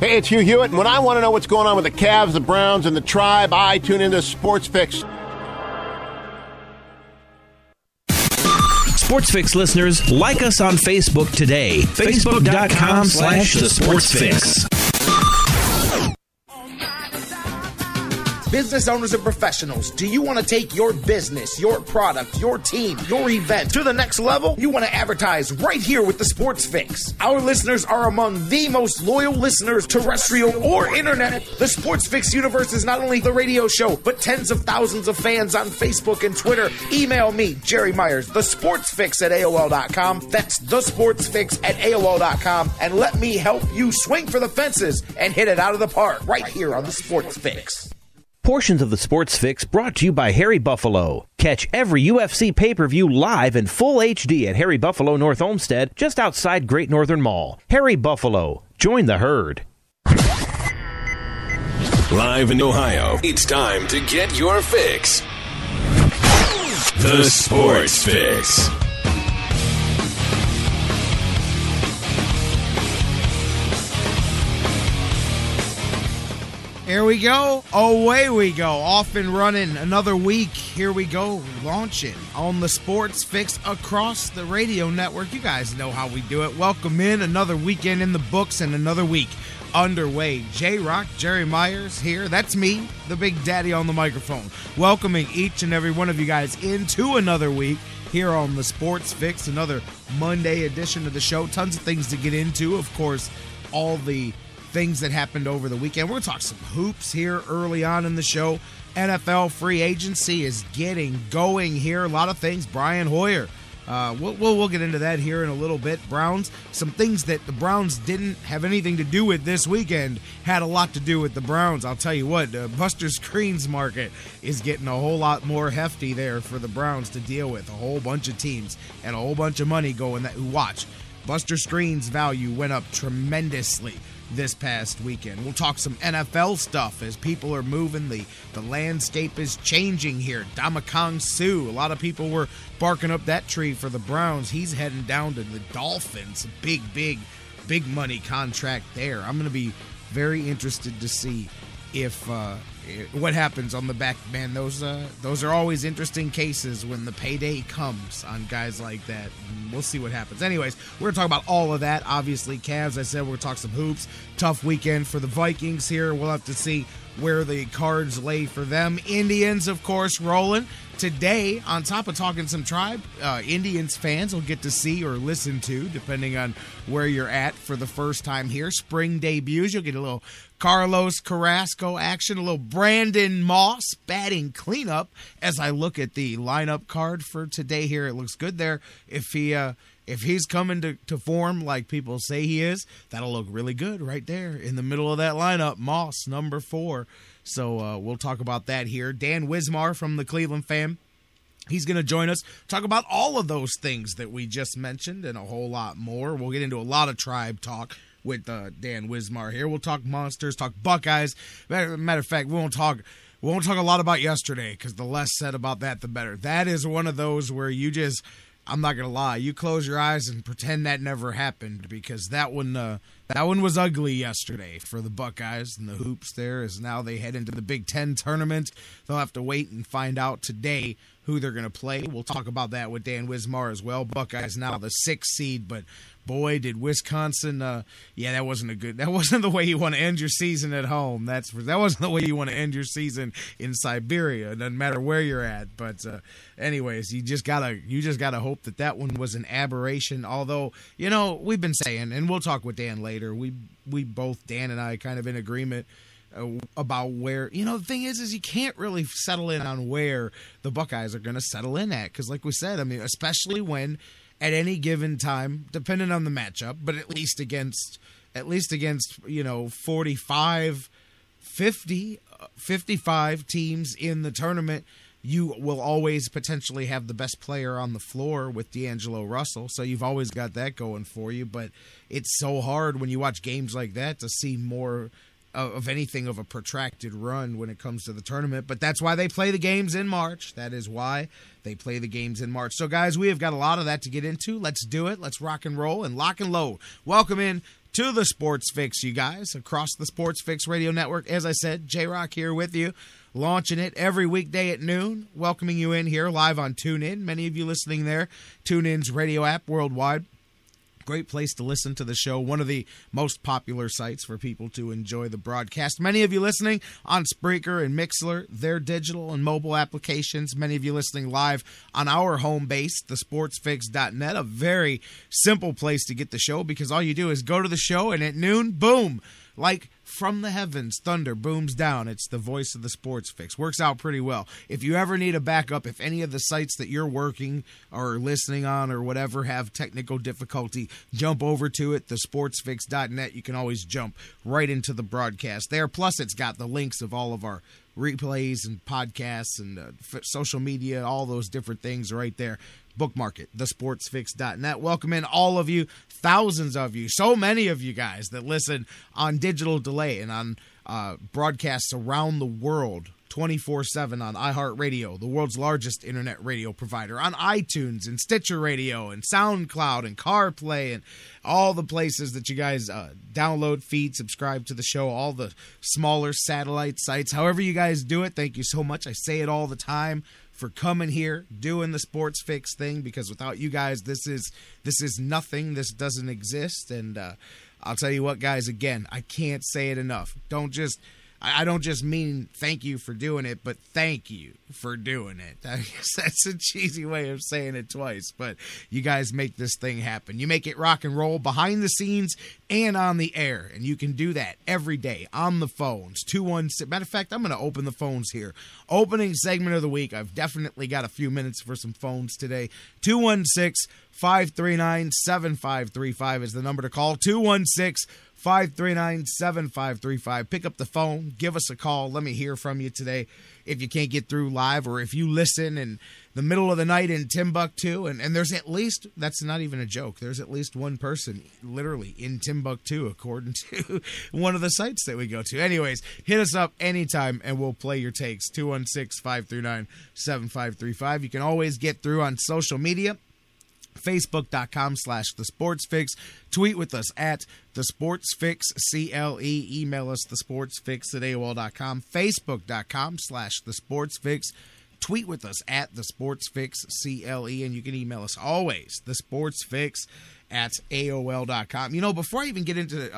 Hey, it's Hugh Hewitt, and when I want to know what's going on with the Cavs, the Browns, and the Tribe, I tune into Sports Fix. Sports Fix listeners, like us on Facebook today. Facebook.com/thesportsfix. Business owners and professionals, do you want to take your business, your product, your team, your event to the next level? You want to advertise right here with the Sports Fix. Our listeners are among the most loyal listeners, terrestrial or internet. The Sports Fix universe is not only the radio show, but tens of thousands of fans on Facebook and Twitter. Email me, Jerry Myers, thesportsfix at AOL.com. That's thesportsfix at AOL.com. And let me help you swing for the fences and hit it out of the park right here on the Sports Fix. Portions of the Sports Fix brought to you by Harry Buffalo. Catch every UFC pay-per-view live in full HD at Harry Buffalo North Olmsted, just outside Great Northern Mall. Harry Buffalo. Join the herd. Live in Ohio, it's time to get your fix. The Sports Fix. Here we go. Away we go. Off and running. Another week. Here we go. Launch it on the Sports Fix across the radio network. You guys know how we do it. Welcome in. Another weekend in the books and another week underway. J-Rock, Jerry Myers here. That's me, the big daddy on the microphone. Welcoming each and every one of you guys into another week here on the Sports Fix. Another Monday edition of the show. Tons of things to get into. Of course, all the things that happened over the weekend. We're going to talk some hoops here early on in the show. NFL free agency is getting going here. A lot of things. Brian Hoyer. We'll get into that here in a little bit. Browns. Some things that the Browns didn't have anything to do with this weekend had a lot to do with the Browns. I'll tell you what. Buster Skrine's market is getting a whole lot more hefty there for the Browns to deal with. A whole bunch of teams and a whole bunch of money going that. Watch. Buster Skrine's value went up tremendously this past weekend. We'll talk some NFL stuff as people are moving. The landscape is changing here. Ndamukong Suh, a lot of people were barking up that tree for the Browns. He's heading down to the Dolphins. Big money contract there. I'm going to be very interested to see if what happens on the back. Man, those are always interesting cases when the payday comes on guys like that. We'll see what happens. Anyways, we're going to talk about all of that. Obviously, Cavs, I said, we're going to talk some hoops. Tough weekend for the Vikings here. We'll have to see where the cards lay for them. Indians, of course, rolling. Today, on top of talking some Tribe, Indians fans will get to see or listen to, depending on where you're at for the first time here, spring debuts. You'll get a little Carlos Carrasco action, a little Brandon Moss batting cleanup. As I look at the lineup card for today here, it looks good there. If he's coming to form like people say he is, that'll look really good right there in the middle of that lineup. Moss, number 4. So we'll talk about that here. Dan Wismar from the Cleveland Fan, he's going to join us, talk about all of those things that we just mentioned and a whole lot more. We'll get into a lot of Tribe talk with Dan Wismar here. We'll talk Monsters, talk Buckeyes. Matter of fact, we won't talk a lot about yesterday because the less said about that, the better. That is one of those where you just, I'm not going to lie, you close your eyes and pretend that never happened, because that one was ugly yesterday for the Buckeyes and the hoops there, as now they head into the Big Ten tournament. They'll have to wait and find out today who they're going to play. We'll talk about that with Dan Wismar as well. Buckeyes now the 6th seed, but boy, did Wisconsin, that wasn't the way you want to end your season at home. That wasn't the way you want to end your season in Siberia. It doesn't matter where you're at. But anyways, you just gotta hope that one was an aberration. Although, you know, we've been saying, and we'll talk with Dan later, we both, Dan and I, kind of in agreement about where, you know, the thing is you can't really settle in on where the Buckeyes are going to settle in at. Because like we said, I mean, especially when, at any given time, depending on the matchup, but at least against, you know, 45, 50, 55 teams in the tournament, you will always potentially have the best player on the floor with D'Angelo Russell. So you've always got that going for you. But it's so hard when you watch games like that to see more of anything of a protracted run when it comes to the tournament. But that's why they play the games in March. That is why they play the games in March. So, guys, we have got a lot of that to get into. Let's do it. Let's rock and roll and lock and load. Welcome in to the Sports Fix, you guys, across the Sports Fix Radio Network. As I said, J-Rock here with you, launching it every weekday at noon, welcoming you in here live on TuneIn. Many of you listening there, TuneIn's radio app worldwide. Great place to listen to the show, one of the most popular sites for people to enjoy the broadcast. Many of you listening on Spreaker and Mixlr, their digital and mobile applications. Many of you listening live on our home base, thesportsfix.net, a very simple place to get the show because all you do is go to the show and at noon, boom, like from the heavens, thunder booms down. It's the voice of the Sports Fix. Works out pretty well. If you ever need a backup, if any of the sites that you're working or listening on or whatever have technical difficulty, jump over to it, thesportsfix.net. You can always jump right into the broadcast there. Plus, it's got the links of all of our replays and podcasts and social media, all those different things right there. Bookmark it, thesportsfix.net. Welcome in all of you, thousands of you, so many of you guys that listen on digital delay and on broadcasts around the world 24/7 on iHeartRadio, the world's largest internet radio provider, on iTunes and Stitcher Radio and SoundCloud and CarPlay and all the places that you guys download, feed, subscribe to the show, all the smaller satellite sites, however you guys do it. Thank you so much. I say it all the time, for coming here, doing the Sports Fix thing, because without you guys, this is nothing. This doesn't exist. And I'll tell you what, guys, again, I can't say it enough. I don't just mean thank you for doing it, but thank you for doing it. I guess that's a cheesy way of saying it twice, but you guys make this thing happen. You make it rock and roll behind the scenes and on the air, and you can do that every day on the phones. 216. Matter of fact, I'm going to open the phones here. Opening segment of the week. I've definitely got a few minutes for some phones today. 216-539-7535 is the number to call. 216-539-7535. Pick up the phone. Give us a call. Let me hear from you today. If you can't get through live or if you listen in the middle of the night in Timbuktu, and there's at least, that's not even a joke, there's at least one person literally in Timbuktu according to one of the sites that we go to. Anyways, hit us up anytime and we'll play your takes. 216-539-7535. You can always get through on social media. Facebook.com/thesportsfix. Tweet with us at thesportsfixcle. Email us thesportsfix@AOL.com. Facebook.com/thesportsfix. Tweet with us at thesportsfixcle. And you can email us always, thesportsfix@AOL.com. You know, before I even get into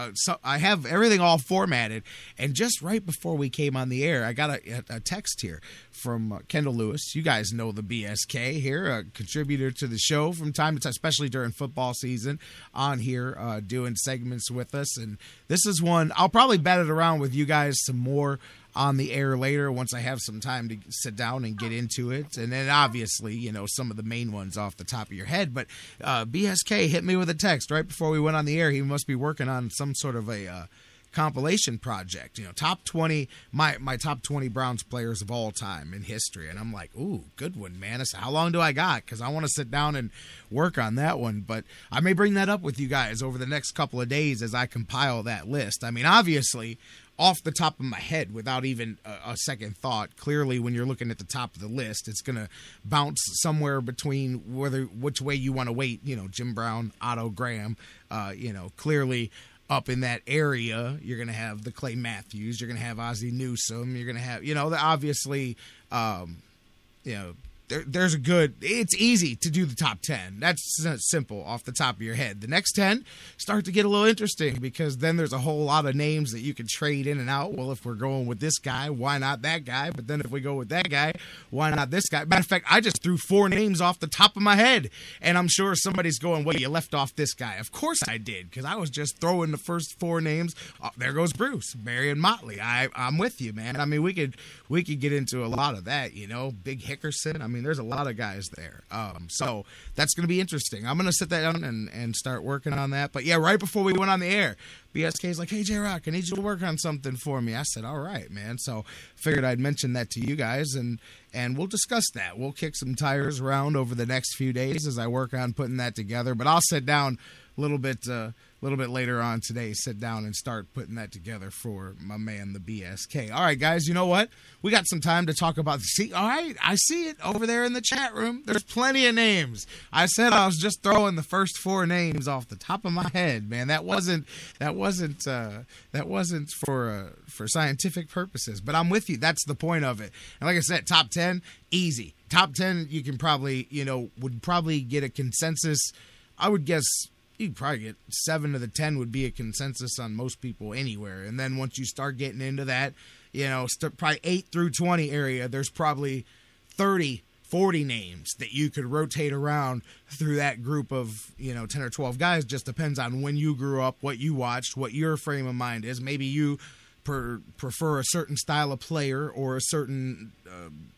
I have everything all formatted, and just right before we came on the air, I got a text here from Kendall Lewis. You guys know the BSK here, a contributor to the show from time to time, especially during football season, on here doing segments with us. And this is one I'll probably bat it around with you guys some more on the air later once I have some time to sit down and get into it. And then obviously, you know, some of the main ones off the top of your head. But BSK hit me with a text right before we went on the air. He must be working on some sort of a compilation project, you know, top 20, my top 20 Browns players of all time in history. And I'm like, ooh, good one, man. I said, how long do I got? Because I want to sit down and work on that one. But I may bring that up with you guys over the next couple of days as I compile that list. I mean, obviously, off the top of my head, without even a second thought, clearly when you're looking at the top of the list, it's going to bounce somewhere between which way you want to wait, you know, Jim Brown, Otto Graham, you know, clearly up in that area, you're going to have the Clay Matthews, you're going to have Ozzie Newsome, you're going to have, you know, obviously, you know, there's a good, it's easy to do the top 10. That's simple off the top of your head. The next 10 start to get a little interesting because then there's a whole lot of names that you can trade in and out. Well, if we're going with this guy, why not that guy? But then if we go with that guy, why not this guy? Matter of fact, I just threw 4 names off the top of my head, and I'm sure somebody's going, well, you left off this guy. Of course I did, because I was just throwing the first 4 names. Oh, there goes Bruce, Marion Motley. I'm with you, man. I mean, we could get into a lot of that, you know, Big Hickerson. I mean, there's a lot of guys there. So that's going to be interesting. I'm going to sit that down and start working on that. But, yeah, right before we went on the air, BSK's like, hey, J-Rock, I need you to work on something for me. I said, all right, man. So figured I'd mention that to you guys, and we'll discuss that. We'll kick some tires around over the next few days as I work on putting that together. But I'll sit down a little bit little bit later on today, sit down and start putting that together for my man, the BSK. All right, guys, you know what? We got some time to talk about the all right, I see it over there in the chat room. There's plenty of names. I said I was just throwing the first four names off the top of my head, man. That wasn't for scientific purposes, but I'm with you. That's the point of it. And like I said, top 10, easy. Top 10, you can probably, would probably get a consensus. I would guess you'd probably get 7 of the 10 would be a consensus on most people anywhere. And then once you start getting into that, probably 8 through 20 area, there's probably 30, 40 names that you could rotate around through that group of, 10 or 12 guys. Just depends on when you grew up, what you watched, what your frame of mind is. Maybe you prefer a certain style of player or a certain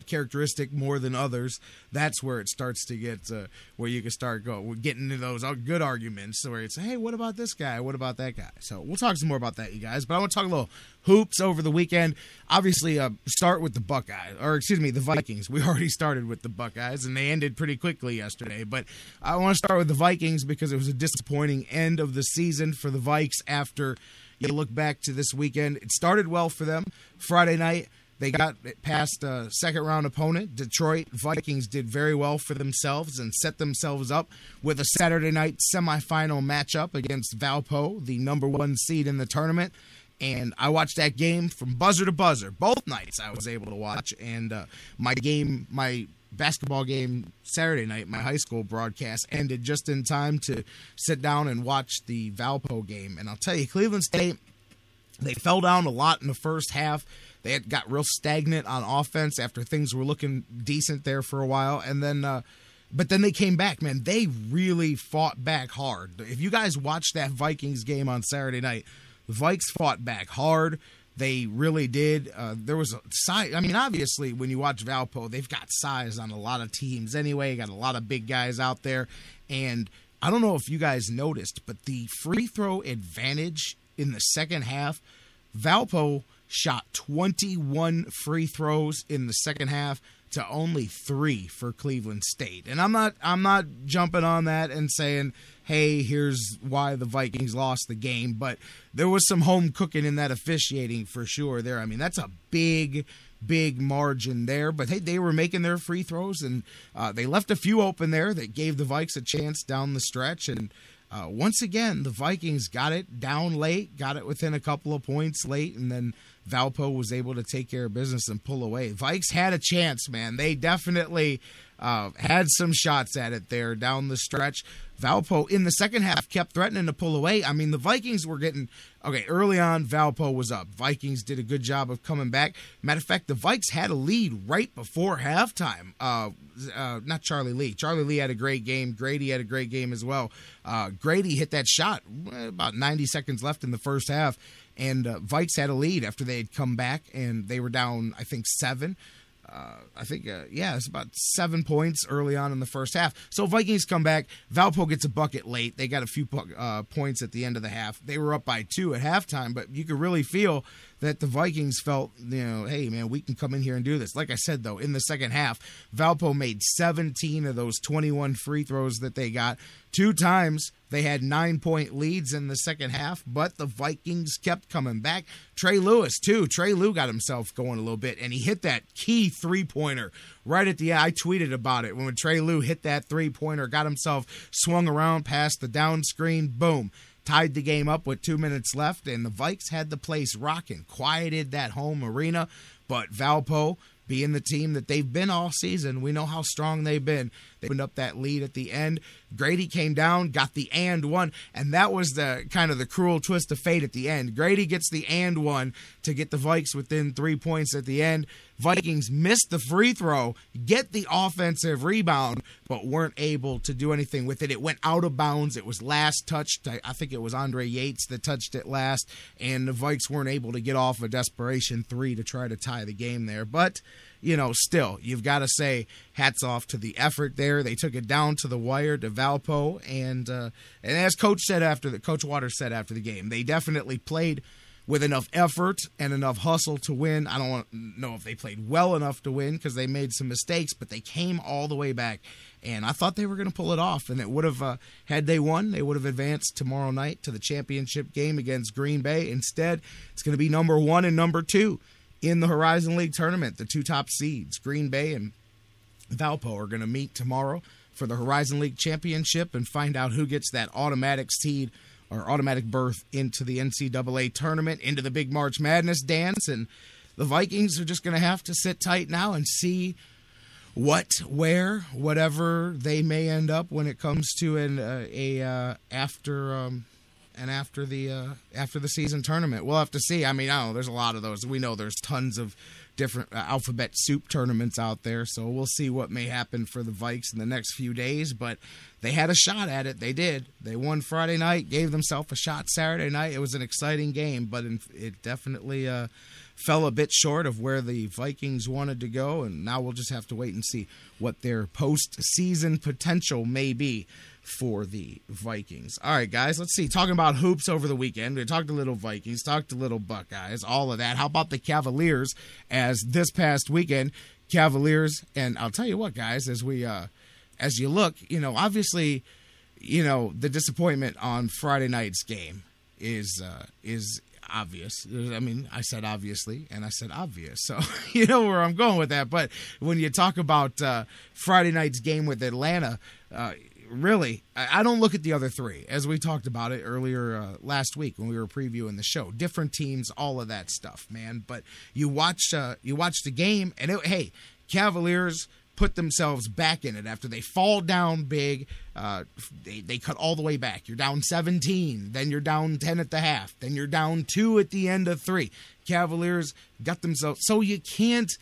characteristic more than others. That's where it starts to get where you can start getting into those good arguments where it's, hey, what about this guy? What about that guy? So we'll talk some more about that, you guys. But I want to talk a little hoops over the weekend. Obviously, start with the Vikings. We already started with the Buckeyes, and they ended pretty quickly yesterday. But I want to start with the Vikings because it was a disappointing end of the season for the Vikes after you look back to this weekend. It started well for them. Friday night, they got past a second-round opponent, Detroit. Vikings did very well for themselves and set themselves up with a Saturday night semifinal matchup against Valpo, the number 1 seed in the tournament. And I watched that game from buzzer to buzzer. Both nights I was able to watch. And my basketball game Saturday night, my high school broadcast, ended just in time to sit down and watch the Valpo game. And I'll tell you, Cleveland State, they fell down a lot in the first half. They got real stagnant on offense after things were looking decent there for a while. And then, but then they came back, man. They really fought back hard. If you guys watched that Vikings game on Saturday night, the Vikes fought back hard. They really did. There was a size. I mean, obviously, when you watch Valpo, they've got size on a lot of teams anyway. Got a lot of big guys out there. And I don't know if you guys noticed, but the free throw advantage in the second half, Valpo shot 21 free throws in the second half to only 3 for Cleveland State. And I'm not jumping on that and saying, hey, here's why the Vikings lost the game. But there was some home cooking in that officiating for sure there. I mean, that's a big, big margin there. But hey, they were making their free throws, and they left a few open there that gave the Vikes a chance down the stretch. And once again, the Vikings got it down late, got it within a couple of points late, and then Valpo was able to take care of business and pull away. Vikes had a chance, man. They definitely had some shots at it there down the stretch. Valpo in the second half kept threatening to pull away. I mean, the Vikings were getting early on. Valpo was up. Vikings did a good job of coming back. Matter of fact, the Vikes had a lead right before halftime. Not Charlie Lee. Charlie Lee had a great game. Grady had a great game as well. Grady hit that shot about 90 seconds left in the first half, and Vikes had a lead after they had come back, and they were down, I think, 7. It's about 7 points early on in the first half. So Vikings come back. Valpo gets a bucket late. They got a few points at the end of the half. They were up by 2 at halftime, but you could really feel that the Vikings felt, hey, man, we can come in here and do this. Like I said, though, in the second half, Valpo made 17 of those 21 free throws that they got. 2 times they had 9-point leads in the second half, but the Vikings kept coming back. Trey Lewis, too. Trey Lou got himself going a little bit, and he hit that key three-pointer right at the end. I tweeted about it. When Trey Lou hit that three-pointer, got himself swung around past the down screen, boom. Tied the game up with 2 minutes left, and the Vikes had the place rocking, quieted that home arena. But Valpo, being the team that they've been all season, we know how strong they've been. They opened up that lead at the end. Grady came down, got the and one, and that was the kind of the cruel twist of fate at the end. Grady gets the and one to get the Vikes within 3 points at the end. Vikings missed the free throw, get the offensive rebound, but weren't able to do anything with it. It went out of bounds. It was last touched. I think it was Andre Yates that touched it last, and the Vikes weren't able to get off a desperation three to try to tie the game there. But, still, you've got to say hats off to the effort there. They took it down to the wire to Valpo, and as Coach Waters said after the game, they definitely played with enough effort and enough hustle to win. I don't know if they played well enough to win because they made some mistakes, but they came all the way back. And I thought they were going to pull it off, and it would have, had they won, they would have advanced tomorrow night to the championship game against Green Bay. Instead, it's going to be number 1 and number 2 in the Horizon League tournament. The two top seeds, Green Bay and Valpo, are going to meet tomorrow for the Horizon League championship and find out who gets that automatic seed or automatic berth into the NCAA tournament, into the big March Madness dance. And the Vikings are just going to have to sit tight now and see whatever they may end up when it comes to after the season tournament. We'll have to see. I mean, I don't know, there's a lot of those. We know there's tons of different alphabet soup tournaments out there, so we'll see what may happen for the Vikes in the next few days. But they had a shot at it. They did. They won Friday night, gave themselves a shot Saturday night. It was an exciting game, but it definitely fell a bit short of where the Vikings wanted to go, and now we'll just have to wait and see what their postseason potential may be for the Vikings. All right, guys, let's see. Talking about hoops over the weekend, we talked a little Vikings, talked a little Buckeyes, all of that. How about the Cavaliers? As this past weekend, Cavaliers, and I'll tell you what, guys, as we as you look, obviously, the disappointment on Friday night's game is obvious. I mean, I said obviously, and I said obvious, so you know where I'm going with that. But when you talk about Friday night's game with Atlanta, really, I don't look at the other three, as we talked about it earlier last week when we were previewing the show. Different teams, all of that stuff, man. But you watch the game, and hey, Cavaliers put themselves back in it after they fall down big. They cut all the way back. You're down 17, then you're down 10 at the half, then you're down 2 at the end of 3. Cavaliers got themselves. So you can't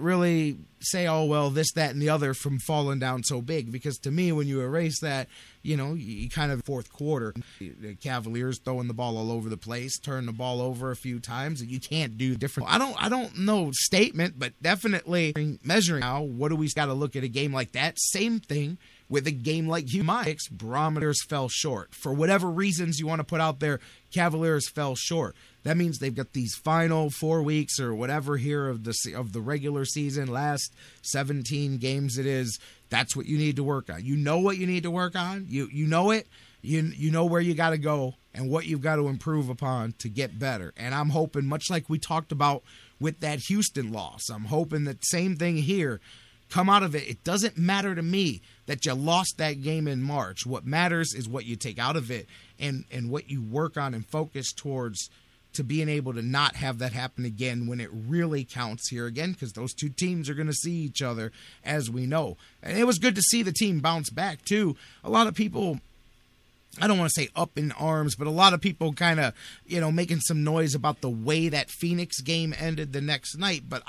really say, oh, well, this, that, and the other from falling down so big, because to me, when you erase that, you kind of fourth quarter, the Cavaliers throwing the ball all over the place, turn the ball over a few times, and you can't do different. I don't know statement, but definitely measuring now, what do we got to look at a game like that? Same thing with a game like Humanics, barometers fell short. For whatever reasons you want to put out there, Cavaliers fell short. That means they've got these final 4 weeks or whatever here of the regular season, last 17 games it is. That's what you need to work on. You know what you need to work on. You know it. You know where you got to go and what you've got to improve upon to get better. And I'm hoping, much like we talked about with that Houston loss, I'm hoping that same thing here. Come out of it. It doesn't matter to me that you lost that game in March. What matters is what you take out of it and what you work on and focus towards to being able to not have that happen again when it really counts here again, because those two teams are going to see each other, as we know. And it was good to see the team bounce back, too. A lot of people, I don't want to say up in arms, but a lot of people kind of, making some noise about the way that Phoenix game ended the next night. But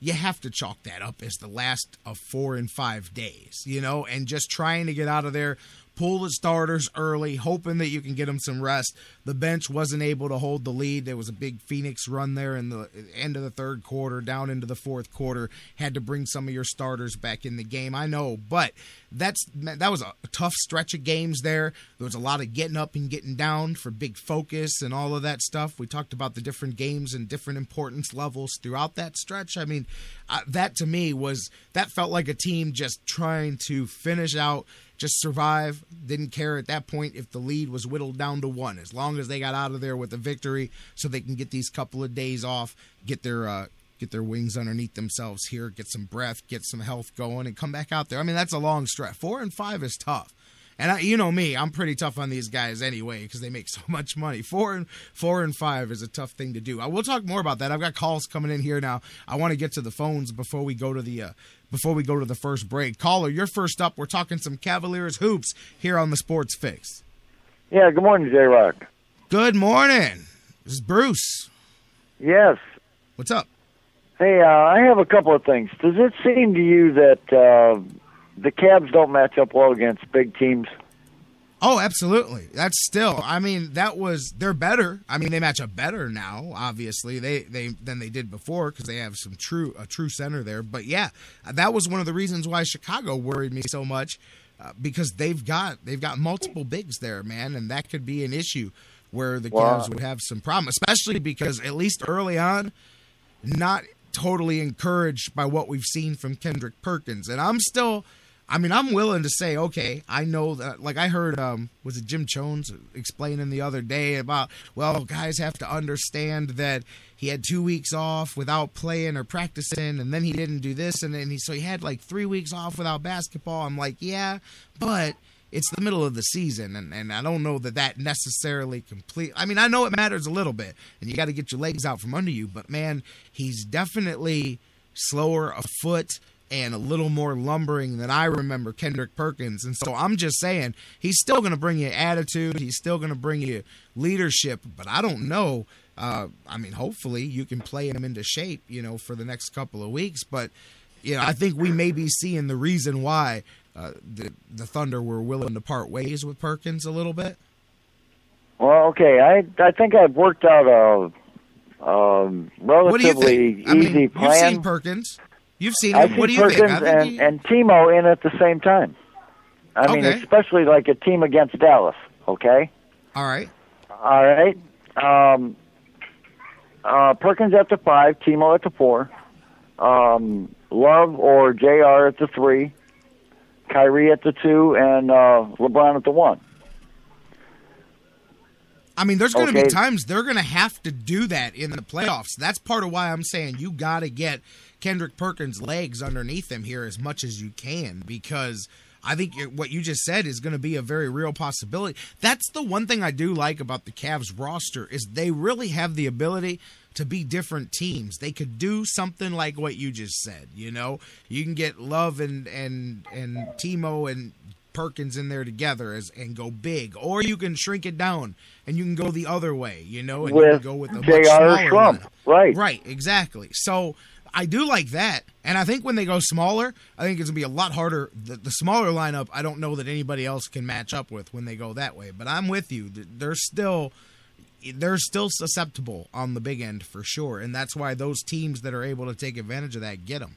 you have to chalk that up as the last of 4 and 5 days, and just trying to get out of there, pull the starters early, hoping that you can get them some rest. The bench wasn't able to hold the lead. There was a big Phoenix run there in the end of the third quarter, down into the fourth quarter. Had to bring some of your starters back in the game. I know, but that was a tough stretch of games there. There was a lot of getting up and getting down for big focus and all of that stuff. We talked about the different games and different importance levels throughout that stretch. I mean, that to me that felt like a team just trying to finish out, just survive. Didn't care at that point if the lead was whittled down to 1, as long as they got out of there with a victory, so they can get these couple of days off, get their wings underneath themselves here, get some breath, get some health going, and come back out there. I mean, that's a long stretch. 4 and 5 is tough, and me, I'm pretty tough on these guys anyway because they make so much money. 4 and 5 is a tough thing to do. I will talk more about that. I've got calls coming in here now. I want to get to the phones before we go to the. Before we go to the first break. Caller, you're first up. We're talking some Cavaliers hoops here on the Sports Fix. Yeah, good morning, J-Rock. Good morning. This is Bruce. Yes. What's up? Hey, I have a couple of things. Does it seem to you that the Cavs don't match up well against big teams? Oh, absolutely. That's still, they're better. I mean, they match up better now, obviously, than they did before, because they have a true center there. But yeah, that was one of the reasons why Chicago worried me so much, because they've got multiple bigs there, man, and that could be an issue where the Cavs would have some problem, especially because at least early on, not totally encouraged by what we've seen from Kendrick Perkins. And I'm still, I mean, I'm willing to say, okay, I know that, like I heard, was it Jim Jones explaining the other day about, well, guys have to understand that he had 2 weeks off without playing or practicing, and then he didn't do this, and then so he had like 3 weeks off without basketball. I'm like, yeah, but it's the middle of the season, and I don't know that that necessarily complete. I mean, I know it matters a little bit, and you got to get your legs out from under you, but, man, he's definitely slower a foot and a little more lumbering than I remember Kendrick Perkins. And so I'm just saying he's still going to bring you attitude. He's still going to bring you leadership, but I don't know. I mean, hopefully you can play him into shape, you know, for the next couple of weeks. But, you know, I think we may be seeing the reason why the Thunder were willing to part ways with Perkins a little bit? Well, okay, I think I've worked out a relatively easy plan. You've seen Perkins. You've seen him. What do you think? Perkins and Timo in at the same time. I mean, especially like a team against Dallas, okay? All right. Perkins at the 5, Timo at the 4, Love or JR at the 3, Kyrie at the 2, and LeBron at the 1. I mean, there's going to be times they're going to have to do that in the playoffs. That's part of why I'm saying you got to get Kendrick Perkins' legs underneath him here as much as you can, because I think what you just said is going to be a very real possibility. That's the one thing I do like about the Cavs roster is they really have the ability to be different teams. They could do something like what you just said, you know? You can get Love and Timo and Perkins in there together and go big, or you can shrink it down and you can go the other way, you know, and with you can go with a much smaller one. Right, exactly. So I do like that, and I think when they go smaller, I think it's going to be a lot harder. The smaller lineup, I don't know that anybody else can match up with when they go that way, but I'm with you. They're still susceptible on the big end for sure, and that's why those teams that are able to take advantage of that get them.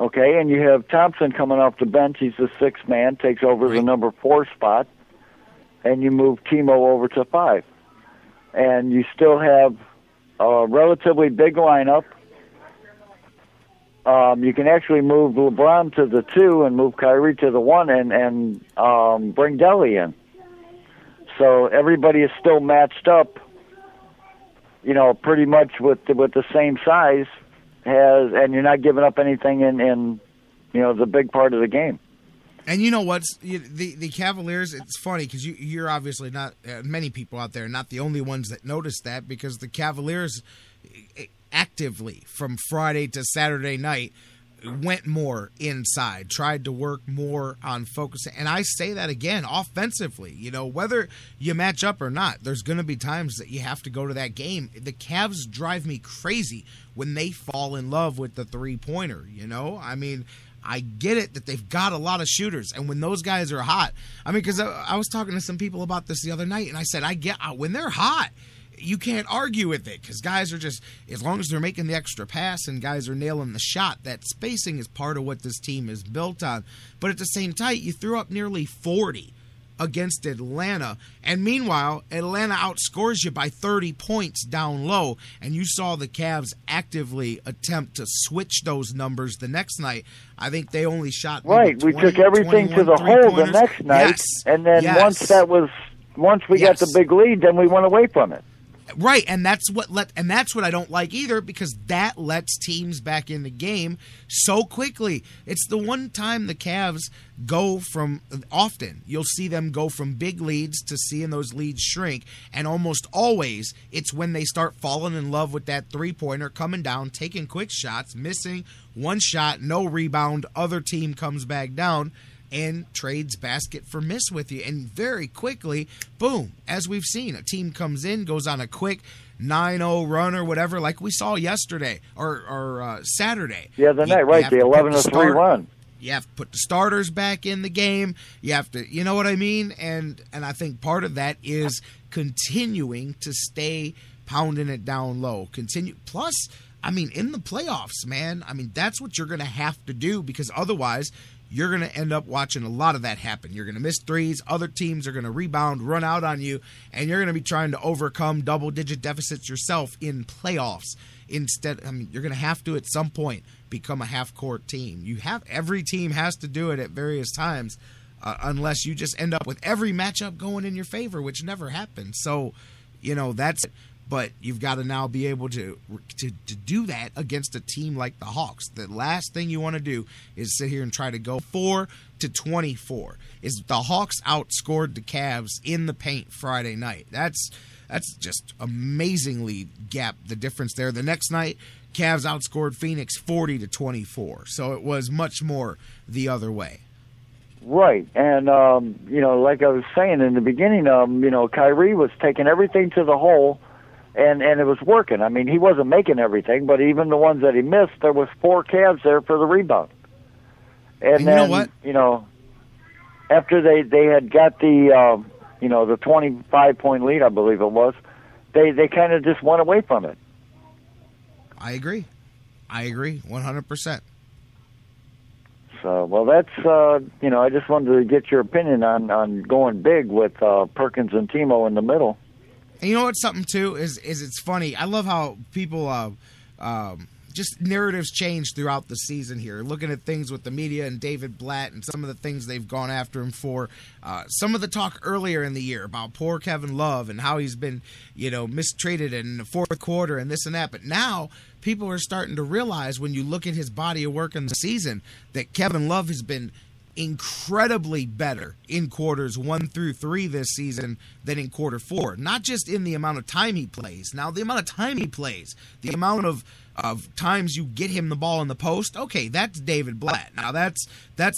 Okay, and you have Thompson coming off the bench. He's the sixth man, takes over the number 4 spot, and you move Timo over to 5. And you still have a relatively big lineup. You can actually move LeBron to the 2 and move Kyrie to the 1 and bring Delly in. So everybody is still matched up, you know, pretty much with the same size. And you're not giving up anything in you know, the big part of the game. And you know what's the Cavaliers? It's funny because you're obviously not many people out there, not the only ones that noticed that, because the Cavaliers actively from Friday to Saturday night went more inside, tried to work more on focusing. And I say that again, offensively, you know, whether you match up or not, there's going to be times that you have to go to that game. The Cavs drive me crazy when they fall in love with the 3-pointer, you know? I mean, I get it that they've got a lot of shooters, and when those guys are hot, I mean, because I was talking to some people about this the other night, and I said, I get when they're hot, you can't argue with it, because guys are just, as long as they're making the extra pass and guys are nailing the shot, that spacing is part of what this team is built on. But at the same time, you threw up nearly 40 against Atlanta, and meanwhile, Atlanta outscores you by 30 points down low, and you saw the Cavs actively attempt to switch those numbers the next night. I think they only shot we took everything to the hole the next night, and then once we got the big lead, then we went away from it. Right, and that's what I don't like either, because that lets teams back in the game so quickly. It's the one time the Cavs often you'll see them go from big leads to seeing those leads shrink, and almost always it's when they start falling in love with that 3-pointer, coming down, taking quick shots, missing one shot, no rebound, other team comes back down and trades basket for miss with you. And very quickly, boom, as we've seen, a team comes in, goes on a quick 9-0 run or whatever, like we saw yesterday or Saturday. Yeah, the night, right, the 11-3 run. You have to put the starters back in the game. You have to, you know what I mean? And I think part of that is continuing to stay pounding it down low. Plus, I mean, in the playoffs, man, I mean, that's what you're going to have to do, because otherwise – you're going to end up watching a lot of that happen. You're going to miss threes. Other teams are going to rebound, run out on you, and you're going to be trying to overcome double-digit deficits yourself in playoffs. Instead, I mean, you're going to have to at some point become a half-court team. You have every team has to do it at various times, unless you just end up with every matchup going in your favor, which never happens. So, you know, that's it. But you've got to now be able to do that against a team like the Hawks. The last thing you want to do is sit here and try to go 4-24. Is the Hawks outscored the Cavs in the paint Friday night? That's just amazingly gap the difference there. The next night, Cavs outscored Phoenix 40-24. So it was much more the other way. Right, and, you know, like I was saying in the beginning, you know, Kyrie was taking everything to the hole. And it was working. I mean, he wasn't making everything, but even the ones that he missed, there was four Cavs there for the rebound. And then, you know what? You know, after they had got the, you know, the 25-point lead, I believe it was, they kind of just went away from it. I agree, 100%. So, well, that's, you know, I just wanted to get your opinion on going big with Perkins and Timo in the middle. And you know what's something, too, is it's funny. I love how people just narratives change throughout the season here, looking at things with the media and David Blatt and some of the things they've gone after him for. Some of the talk earlier in the year about poor Kevin Love and how he's been, you know, mistreated in the fourth quarter and this and that. But now people are starting to realize when you look at his body of work in the season that Kevin Love has been incredibly better in quarters 1-3 this season than in quarter 4. Not just in the amount of time he plays. Now, the amount of time he plays, the amount of times you get him the ball in the post, okay, that's David Blatt. Now, that's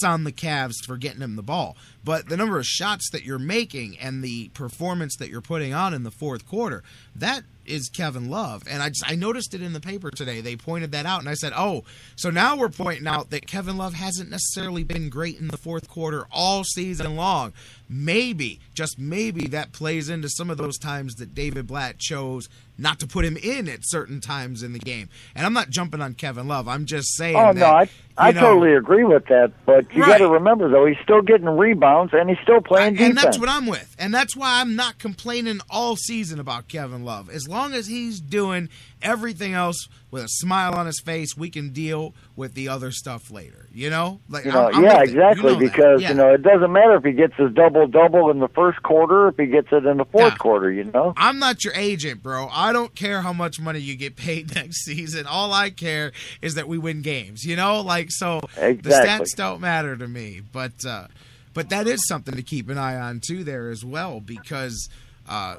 on the Cavs for getting him the ball. But the number of shots that you're making and the performance that you're putting on in the fourth quarter, that is Kevin Love. And I noticed it in the paper today. They pointed that out, and I said, oh, so now we're pointing out that Kevin Love hasn't necessarily been great in the fourth quarter all season long. Maybe, just maybe, that plays into some of those times that David Blatt chose not to put him in at certain times in the game. And I'm not jumping on Kevin Love. I'm just saying that. Oh, no, I totally agree with that. But you got to remember, though, he's still getting rebounds, and he's still playing defense. And that's what I'm with. And that's why I'm not complaining all season about Kevin Love. As long as he's doing everything else with a smile on his face, we can deal with the other stuff later, you know? Like, you know, yeah, exactly, because, you know, it doesn't matter if he gets his double-double in the first quarter, if he gets it in the fourth quarter, you know? I'm not your agent, bro. I don't care how much money you get paid next season. All I care is that we win games, you know? Like, so exactly. The stats don't matter to me. But that is something to keep an eye on, too, there as well, because I'll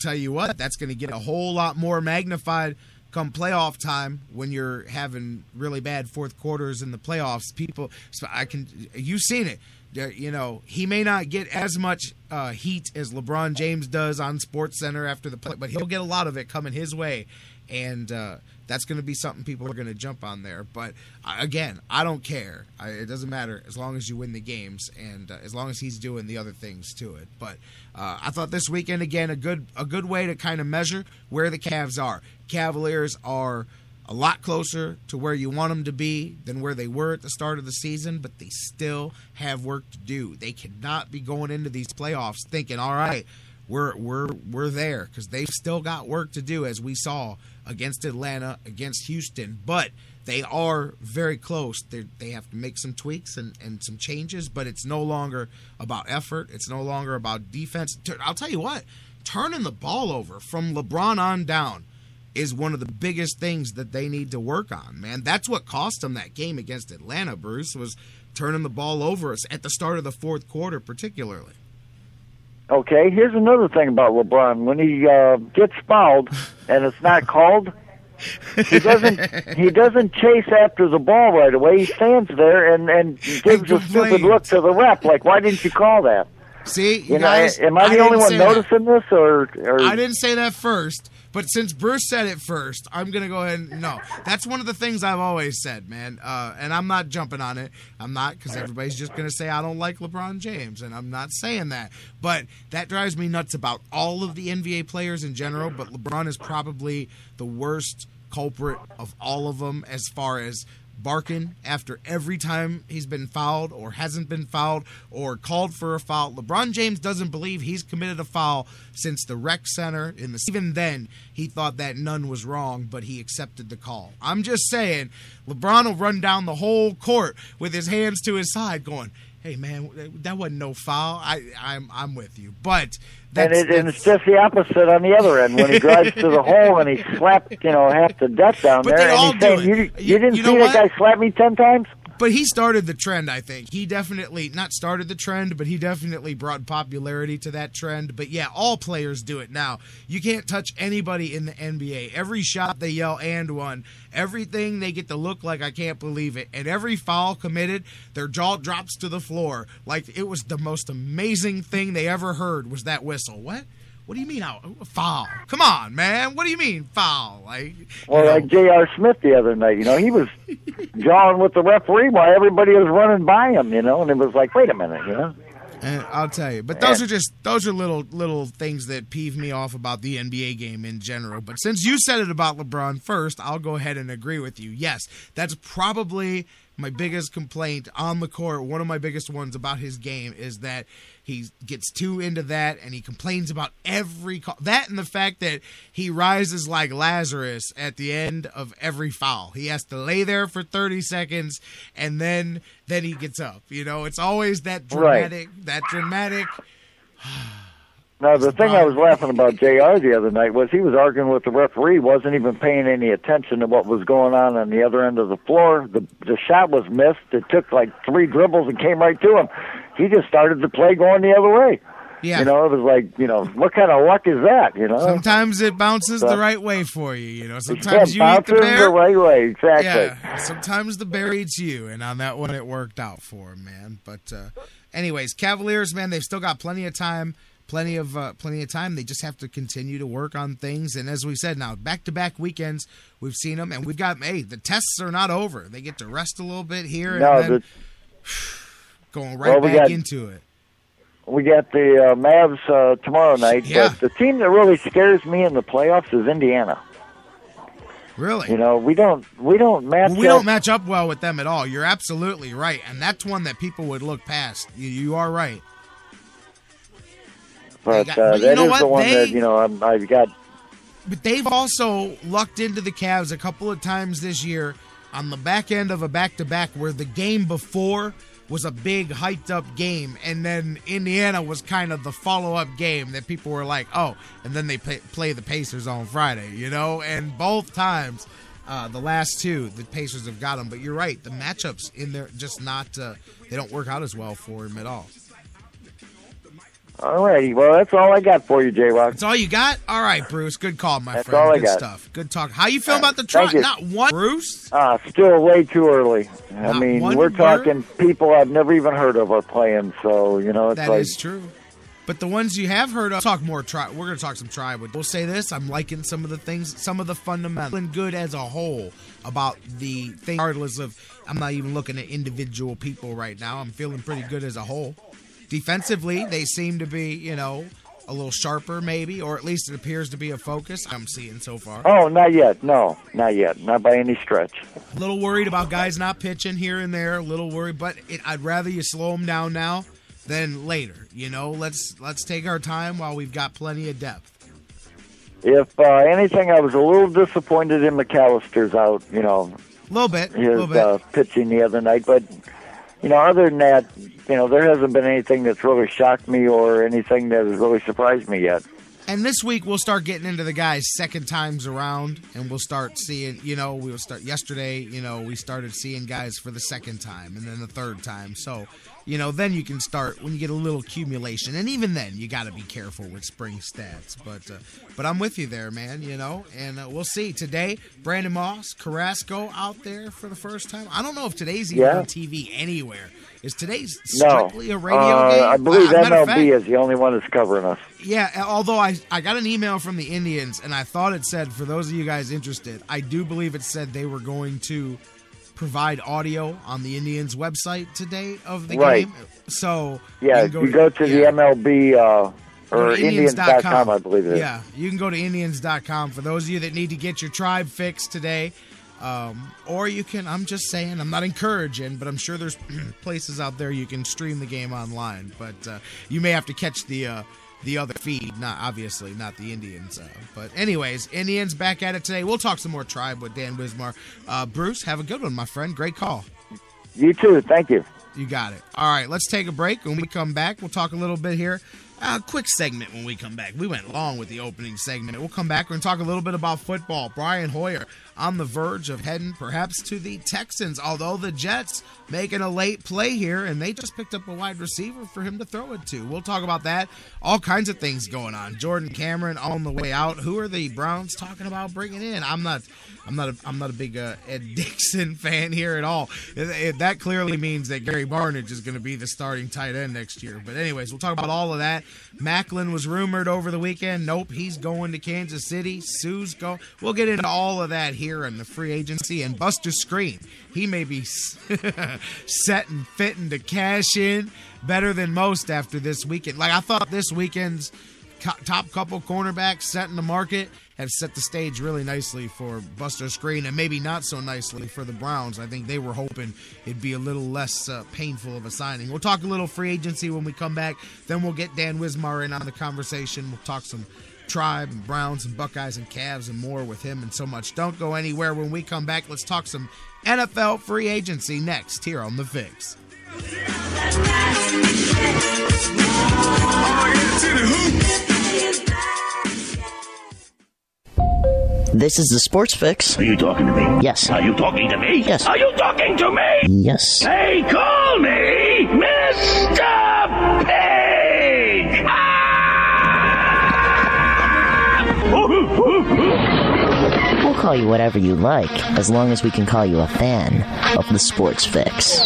tell you what, that's going to get a whole lot more magnified come playoff time when you're having really bad fourth quarters in the playoffs. People, you've seen it. You know, he may not get as much heat as LeBron James does on SportsCenter after the play, but he'll get a lot of it coming his way. And that's going to be something people are going to jump on there. But, again, I don't care. It doesn't matter as long as you win the games and as long as he's doing the other things to it. But I thought this weekend, again, a good way to kind of measure where the Cavs are. Cavaliers are a lot closer to where you want them to be than where they were at the start of the season, but they still have work to do. They cannot be going into these playoffs thinking, all right, we're there, because they've still got work to do, as we saw against Atlanta, against Houston. But they are very close. They have to make some tweaks and some changes, but it's no longer about effort. It's no longer about defense. I'll tell you what, turning the ball over from LeBron on down is one of the biggest things that they need to work on, man. That's what cost them that game against Atlanta, Bruce, was turning the ball over at the start of the fourth quarter particularly. Okay, here's another thing about LeBron. When he gets fouled and it's not called, he doesn't chase after the ball right away. He stands there and gives a stupid look to the ref, like, why didn't you call that? See, you guys, know, am I the only one noticing that. This? Or I didn't say that first, but since Bruce said it first, I'm going to go ahead and no. That's one of the things I've always said, man, and I'm not jumping on it. I'm not, because everybody's just going to say I don't like LeBron James, and I'm not saying that. But that drives me nuts about all of the NBA players in general, but LeBron is probably the worst culprit of all of them as far as barking after every time he's been fouled or hasn't been fouled or called for a foul. LeBron James doesn't believe he's committed a foul since the rec center. Even then, he thought that none was wrong, but he accepted the call. I'm just saying, LeBron will run down the whole court with his hands to his side going, hey, man, that wasn't no foul. I'm with you. But it's just the opposite on the other end when he drives to the hole and he slapped, half the deck down but there. They all do it. You didn't see that guy slap me 10 times? But he started the trend, I think. He definitely, not started the trend, but he definitely brought popularity to that trend. But, yeah, all players do it now. You can't touch anybody in the NBA. Every shot they yell and one. Everything they get to look like I can't believe it. And every foul committed, their jaw drops to the floor. Like, it was the most amazing thing they ever heard was that whistle. What? What do you mean foul? Come on, man. What do you mean foul? Like J.R. Smith the other night, he was jawing with the referee while everybody was running by him, and it was like, wait a minute, And I'll tell you. But those are little things that peeve me off about the NBA game in general. But since you said it about LeBron first, I'll go ahead and agree with you. Yes, that's probably my biggest complaint on the court. One of my biggest ones about his game is that he gets too into that, and he complains about every call. That and the fact that he rises like Lazarus at the end of every foul. He has to lay there for 30 seconds, and then he gets up. It's always that dramatic. Right. That dramatic. Now, the thing I was laughing about JR the other night was he was arguing with the referee, wasn't even paying any attention to what was going on the other end of the floor. The shot was missed. It took like 3 dribbles and came right to him. He just started the play going the other way. Yeah. It was like, what kind of luck is that, Sometimes it bounces the right way for you, Sometimes you eat the bear. The right way, exactly. Yeah, sometimes the bear eats you, and on that one it worked out for him, man. But anyways, Cavaliers, man, they've still got plenty of time. Plenty of time. They just have to continue to work on things. And as we said, now back-to-back weekends, we've seen them, and we've got. Hey, the tests are not over. They get to rest a little bit here, and then going right back into it. We got the Mavs tomorrow night. Yeah. But the team that really scares me in the playoffs is Indiana. Really? We don't match up well with them at all. You're absolutely right, and that's one that people would look past. You are right. But that is the one that, I've got. But they've also lucked into the Cavs a couple of times this year on the back end of a back-to-back where the game before was a big, hyped-up game, and then Indiana was kind of the follow-up game that people were like, oh, and then they play the Pacers on Friday, And both times, the last two, the Pacers have got them. But you're right, the matchups in there just not they don't work out as well for them at all. All righty. Well, that's all I got for you, J-Rock. That's all you got? All right, Bruce. Good call, my friend. That's all I got. Good stuff. Good talk. How you feeling about the Tribe? Not one, Bruce? Still way too early. I mean, we're talking people I've never even heard of are playing, so, it's like... That is true. But the ones you have heard of, we're going to talk some Tribe. We'll say this. I'm liking some of the things, some of the fundamentals, and good as a whole about the thing, regardless of... I'm not even looking at individual people right now. I'm feeling pretty good as a whole. Defensively, they seem to be, a little sharper maybe, or at least it appears to be a focus I'm seeing so far. Oh, not yet. No, not yet. Not by any stretch. A little worried about guys not pitching here and there, a little worried, but I'd rather you slow them down now than later. Let's take our time while we've got plenty of depth. If anything, I was a little disappointed in McAllister's out, A little bit. His pitching the other night, but... other than that, there hasn't been anything that's really shocked me or anything that has really surprised me yet. And this week we'll start getting into the guys' second times around, and we'll start seeing, yesterday, we started seeing guys for the second time and then the third time. So, then you can start when you get a little accumulation. And even then, you got to be careful with spring stats. But I'm with you there, man, and we'll see. Today, Brandon Moss, Carrasco out there for the first time. I don't know if today's even on TV anywhere. Is today's strictly a radio game? I believe MLB is the only one that's covering us. Yeah, although I got an email from the Indians, and I thought it said, for those of you guys interested, I do believe it said they were going to provide audio on the Indians website today of the game. So yeah, you go to the MLB or Indians.com, I believe it is. Yeah, you can go to Indians.com. For those of you that need to get your Tribe fix today, Or you can, I'm just saying, I'm not encouraging, but I'm sure there's places out there you can stream the game online. But you may have to catch the other feed, not obviously, not the Indians. But anyways, Indians back at it today. We'll talk some more Tribe with Dan Wismar. Bruce, have a good one, my friend. Great call. You too. Thank you. You got it. All right, let's take a break. When we come back, we'll talk a little bit here. A quick segment when we come back. We went long with the opening segment. We'll come back. We're going to talk a little bit about football. Brian Hoyer on the verge of heading perhaps to the Texans, although the Jets making a late play here, and they just picked up a wide receiver for him to throw it to. We'll talk about that. All kinds of things going on. Jordan Cameron on the way out. Who are the Browns talking about bringing in? I'm not a big Ed Dixon fan here at all. That clearly means that Gary Barnidge is going to be the starting tight end next year. But anyways, we'll talk about all of that. Macklin was rumored over the weekend. Nope, he's going to Kansas City. Sue's going. We'll get into all of that here in the free agency. And Buster Skrine, he may be set and fitting to cash in better than most after this weekend. Like, I thought this weekend's top couple cornerbacks setting the market have set the stage really nicely for Buster Skrine, and maybe not so nicely for the Browns. I think they were hoping it'd be a little less painful of a signing. We'll talk a little free agency when we come back. Then we'll get Dan Wismar in on the conversation. We'll talk some Tribe and Browns and Buckeyes and Cavs and more with him and so much. Don't go anywhere. When we come back, let's talk some NFL free agency next here on The Fix. This is the Sports Fix. Are you talking to me? Yes. Are you talking to me? Yes. Are you talking to me? Yes. Hey, call me Mr. Pig! Ah! We'll call you whatever you like, as long as we can call you a fan of the Sports Fix.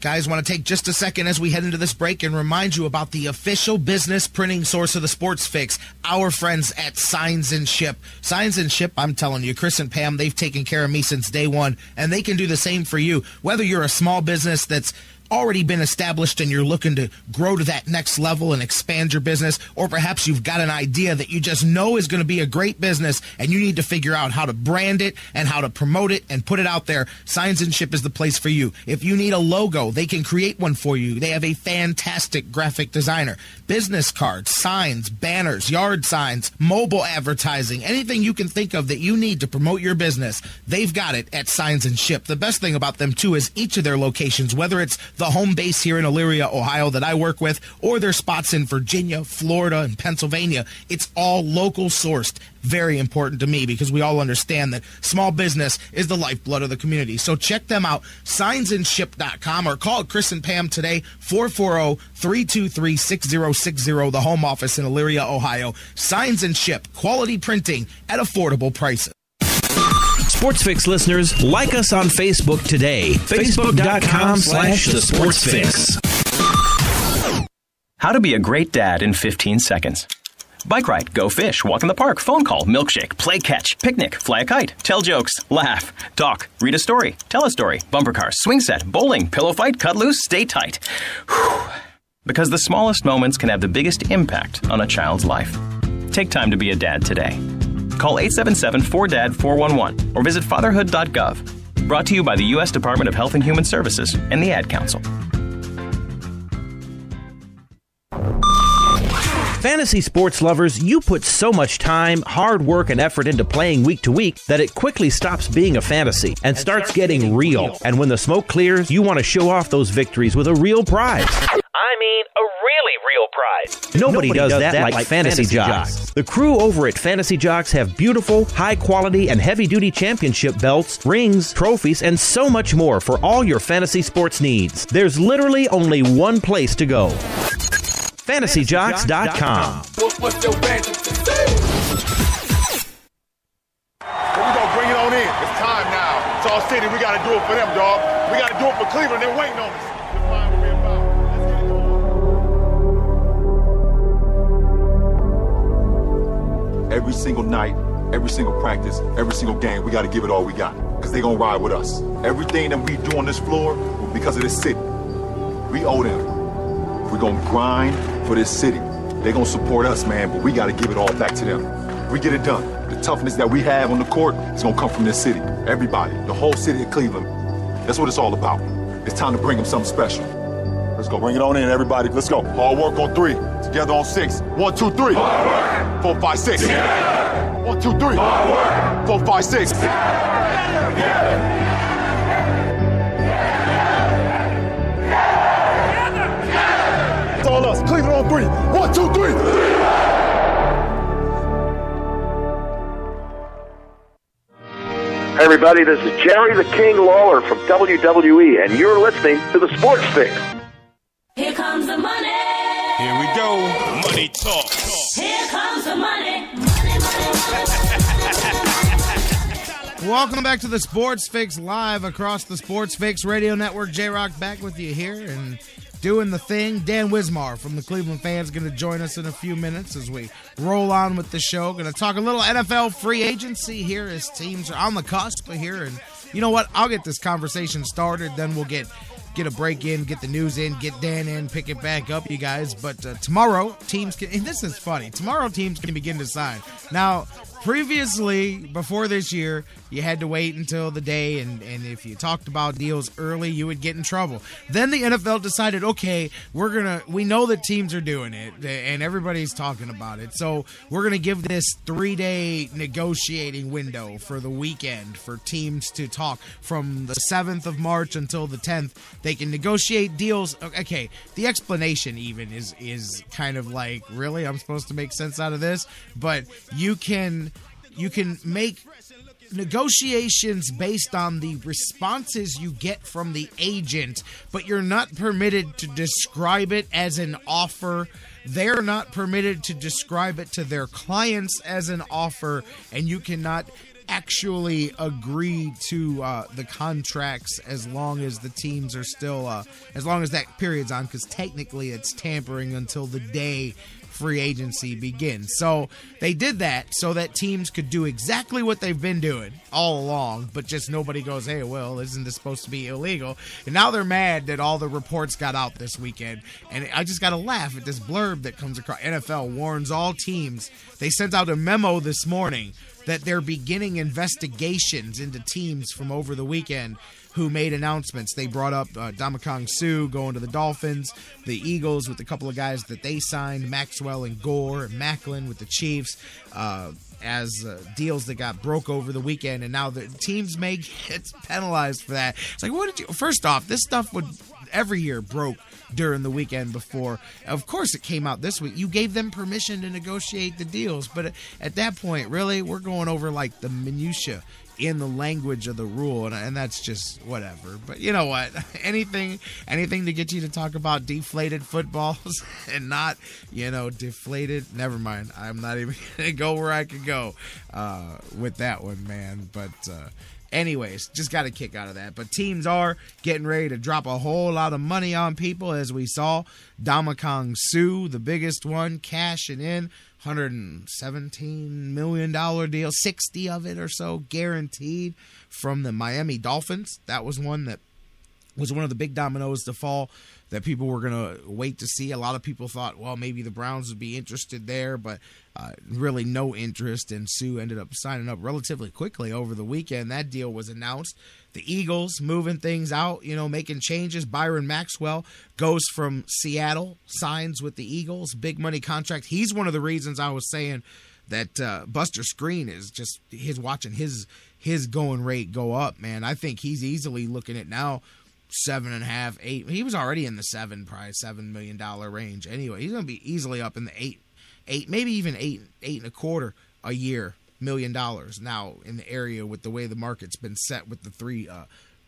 Guys, want to take just a second as we head into this break and remind you about the official business printing source of the Sports Fix, our friends at Signs and Ship. Signs and Ship, I'm telling you, Chris and Pam, they've taken care of me since day one, and they can do the same for you. Whether you're a small business that's already been established and you're looking to grow to that next level and expand your business, or perhaps you've got an idea that you just know is going to be a great business and you need to figure out how to brand it and how to promote it and put it out there, Signs and Ship is the place for you. If you need a logo, they can create one for you. They have a fantastic graphic designer. Business cards, signs, banners, yard signs, mobile advertising, anything you can think of that you need to promote your business, they've got it at Signs and Ship. The best thing about them, too, is each of their locations, whether it's the home base here in Elyria, Ohio, that I work with, or their spots in Virginia, Florida, and Pennsylvania. It's all local sourced. Very important to me because we all understand that small business is the lifeblood of the community. So check them out, signsandship.com, or call Chris and Pam today, 440-323-6060, the home office in Elyria, Ohio. Signs and Ship, quality printing at affordable prices. Sports Fix listeners, like us on Facebook today. Facebook.com/thesportsfix. How to be a great dad in 15 seconds. Bike ride, go fish, walk in the park, phone call, milkshake, play catch, picnic, fly a kite, tell jokes, laugh, talk, read a story, tell a story, bumper car, swing set, bowling, pillow fight, cut loose, stay tight. Whew. Because the smallest moments can have the biggest impact on a child's life. Take time to be a dad today. Call 877-4DAD-411 or visit fatherhood.gov. Brought to you by the U.S. Department of Health and Human Services and the Ad Council. Fantasy sports lovers, you put so much time, hard work, and effort into playing week to week that it quickly stops being a fantasy and starts getting real. And when the smoke clears, you want to show off those victories with a real prize. I mean, a really real prize. Nobody does that like Fantasy Jocks. The crew over at Fantasy Jocks have beautiful, high-quality, and heavy-duty championship belts, rings, trophies, and so much more for all your fantasy sports needs. There's literally only one place to go. FantasyJocks.com. Here we go, bring it on in. It's time now. It's all city. We got to do it for them, dog. We got to do it for Cleveland. They're waiting on us. Every single night, every single practice, every single game, we got to give it all we got because they're going to ride with us. Everything that we do on this floor, because of this city, we owe them. We're going to grind for this city. They're going to support us, man, but we got to give it all back to them. We get it done. The toughness that we have on the court is going to come from this city. Everybody, the whole city of Cleveland. That's what it's all about. It's time to bring them something special. Let's go. Bring it on in, everybody. Let's go. Hard work on three. Together on six. One, two, three. Hard work. Four, five, six. Together. One, two, three. Hard work. Four, five, six. Together. Together. On us. Cleveland on three. One, two, three. Hey everybody, this is Jerry the King Lawler from WWE, and you're listening to the Sports Fix. Here comes the money. Here we go. Money talk. Here comes the money. Welcome back to the Sports Fix live across the Sports Fix Radio Network. J-Rock back with you here and doing the thing. Dan Wismar from the Cleveland Fans going to join us in a few minutes as we roll on with the show. Going to talk a little NFL free agency here as teams are on the cusp of here. And you know what? I'll get this conversation started. Then we'll get a break in, get the news in, get Dan in, pick it back up, you guys. But tomorrow, teams can... And this is funny. Tomorrow, teams can begin to sign. Now... Previously, before this year, you had to wait until the day, and if you talked about deals early, you would get in trouble. Then the NFL decided, okay, we know that teams are doing it, and everybody's talking about it, so we're going to give this 3-day negotiating window for the weekend for teams to talk from the 7th of March until the 10th. They can negotiate deals. Okay, the explanation even is kind of like, really? I'm supposed to make sense out of this? But you can make negotiations based on the responses you get from the agent, but you're not permitted to describe it as an offer. They're not permitted to describe it to their clients as an offer, and you cannot actually agree to the contracts as long as the teams are still, as long as that period's on, because technically it's tampering until the day free agency begins. So they did that so that teams could do exactly what they've been doing all along, but just nobody goes, hey, well, isn't this supposed to be illegal? And now they're mad that all the reports got out this weekend. And I just got to laugh at this blurb that comes across. NFL warns all teams. They sent out a memo this morning that they're beginning investigations into teams from over the weekend who made announcements. They brought up Ndamukong Suh going to the Dolphins, the Eagles with a couple of guys that they signed, Maxwell and Gore, and Macklin with the Chiefs, as deals that got broke over the weekend, and now the teams may get penalized for that. It's like, what did you... First off, this stuff would every year broke during the weekend before. Of course it came out this week. You gave them permission to negotiate the deals, but at that point, really, we're going over like the minutiae in the language of the rule, and that's just whatever. But you know what? Anything to get you to talk about deflated footballs and not, deflated. Never mind. I'm not even going to go where I could go with that one, man. But anyways, just got a kick out of that. But teams are getting ready to drop a whole lot of money on people, as we saw. Ndamukong Suh, the biggest one, cashing in. $117 million deal, 60 of it or so guaranteed from the Miami Dolphins. That was one that was one of the big dominoes to fall that people were going to wait to see. A lot of people thought, well, maybe the Browns would be interested there, but really no interest, and Sue ended up signing up relatively quickly over the weekend. That deal was announced. The Eagles moving things out, making changes. Byron Maxwell goes from Seattle, signs with the Eagles, big money contract. He's one of the reasons I was saying that Buster Skrine is just watching his going rate go up, man. I think he's easily looking at now 7.5, 8. He was already in the $7 million range anyway. He's gonna be easily up in the eight, maybe even $8.25 million a year. $1 million now in the area with the way the market's been set with the 3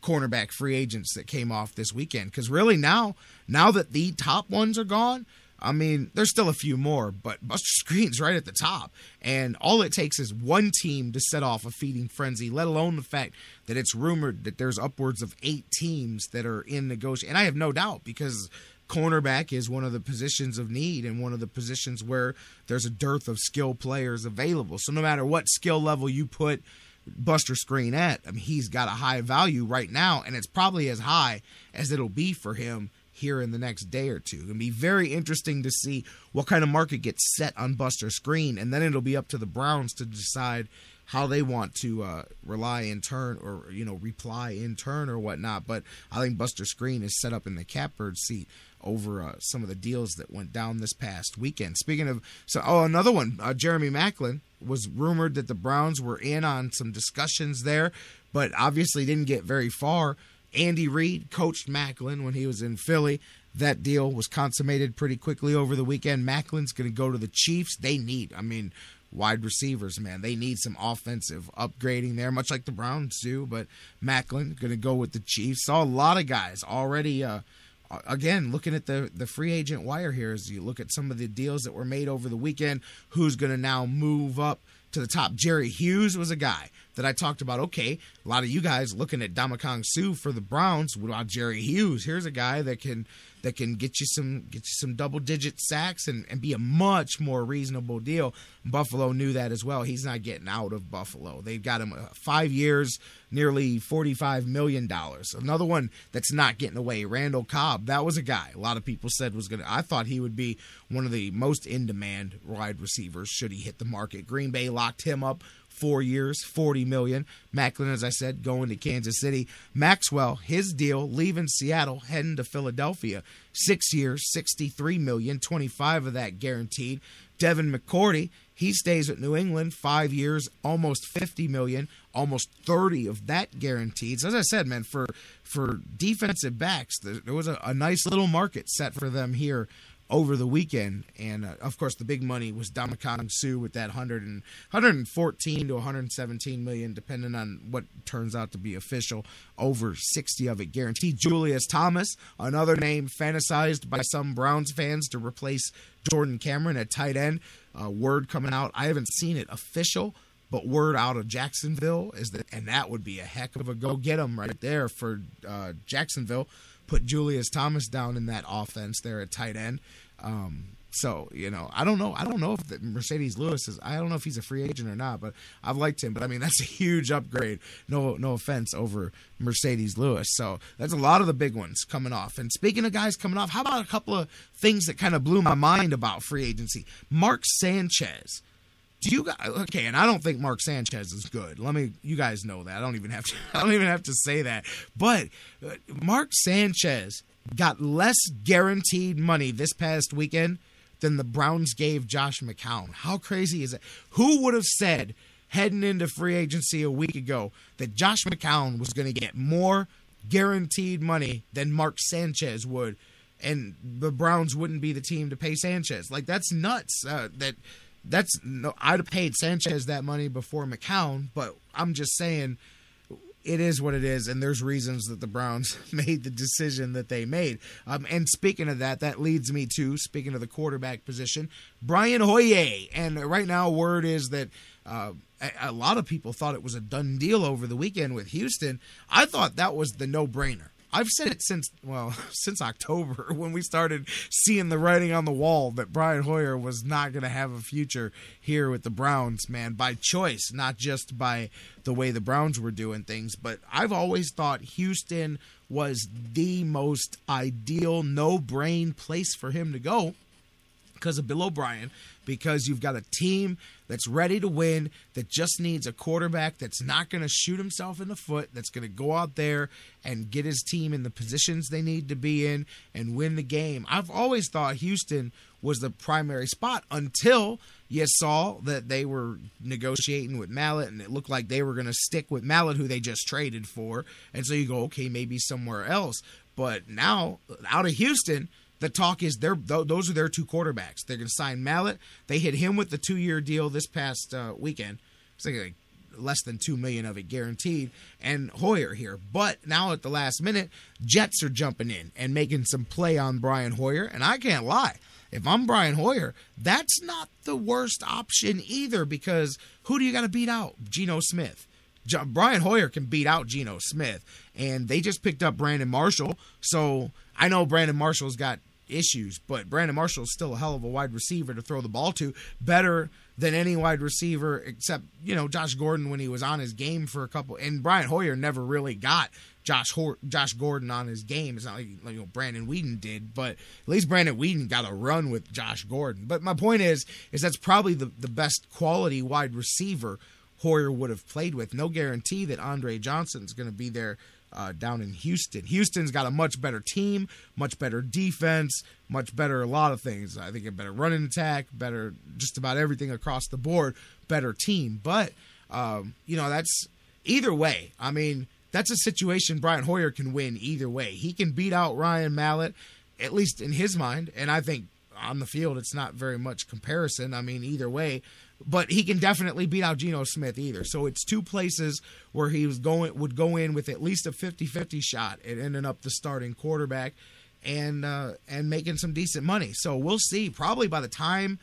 cornerback free agents that came off this weekend. Because really now that the top ones are gone, I mean, there's still a few more, but Buster Skrine's right at the top. And all it takes is one team to set off a feeding frenzy, let alone the fact that it's rumored that there's upwards of 8 teams that are in negotiation. And I have no doubt, because cornerback is one of the positions of need and one of the positions where there's a dearth of skill players available. So no matter what skill level you put Buster Skrine at, I mean, he's got a high value right now, and it's probably as high as it'll be for him here in the next day or two. It'll be very interesting to see what kind of market gets set on Buster Skrine, and then it'll be up to the Browns to decide how they want to rely in turn, or reply in turn or whatnot. But I think Buster Skrine is set up in the catbird seat over some of the deals that went down this past weekend. Speaking of, another one, Jeremy Maclin was rumored that the Browns were in on some discussions there, but obviously didn't get very far. Andy Reid coached Maclin when he was in Philly. That deal was consummated pretty quickly over the weekend. Macklin's going to go to the Chiefs. They need, wide receivers, man. They need some offensive upgrading there, much like the Browns do. But Maclin going to go with the Chiefs. Saw a lot of guys already. Again, looking at the free agent wire here, as you look at some of the deals that were made over the weekend, who's going to now move up to the top. Jerry Hughes was a guy that I talked about. Okay, a lot of you guys looking at Ndamukong Suh for the Browns. What about Jerry Hughes? Here's a guy that can get you some double-digit sacks and be a much more reasonable deal. Buffalo knew that as well. He's not getting out of Buffalo. They've got him 5 years, nearly $45 million. Another one that's not getting away, Randall Cobb. That was a guy a lot of people said was going to – I thought he would be one of the most in-demand wide receivers should he hit the market. Green Bay locked him up. 4 years, $40 million. Maclin, as I said, going to Kansas City. Maxwell, his deal, leaving Seattle, heading to Philadelphia. 6 years, $63 million, 25 of that guaranteed. Devin McCourty, he stays with New England, 5 years, almost $50 million, almost 30 of that guaranteed. So as I said, man, for defensive backs, there was a nice little market set for them here over the weekend. And of course, the big money was Ndamukong Suh with that 114 to 117 million, depending on what turns out to be official. Over 60 of it guaranteed. Julius Thomas, another name fantasized by some Browns fans to replace Jordan Cameron at tight end. Word coming out, I haven't seen it official, but word out of Jacksonville is that, and that would be a heck of a go get him right there for Jacksonville. Put Julius Thomas down in that offense there at tight end. I don't know. I don't know if Mercedes Lewis is – I don't know if he's a free agent or not, but I've liked him. But, that's a huge upgrade, no offense, over Mercedes Lewis. So that's a lot of the big ones coming off. And speaking of guys coming off, how about a couple of things that kind of blew my mind about free agency? Mark Sanchez. And I don't think Mark Sanchez is good. You guys know that. I don't even have to say that. But Mark Sanchez got less guaranteed money this past weekend than the Browns gave Josh McCown. How crazy is it? Who would have said heading into free agency a week ago that Josh McCown was going to get more guaranteed money than Mark Sanchez would, and the Browns wouldn't be the team to pay Sanchez? Like, that's nuts. I'd have paid Sanchez that money before McCown, but I'm just saying it is what it is, and there's reasons that the Browns made the decision that they made. And speaking of that, that leads me to, speaking of the quarterback position, Brian Hoyer. And right now word is that a lot of people thought it was a done deal over the weekend with Houston. I thought that was the no-brainer. I've said it since October, when we started seeing the writing on the wall that Brian Hoyer was not going to have a future here with the Browns, man, by choice, not just by the way the Browns were doing things. But I've always thought Houston was the most ideal, no-brain place for him to go because of Bill O'Brien, because you've got a team that's ready to win, that just needs a quarterback that's not going to shoot himself in the foot, that's going to go out there and get his team in the positions they need to be in and win the game. I've always thought Houston was the primary spot until you saw that they were negotiating with Mallett, and it looked like they were going to stick with Mallett, who they just traded for. And so you go, okay, maybe somewhere else. But now, out of Houston, the talk is those are their two quarterbacks. They're going to sign Mallett. They hit him with the 2-year deal this past weekend. It's like less than $2 million of it guaranteed. And Hoyer here. But now at the last minute, Jets are jumping in and making some play on Brian Hoyer. And I can't lie. If I'm Brian Hoyer, that's not the worst option either, because who do you got to beat out? Geno Smith. Brian Hoyer can beat out Geno Smith. And they just picked up Brandon Marshall. So I know Brandon Marshall's got issues, but Brandon Marshall is still a hell of a wide receiver to throw the ball to, better than any wide receiver except, you know, Josh Gordon when he was on his game for a couple. And Brian Hoyer never really got Josh Gordon on his game. It's not like, you know, Brandon Weeden did, but at least Brandon Weeden got a run with Josh Gordon. But my point is that's probably the best quality wide receiver Hoyer would have played with. No guarantee that Andre Johnson's going to be there down in Houston. Houston's got a much better team, much better defense, much better a lot of things. I think a better running attack, better just about everything across the board, better team. But, you know, that's either way. I mean, that's a situation Brian Hoyer can win either way. He can beat out Ryan Mallett, at least in his mind, and I think on the field it's not very much comparison. I mean, either way. But he can definitely beat out Geno Smith either. So it's two places where he would go in with at least a 50-50 shot at ending up the starting quarterback and making some decent money. So we'll see. Probably by the time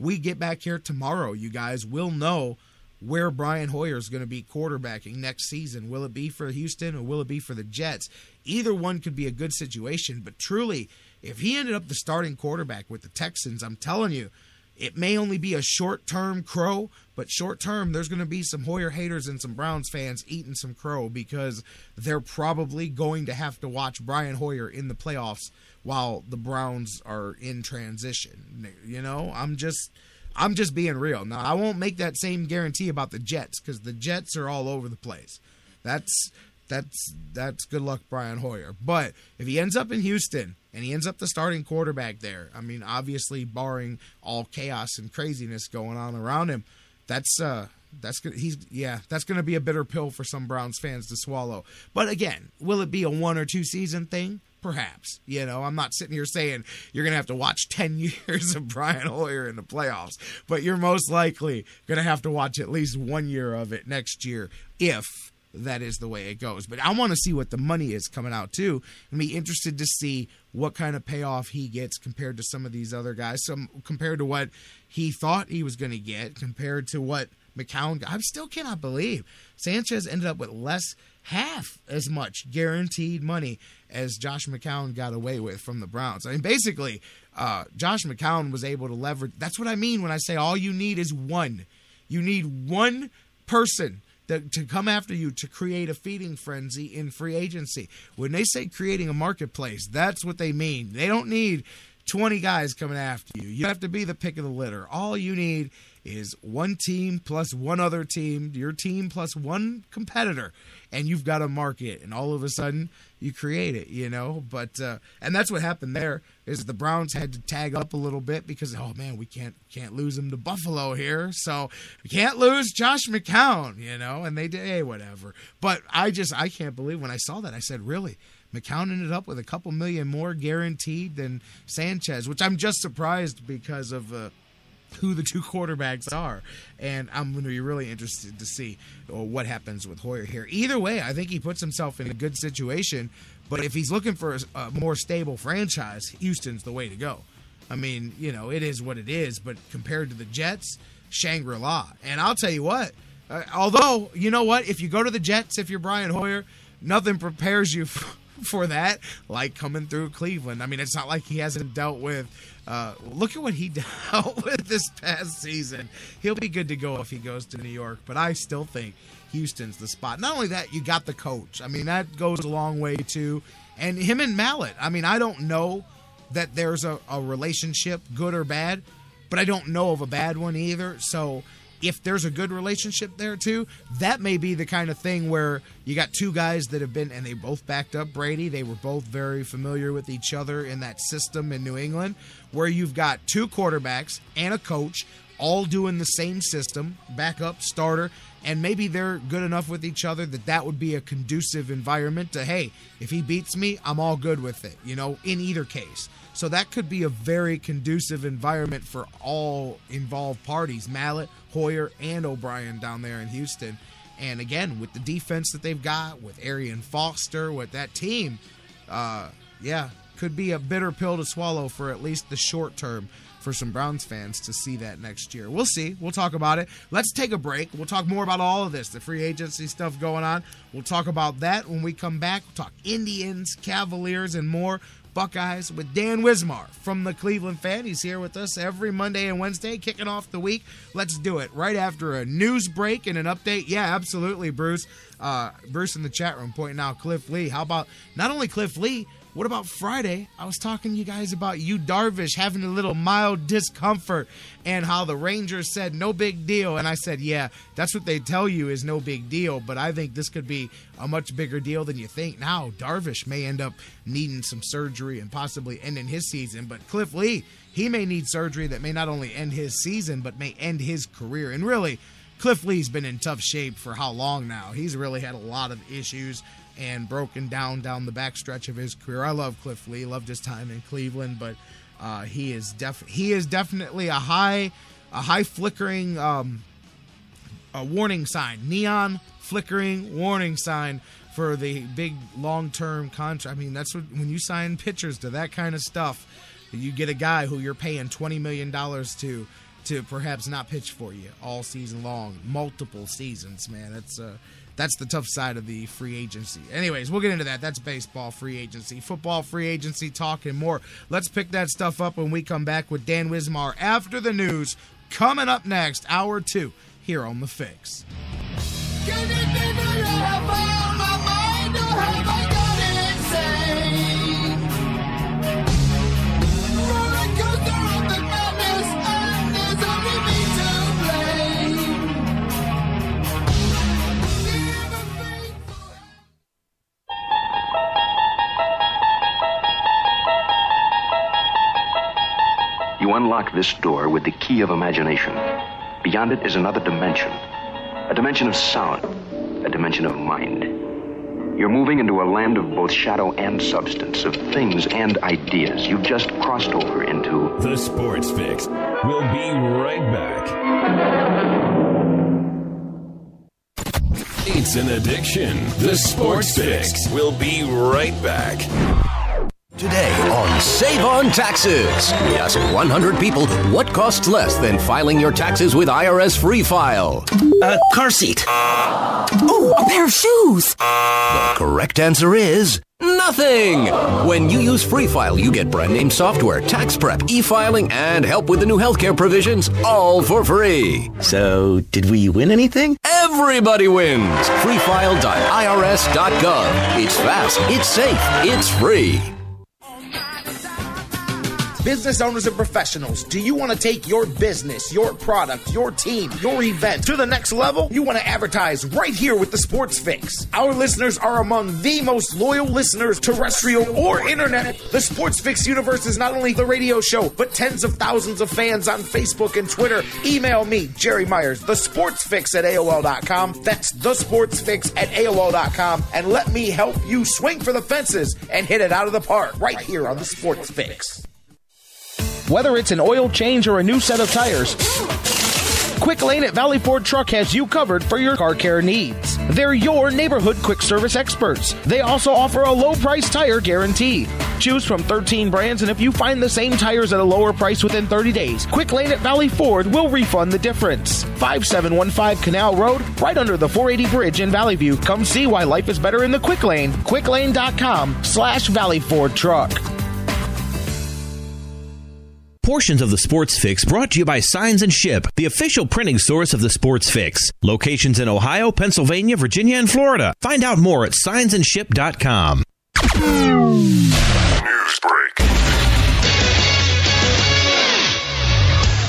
we get back here tomorrow, you guys will know where Brian Hoyer is going to be quarterbacking next season. Will it be for Houston or will it be for the Jets? Either one could be a good situation. But truly, if he ended up the starting quarterback with the Texans, I'm telling you, it may only be a short-term crow, but short-term, there's going to be some Hoyer haters and some Browns fans eating some crow because they're probably going to have to watch Brian Hoyer in the playoffs while the Browns are in transition. You know, I'm just being real. Now, I won't make that same guarantee about the Jets because the Jets are all over the place. That's good luck, Brian Hoyer. But if he ends up in Houston and he ends up the starting quarterback there, I mean, obviously, barring all chaos and craziness going on around him, that's going to be a bitter pill for some Browns fans to swallow. But again, will it be a 1 or 2 season thing? Perhaps. You know, I'm not sitting here saying you're going to have to watch 10 years of Brian Hoyer in the playoffs, but you're most likely going to have to watch at least 1 year of it next year if that is the way it goes. But I want to see what the money is coming out too. I'm interested to see what kind of payoff he gets compared to some of these other guys, compared to what he thought he was going to get, compared to what McCown got. I still cannot believe Sanchez ended up with half as much guaranteed money as Josh McCown got away with from the Browns. I mean, basically, Josh McCown was able to leverage. That's what I mean when I say all you need is one. You need one person to come after you to create a feeding frenzy in free agency. When they say creating a marketplace, that's what they mean. They don't need 20 guys coming after you. You have to be the pick of the litter. All you need is one team plus one other team, your team plus one competitor, and you've got a market, and all of a sudden you create it, you know. But and that's what happened there is the Browns had to tag up a little bit because, oh man, we can't lose him to Buffalo here, so we can't lose Josh McCown, you know. And they did, hey, whatever. But I can't believe when I saw that, I said, really? McCown ended up with a couple million more guaranteed than Sanchez, which I'm just surprised because of who the two quarterbacks are. And I'm going to be really interested to see what happens with Hoyer here. Either way, I think he puts himself in a good situation, but if he's looking for a more stable franchise, Houston's the way to go. I mean, you know, it is what it is, but compared to the Jets, Shangri-La. And I'll tell you what, although, you know what, if you go to the Jets, if you're Brian Hoyer, nothing prepares you for that, like coming through Cleveland. I mean, it's not like he hasn't dealt with look at what he dealt with this past season. He'll be good to go if he goes to New York, but I still think Houston's the spot. Not only that, you got the coach. I mean, that goes a long way too. And him and Mallett, I mean, I don't know that there's a relationship, good or bad, but I don't know of a bad one either. So if there's a good relationship there too, that may be the kind of thing where you got two guys that have been, and they both backed up Brady. They were both very familiar with each other in that system in New England, where you've got two quarterbacks and a coach all doing the same system, backup, starter, and maybe they're good enough with each other that would be a conducive environment to, hey, if he beats me, I'm all good with it, you know, in either case. So that could be a very conducive environment for all involved parties, Mallett, Hoyer, and O'Brien down there in Houston. And again, with the defense that they've got, with Arian Foster, with that team, could be a bitter pill to swallow for at least the short term for some Browns fans to see that next year. We'll see. We'll talk about it. Let's take a break. We'll talk more about all of this, the free agency stuff going on. We'll talk about that when we come back. We'll talk Indians, Cavaliers, and more Buckeyes with Dan Wismar from the Cleveland Fan. He's here with us every Monday and Wednesday, kicking off the week. Let's do it right after a news break and an update. Yeah, absolutely, Bruce. Bruce in the chat room pointing out Cliff Lee. How about not only Cliff Lee, what about Friday? I was talking to you guys about Yu Darvish having a little mild discomfort and how the Rangers said no big deal. And I said, yeah, that's what they tell you is no big deal. But I think this could be a much bigger deal than you think. Now, Darvish may end up needing some surgery and possibly ending his season. But Cliff Lee, he may need surgery that may not only end his season, but may end his career. And really, Cliff Lee's been in tough shape for how long now? He's really had a lot of issues and broken down the backstretch of his career. I love Cliff Lee, loved his time in Cleveland, but he is definitely a high flickering a warning sign, neon flickering warning sign for the big long-term contract. I mean, that's what, when you sign pitchers to that kind of stuff, you get a guy who you're paying $20 million to perhaps not pitch for you all season long, multiple seasons, man. That's the tough side of the free agency. Anyways, we'll get into that. That's baseball free agency, football free agency talk and more. Let's pick that stuff up when we come back with Dan Wismar after the news. Coming up next, hour two, here on The Fix. You unlock this door with the key of imagination. Beyond it is another dimension. A dimension of sound. A dimension of mind. You're moving into a land of both shadow and substance, of things and ideas. You've just crossed over into... The Sports Fix. We'll be right back. It's an addiction. The Sports Fix. We'll be right back. Today on Save on Taxes, we asked 100 people what costs less than filing your taxes with IRS Free File. A car seat. Ooh, a pair of shoes. The correct answer is... nothing! When you use Free File, you get brand name software, tax prep, e-filing, and help with the new healthcare provisions, all for free. So, did we win anything? Everybody wins! Freefile.irs.gov. It's fast, it's safe, it's free. Business owners and professionals, do you want to take your business, your product, your team, your event to the next level? You want to advertise right here with the Sports Fix. Our listeners are among the most loyal listeners, terrestrial or internet. The Sports Fix universe is not only the radio show, but tens of thousands of fans on Facebook and Twitter. Email me, Jerry Myers, thesportsfix@AOL.com. That's thesportsfix@AOL.com. And let me help you swing for the fences and hit it out of the park right here on the Sports Fix. Whether it's an oil change or a new set of tires, Quick Lane at Valley Ford Truck has you covered for your car care needs. They're your neighborhood quick service experts. They also offer a low price tire guarantee. Choose from 13 brands, and if you find the same tires at a lower price within 30 days, Quick Lane at Valley Ford will refund the difference. 5715 Canal Road, right under the 480 bridge in Valley View. Come see why life is better in the Quick Lane. QuickLane.com/Valley Ford Truck. Portions of the Sports Fix brought to you by Signs and Ship, the official printing source of the Sports Fix. Locations in Ohio, Pennsylvania, Virginia, and Florida. Find out more at signsandship.com. News break.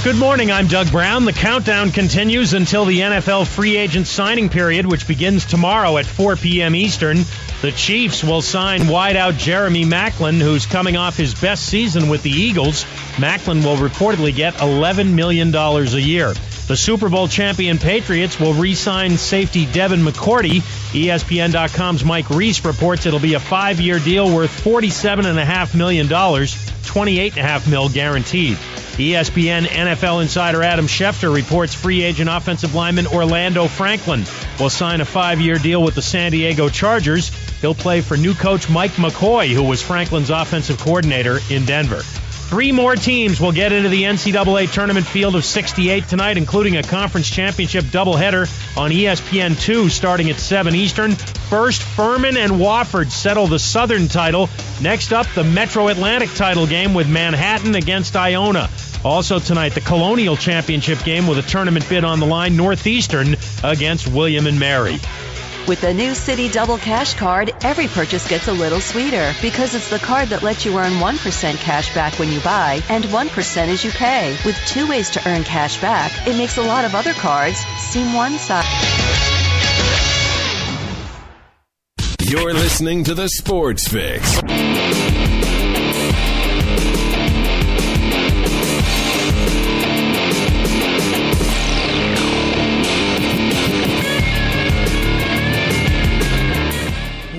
Good morning, I'm Doug Brown. The countdown continues until the NFL free agent signing period, which begins tomorrow at 4 p.m. Eastern. The Chiefs will sign wideout Jeremy Maclin, who's coming off his best season with the Eagles. Maclin will reportedly get $11 million a year. The Super Bowl champion Patriots will re-sign safety Devin McCourty. ESPN.com's Mike Reese reports it'll be a 5-year deal worth $47.5 million, $28.5 million guaranteed. ESPN NFL insider Adam Schefter reports free agent offensive lineman Orlando Franklin will sign a 5-year deal with the San Diego Chargers. He'll play for new coach Mike McCoy, who was Franklin's offensive coordinator in Denver. Three more teams will get into the NCAA tournament field of 68 tonight, including a conference championship doubleheader on ESPN2 starting at 7 Eastern. First, Furman and Wofford settle the Southern title. Next up, the Metro Atlantic title game with Manhattan against Iona. Also tonight, the Colonial Championship game with a tournament bid on the line, Northeastern against William & Mary. With the new Citi Double Cash Card, every purchase gets a little sweeter because it's the card that lets you earn 1% cash back when you buy and 1% as you pay. With two ways to earn cash back, it makes a lot of other cards seem one-sided. You're listening to The Sports Fix.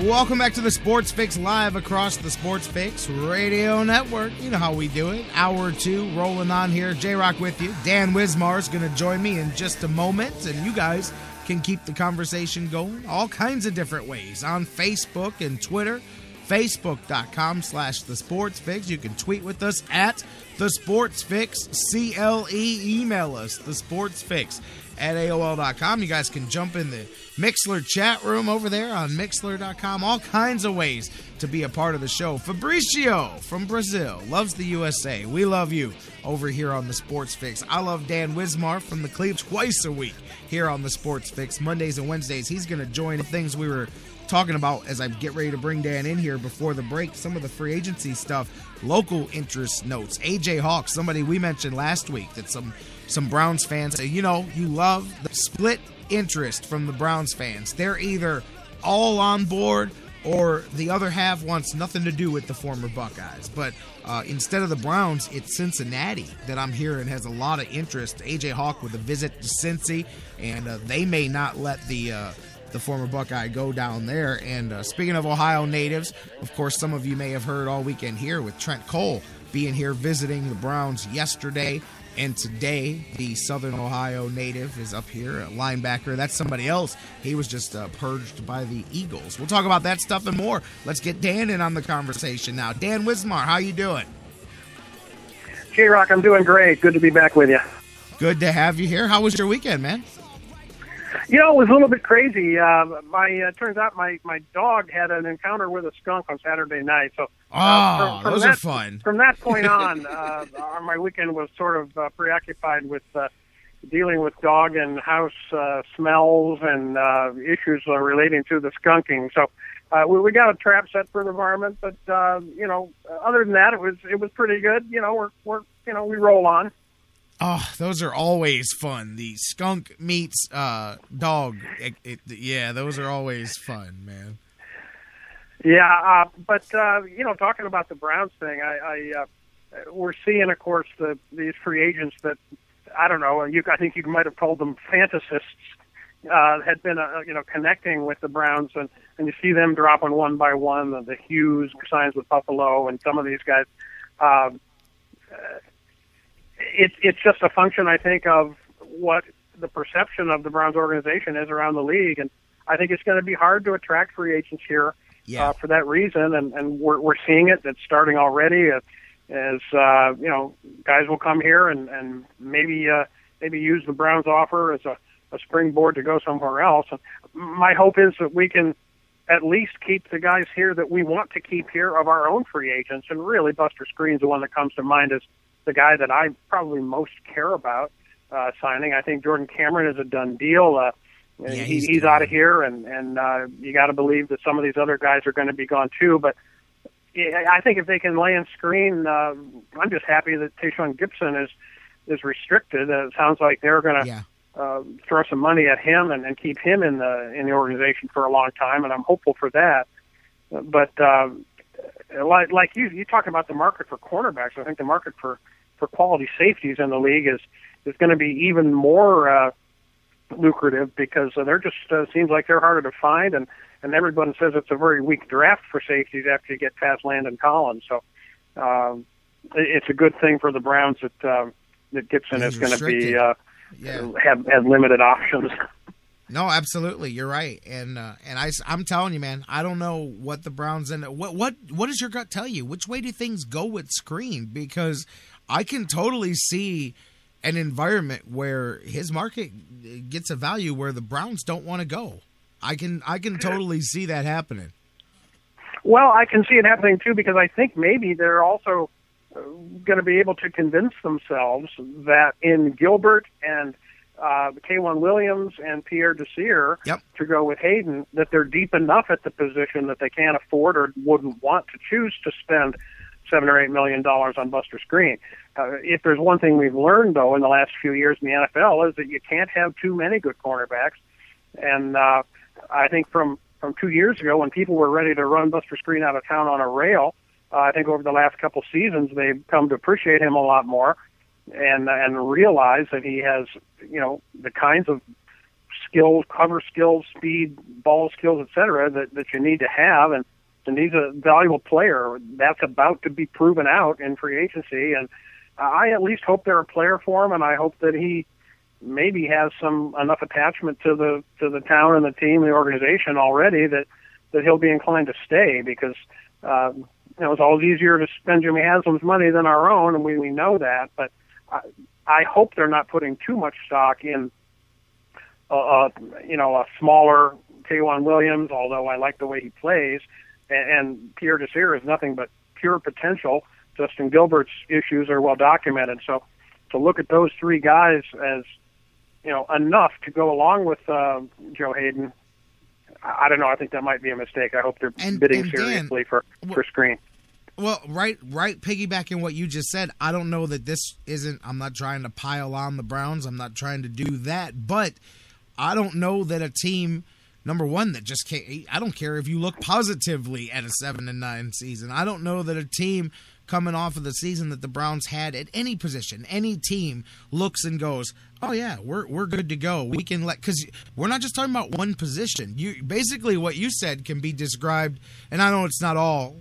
Welcome back to the Sports Fix live across the Sports Fix radio network. You know how we do it. Hour two rolling on here. J-Rock with you. Dan Wismar is going to join me in just a moment, and you guys can keep the conversation going all kinds of different ways on Facebook and Twitter. Facebook.com/thesportsfix. You can tweet with us at thesportsfixCLE. Email us thesportsfix@AOL.com. You guys can jump in the Mixler chat room over there on Mixler.com. All kinds of ways to be a part of the show. Fabricio from Brazil loves the USA. We love you over here on the Sports Fix. I love Dan Wismar from the Cleveland twice a week here on the Sports Fix. Mondays and Wednesdays, he's going to join the things we were talking about as I get ready to bring Dan in here before the break. Some of the free agency stuff, local interest notes. AJ Hawk, somebody we mentioned last week that some Browns fans say, you know, you love the split interest from the Browns fans. They're either all on board or the other half wants nothing to do with the former Buckeyes. But instead of the Browns, it's Cincinnati that I'm hearing has a lot of interest. AJ Hawk with a visit to Cincy, and they may not let the former Buckeye go down there. And speaking of Ohio natives, of course, some of you may have heard all weekend here with Trent Cole being here visiting the Browns yesterday and today. The Southern Ohio native is up here, a linebacker. That's somebody else. He was just purged by the Eagles. We'll talk about that stuff and more. Let's get Dan in on the conversation now. Dan Wismar, how you doing? J-Rock, I'm doing great. Good to be back with you. Good to have you here. How was your weekend, man? You know, it was a little bit crazy. Turns out my dog had an encounter with a skunk on Saturday night. So, those are fun. From that point on, my weekend was sort of preoccupied with dealing with dog and house smells and issues relating to the skunking. So, we got a trap set for the environment, but you know, other than that, it was pretty good. You know, we roll on. Oh, those are always fun. The skunk meets dog. Those are always fun, man. Yeah, you know, talking about the Browns thing, we're seeing, of course, these free agents that, I don't know, I think you might have called them fantasists, had been, connecting with the Browns, and you see them dropping one by one, the Hughes signs with Buffalo, and some of these guys. It's just a function, I think, of what the perception of the Browns organization is around the league, and I think it's going to be hard to attract free agents here for that reason, and we're seeing it. It's starting already as guys will come here and maybe use the Browns offer as a springboard to go somewhere else. And my hope is that we can at least keep the guys here that we want to keep here of our own free agents, and really Buster Skrine is the one that comes to mind as the guy that I probably most care about signing. I think Jordan Cameron is a done deal. He's out of here, and you got to believe that some of these other guys are going to be gone too. But I think if they can lay in Skrine, I'm just happy that Tayshaun Gibson is restricted. It sounds like they're going to throw some money at him and keep him in the organization for a long time, and I'm hopeful for that. But like you talk about the market for cornerbacks, I think the market for quality safeties in the league is going to be even more lucrative because they're just seems like they're harder to find, and everyone says it's a very weak draft for safeties after you get past Landon Collins. So it's a good thing for the Browns that Gibson is going to be have limited options. No, absolutely. You're right. And I'm telling you, man, I don't know what the Browns and what does your gut tell you? Which way do things go with Skrine? Because I can totally see an environment where his market gets a value where the Browns don't want to go. I can totally see that happening. Well, I can see it happening, too, because I think maybe they're also going to be able to convince themselves that in Gilbert and K'Wan Williams and Pierre Desir, yep, to go with Hayden, that they're deep enough at the position that they can't afford or wouldn't want to choose to spend $7 or $8 million on Buster Skrine. If there's one thing we've learned, though, in the last few years in the NFL is that you can't have too many good cornerbacks. And I think from 2 years ago when people were ready to run Buster Skrine out of town on a rail, I think over the last couple seasons they've come to appreciate him a lot more and realize that he has, you know, the kinds of skills, cover skills, speed, ball skills, etc., that you need to have. And he's a valuable player that's about to be proven out in free agency. And I at least hope they're a player for him, and I hope that he maybe has some enough attachment to the town and the team and the organization already that he'll be inclined to stay, because it's always easier to spend Jimmy Haslam's money than our own, and we know that. But I hope they're not putting too much stock in a smaller K'Wan Williams, although I like the way he plays. And Pierre Desir is nothing but pure potential. Justin Gilbert's issues are well documented. So to look at those three guys as, you know, enough to go along with Joe Hayden, I don't know. I think that might be a mistake. I hope they're bidding seriously for Skrine. Well, right. Piggybacking what you just said, I don't know that this isn't. I'm not trying to pile on the Browns. I'm not trying to do that. But I don't know that a team, number one, that just can't. I don't care if you look positively at a 7-9 season. I don't know that a team coming off of the season that the Browns had at any position, any team, looks and goes, oh yeah, we're good to go. We can let, because we're not just talking about one position. You basically, what you said can be described, and I know it's not all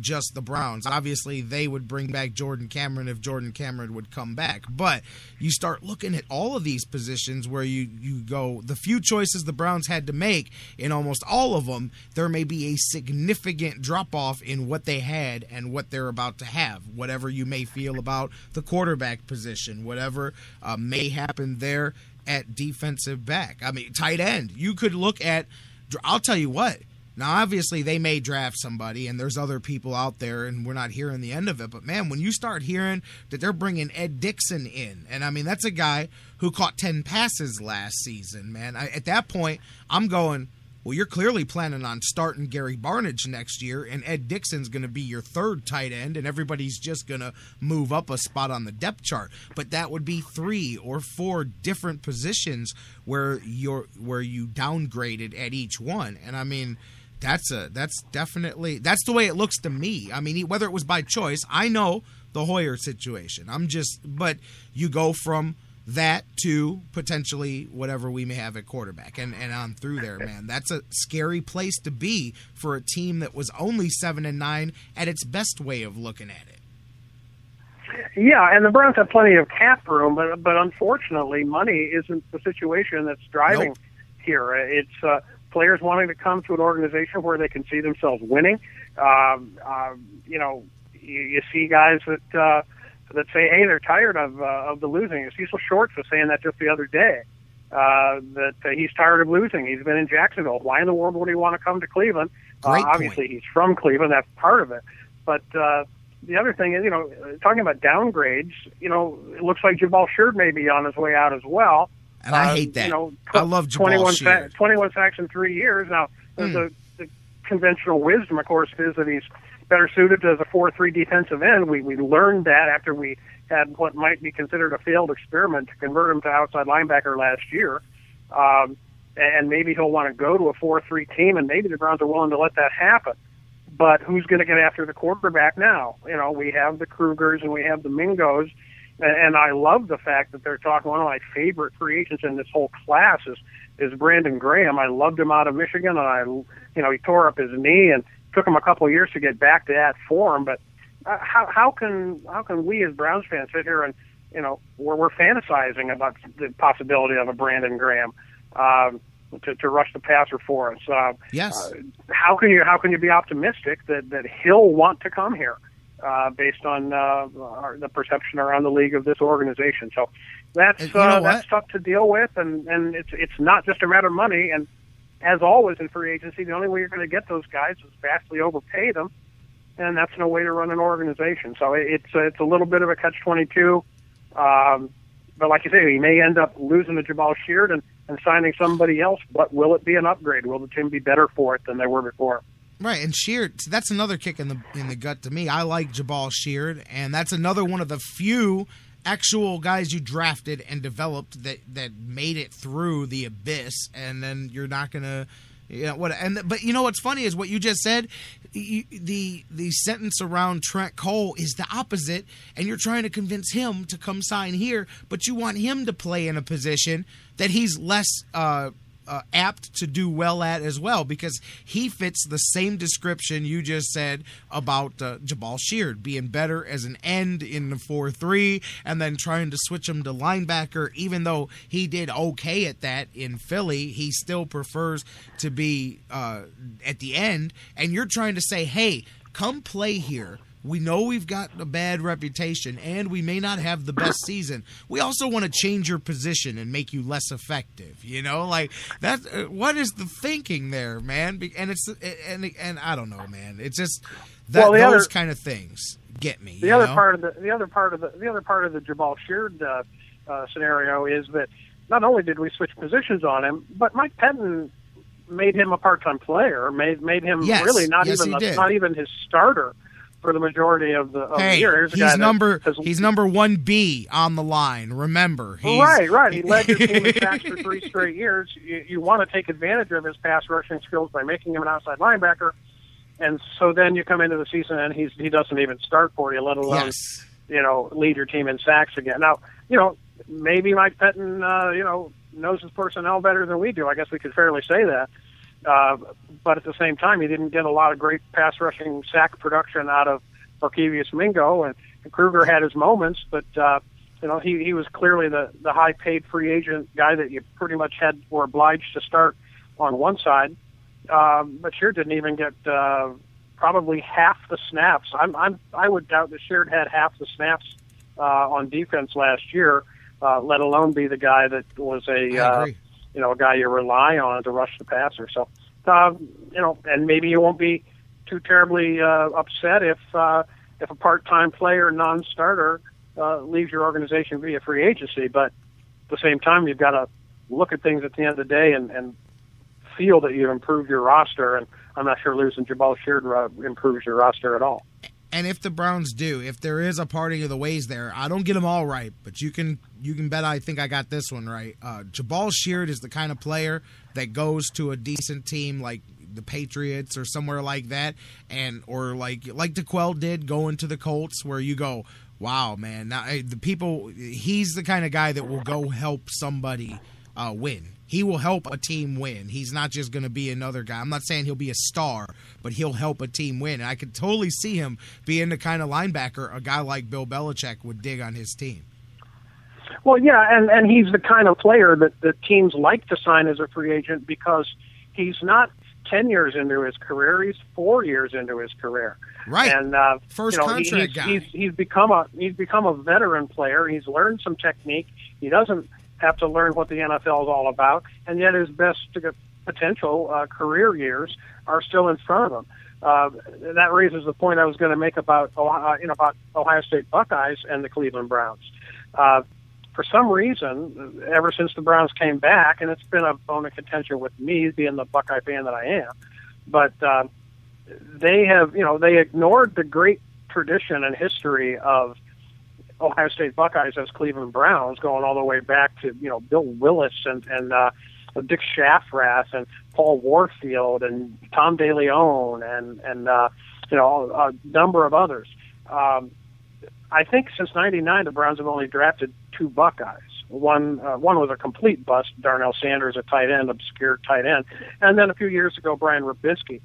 just the Browns. Obviously, they would bring back Jordan Cameron if Jordan Cameron would come back. But you start looking at all of these positions where you go, the few choices the Browns had to make, in almost all of them, there may be a significant drop off in what they had and what they're about to have, whatever you may feel about the quarterback position, whatever may happen there at defensive back. I mean, tight end. You could look at, I'll tell you what. Now, obviously, they may draft somebody, and there's other people out there, and we're not hearing the end of it. But, man, when you start hearing that they're bringing Ed Dixon in, and, I mean, that's a guy who caught 10 passes last season, man. At that point, I'm going, well, you're clearly planning on starting Gary Barnidge next year, and Ed Dixon's going to be your third tight end, and everybody's just going to move up a spot on the depth chart. But that would be 3 or 4 different positions where you downgraded at each one. And, I mean, that's the way it looks to me. I mean, whether it was by choice, I know the Hoyer situation. But you go from that to potentially whatever we may have at quarterback, and on through there, man. That's a scary place to be for a team that was only 7-9 at its best way of looking at it. Yeah, and the Browns have plenty of cap room, but unfortunately, money isn't the situation that's driving here. It's players wanting to come to an organization where they can see themselves winning. You see guys that say, hey, they're tired of the losing. Cecil Shorts was saying that just the other day, that he's tired of losing. He's been in Jacksonville. Why in the world would he want to come to Cleveland? Obviously, he's from Cleveland. That's part of it. But the other thing is, you know, talking about downgrades, you know, it looks like Jabal Sheard may be on his way out as well. And I hate that. You know, I love Jabal 21 Sheard. 21 sacks in 3 years. Now, the conventional wisdom, of course, is that he's better suited as a 4-3 defensive end. We learned that after we had what might be considered a failed experiment to convert him to outside linebacker last year. And maybe he'll want to go to a 4-3 team, and maybe the Browns are willing to let that happen. But who's going to get after the quarterback now? You know, we have the Krugers and we have the Mingos, and I love the fact that they're talking. One of my favorite free agents in this whole class is Brandon Graham. I loved him out of Michigan, and he tore up his knee, and took him a couple of years to get back to that form, but how can we as Browns fans sit here and, you know, we're fantasizing about the possibility of a Brandon Graham? to rush the passer for us. How can you be optimistic that he'll want to come here based on the perception around the league of this organization? So that's tough to deal with, and it's not just a matter of money. And as always in free agency, the only way you're going to get those guys is vastly overpay them, and that's no way to run an organization. So it's a little bit of a catch-22. But like you say, he may end up losing to Jabal Sheard and signing somebody else, but will it be an upgrade? Will the team be better for it than they were before? Right, and Sheard, that's another kick in the gut to me. I like Jabal Sheard, and that's another one of the few actual guys you drafted and developed that made it through the abyss, and then you're not going to... But you know what's funny is what you just said. The sentence around Trent Cole is the opposite, and you're trying to convince him to come sign here, but you want him to play in a position that he's less apt to do well at as well, because he fits the same description you just said about Jabal Sheard being better as an end in the 4-3 and then trying to switch him to linebacker. Even though he did okay at that in Philly, he still prefers to be at the end, and you're trying to say, hey, come play here. We know we've got a bad reputation, and we may not have the best season. We also want to change your position and make you less effective. You know, like that. What is the thinking there, man? And it's I don't know, man. It's just that those kind of things get me. The other part of the Jabal Sheard scenario is that not only did we switch positions on him, but Mike Pettin made him a part-time player. Made him really not even his starter for the majority of the year. He's number 1B on the line. Remember, right. He led your team in sacks for 3 straight years. You want to take advantage of his pass rushing skills by making him an outside linebacker, and so then you come into the season and he doesn't even start for you, let alone lead your team in sacks again. Now maybe Mike Pettin knows his personnel better than we do. I guess we could fairly say that. But at the same time, he didn't get a lot of great pass-rushing sack production out of Barkevious Mingo, and Kruger had his moments, but he was clearly the high-paid free agent guy that you pretty much were obliged to start on one side. But Sheard didn't even get probably half the snaps. I would doubt that Sheard had half the snaps on defense last year, let alone be the guy that was a guy you rely on to rush the passer. So, and maybe you won't be too terribly upset if a part-time player, non-starter, leaves your organization via free agency. But at the same time, you've got to look at things at the end of the day and feel that you've improved your roster. And I'm not sure losing Jabal Sheard improves your roster at all. And if the Browns do, if there is a parting of the ways there, I don't get them all right, but you can bet I think I got this one right. Jabal Sheard is the kind of player that goes to a decent team like the Patriots or somewhere like that, and or like DeQuell did going to the Colts, where you go, wow, man, now, he's the kind of guy that will go help somebody win. He will help a team win. He's not just going to be another guy. I'm not saying he'll be a star, but he'll help a team win. And I could totally see him being the kind of linebacker a guy like Bill Belichick would dig on his team. Well, yeah, and he's the kind of player that the teams like to sign as a free agent, because he's not 10 years into his career. He's 4 years into his career. Right. And contract guy. He's become a veteran player. He's learned some technique. He doesn't have to learn what the NFL is all about, and yet his best potential career years are still in front of him. That raises the point I was going to make about Ohio State Buckeyes and the Cleveland Browns. For some reason, ever since the Browns came back, and it's been a bone of contention with me being the Buckeye fan that I am, but they ignored the great tradition and history of Ohio State Buckeyes as Cleveland Browns, going all the way back to Bill Willis and Dick Shafrath and Paul Warfield and Tom DeLeon and a number of others. I think since '99 the Browns have only drafted 2 Buckeyes. One was a complete bust, Darnell Sanders, a tight end, obscure tight end, and then a few years ago Brian Rubisky.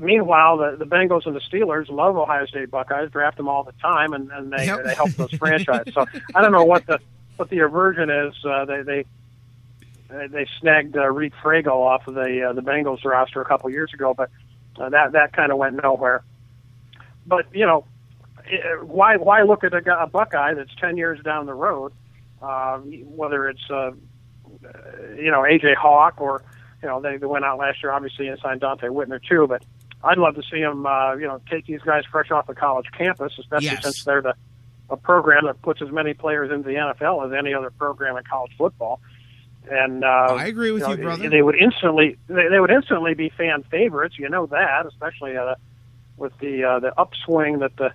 Meanwhile, the Bengals and the Steelers love Ohio State Buckeyes, draft them all the time, and they help those franchises. So I don't know what the But the aversion is they snagged Reed Fragel off of the Bengals roster a couple years ago, but that kind of went nowhere. But you know, why look at a Buckeye that's 10 years down the road, whether it's you know, AJ Hawk, or you know, they went out last year obviously and signed Dante Whitner too. But I'd love to see them you know, take these guys fresh off the college campus, especially since they're a program that puts as many players into the NFL as any other program in college football. And I agree with you, brother. They would instantly be fan favorites. You know that, especially with the upswing that the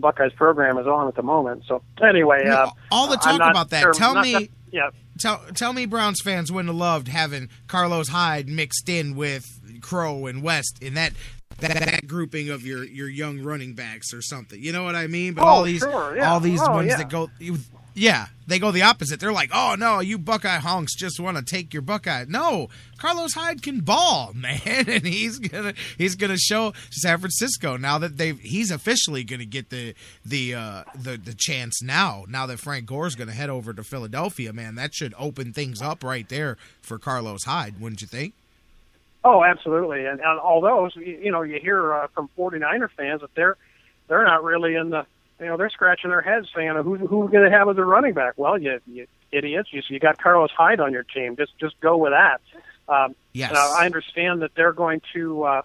Buckeyes program is on at the moment. So anyway, all the talk about that. Sure, tell me, Browns fans wouldn't have loved having Carlos Hyde mixed in with Crow and West in that grouping of your young running backs or something. You know what I mean? But they go the opposite. They're like, oh, no, you Buckeye honks just want to take your Buckeye. No, Carlos Hyde can ball, man, and he's gonna show San Francisco now that he's officially gonna get the chance now that Frank Gore's gonna head over to Philadelphia, man. That should open things up right there for Carlos Hyde, wouldn't you think? Oh, absolutely, and although you know, you hear from 49er fans that they're not really in the. You know, they're scratching their heads saying, who we're going to have as a running back? Well, you idiots, you got Carlos Hyde on your team. Just go with that. Yes. I understand that they're going to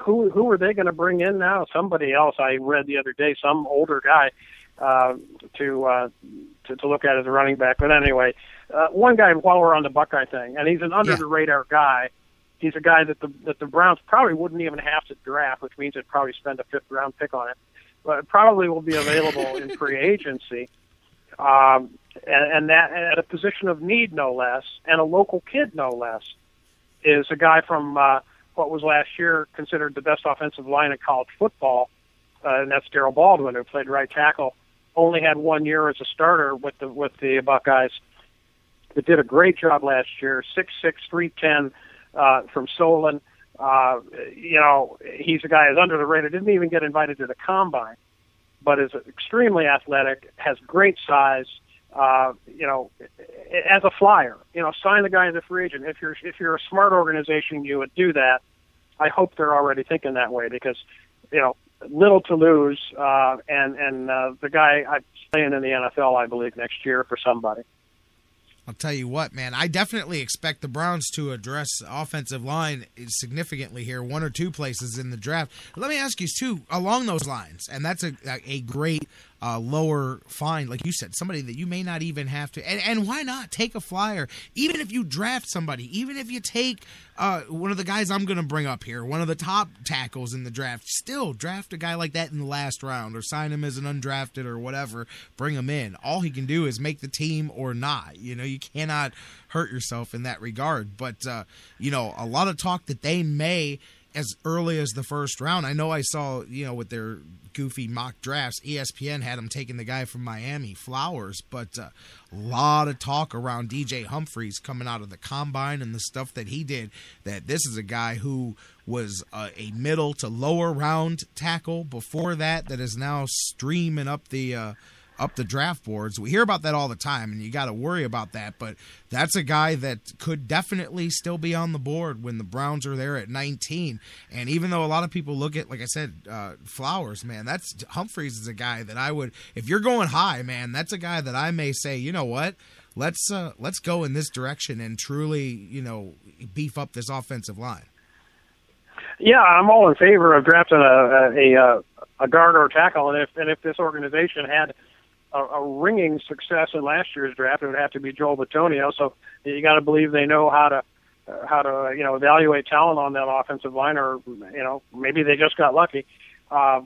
who are they going to bring in now? Somebody else I read the other day, some older guy to look at as a running back. But anyway, one guy, while we're on the Buckeye thing, and he's an under-the-radar guy. He's a guy that the Browns probably wouldn't even have to draft, which means they'd probably spend a fifth-round pick on it. But it probably will be available in free agency, and that at a position of need, no less, and a local kid, no less, is a guy from what was last year considered the best offensive line in college football, and that's Darrell Baldwin, who played right tackle, only had 1 year as a starter with the Buckeyes, but did a great job last year, 6'6", 310 from Solon. You know, he's a guy who's under the radar, didn't even get invited to the combine, but is extremely athletic, has great size, you know, as a flyer. You know, sign the guy as a free agent. If you're a smart organization, you would do that. I hope they're already thinking that way because, you know, little to lose, and the guy I'm playing in the NFL, I believe, next year for somebody. I'll tell you what, man, I definitely expect the Browns to address offensive line significantly here, one or two places in the draft. Let me ask you, too, along those lines, and that's a great lower find, like you said, somebody that you may not even have to, and why not take a flyer? Even if you draft somebody, even if you take one of the guys I'm going to bring up here, one of the top tackles in the draft, still draft a guy like that in the last round or sign him as an undrafted or whatever, bring him in. All he can do is make the team or not, you know, you cannot hurt yourself in that regard. But, you know, a lot of talk that they may, as early as the first round, I know I saw, you know, with their goofy mock drafts, ESPN had them taking the guy from Miami, Flowers, but a lot of talk around DJ Humphries coming out of the combine and the stuff that he did, that this is a guy who was a middle to lower round tackle before that is now streaming up the draft boards. We hear about that all the time, and you got to worry about that, but that's a guy that could definitely still be on the board when the Browns are there at 19. And even though a lot of people look at, like I said, Flowers, man, that's Humphries is a guy that I would, if you're going high, man, that's a guy that I may say, you know what, let's go in this direction and truly, you know, beef up this offensive line. Yeah, I'm all in favor of drafting a guard or a tackle, and if this organization had a ringing success in last year's draft, it would have to be Joel Bitonio. So you got to believe they know how to you know, evaluate talent on that offensive line, or you know, maybe they just got lucky. But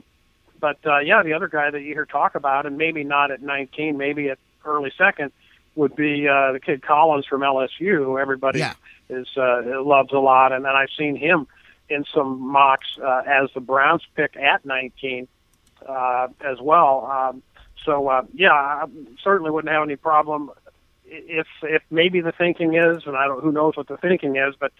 yeah, the other guy that you hear talk about, and maybe not at 19, maybe at early second, would be the kid Collins from LSU, who everybody is loves a lot, and then I've seen him in some mocks as the Browns pick at 19 as well. So, yeah, I certainly wouldn't have any problem if maybe the thinking is, and I don't, who knows what the thinking is, but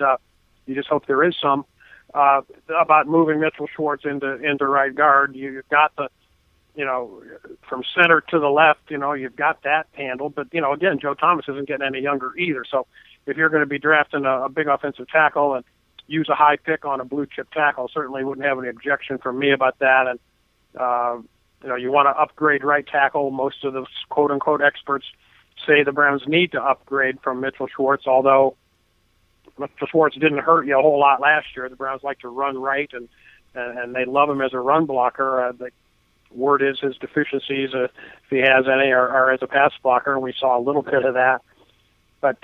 you just hope there is some, about moving Mitchell Schwartz into right guard. You've got the you know, from center to the left, you know, you've got that handled. But, you know, again, Joe Thomas isn't getting any younger either. So if you're going to be drafting a big offensive tackle and use a high pick on a blue-chip tackle, certainly wouldn't have any objection from me about that. And, you know, you want to upgrade right tackle. Most of the quote-unquote experts say the Browns need to upgrade from Mitchell Schwartz, although Mitchell Schwartz didn't hurt you a whole lot last year. The Browns like to run right, and they love him as a run blocker. The word is his deficiencies, if he has any, are as a pass blocker, and we saw a little bit of that. But,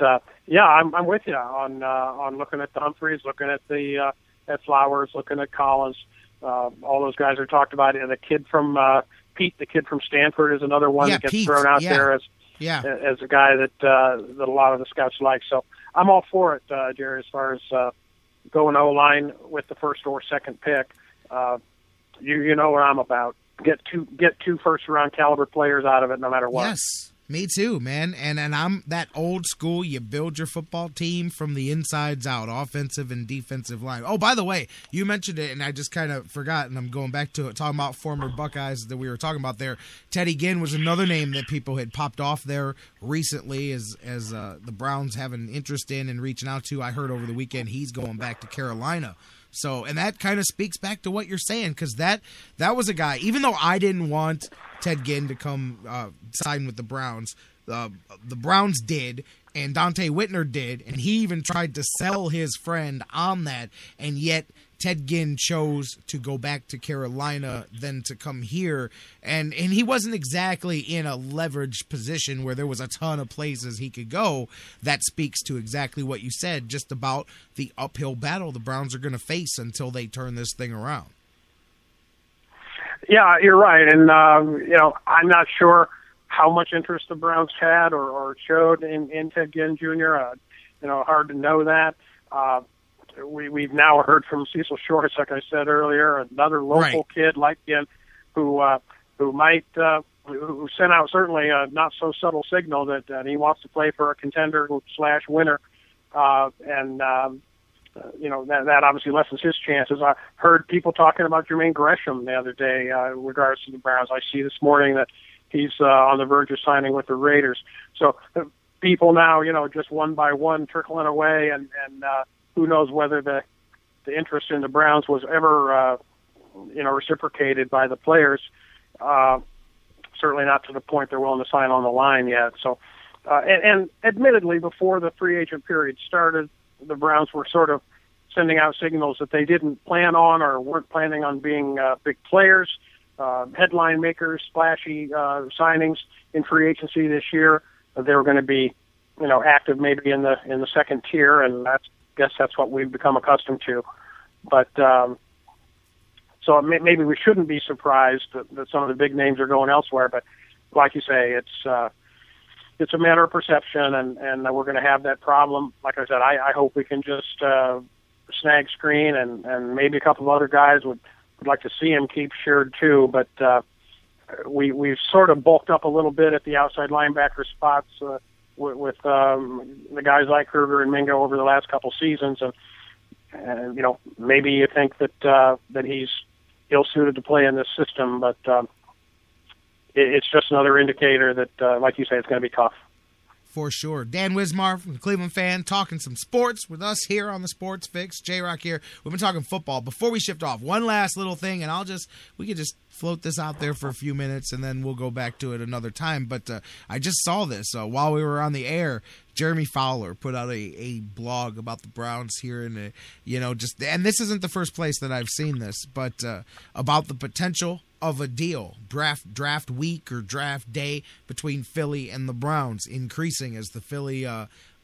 yeah, I'm with you on looking at the Humphreys, looking at the at Flowers, looking at Collins. All those guys are talked about. And the kid from Pete, the kid from Stanford, is another one that gets Pete thrown out there as a guy that a lot of the scouts like. So I'm all for it, Jerry, as far as going O-line with the first or second pick. You know what I'm about. Get two first-round caliber players out of it no matter what. Yes, me too, man. And I'm that old school, you build your football team from the insides out, offensive and defensive line. Oh, by the way, you mentioned it, and I just kind of forgot, and I'm going back to it, talking about former Buckeyes that we were talking about there. Teddy Ginn was another name that people had popped off there recently as the Browns have an interest in and reaching out to. I heard over the weekend he's going back to Carolina. So, and that kind of speaks back to what you're saying, because that was a guy, even though I didn't want Ted Ginn to come sign with the Browns, the Browns did, and Dante Whitner did, and he even tried to sell his friend on that, and yet Ted Ginn chose to go back to Carolina than to come here, and he wasn't exactly in a leveraged position where there was a ton of places he could go. That speaks to exactly what you said, just about the uphill battle the Browns are going to face until they turn this thing around. Yeah, you're right, and you know, I'm not sure how much interest the Browns had or showed in Ted Ginn Jr. You know, hard to know that. We've now heard from Cecil Shorts, like I said earlier, another local kid like him who sent out certainly a not so subtle signal that he wants to play for a contender / winner, you know, that obviously lessens his chances. I heard people talking about Jermaine Gresham the other day in regards to the Browns. I see this morning that he's on the verge of signing with the Raiders. So people now, you know, just one by one trickling away, and who knows whether the interest in the Browns was ever, you know, reciprocated by the players. Certainly not to the point they're willing to sign on the line yet. So, and admittedly, before the free agent period started, the Browns were sort of sending out signals that they didn't plan on or weren't planning on being big players, headline makers, splashy signings in free agency this year. They were going to be, you know, active maybe in the second tier, and I guess that's what we've become accustomed to. But so maybe we shouldn't be surprised that some of the big names are going elsewhere. But like you say, it's a matter of perception, and we're going to have that problem. Like I said, I hope we can just snag Skrine and maybe a couple of other guys. Would like to see him keep Sheard too, but we've sort of bulked up a little bit at the outside linebacker spots with the guys like Kruger and Mingo over the last couple seasons. And you know, maybe you think that he's ill-suited to play in this system, but it's just another indicator that, like you say, it's going to be tough. For sure. Dan Wismar from the Cleveland Fan talking some sports with us here on the Sports Fix. J-Rock here. We've been talking football. Before we shift off, one last little thing, and we could just float this out there for a few minutes, and then we'll go back to it another time. But I just saw this while we were on the air. Jeremy Fowler put out a blog about the Browns here, and you know, just, and this isn't the first place that I've seen this, but about the potential of a deal, draft week or draft day between Philly and the Browns increasing as the Philly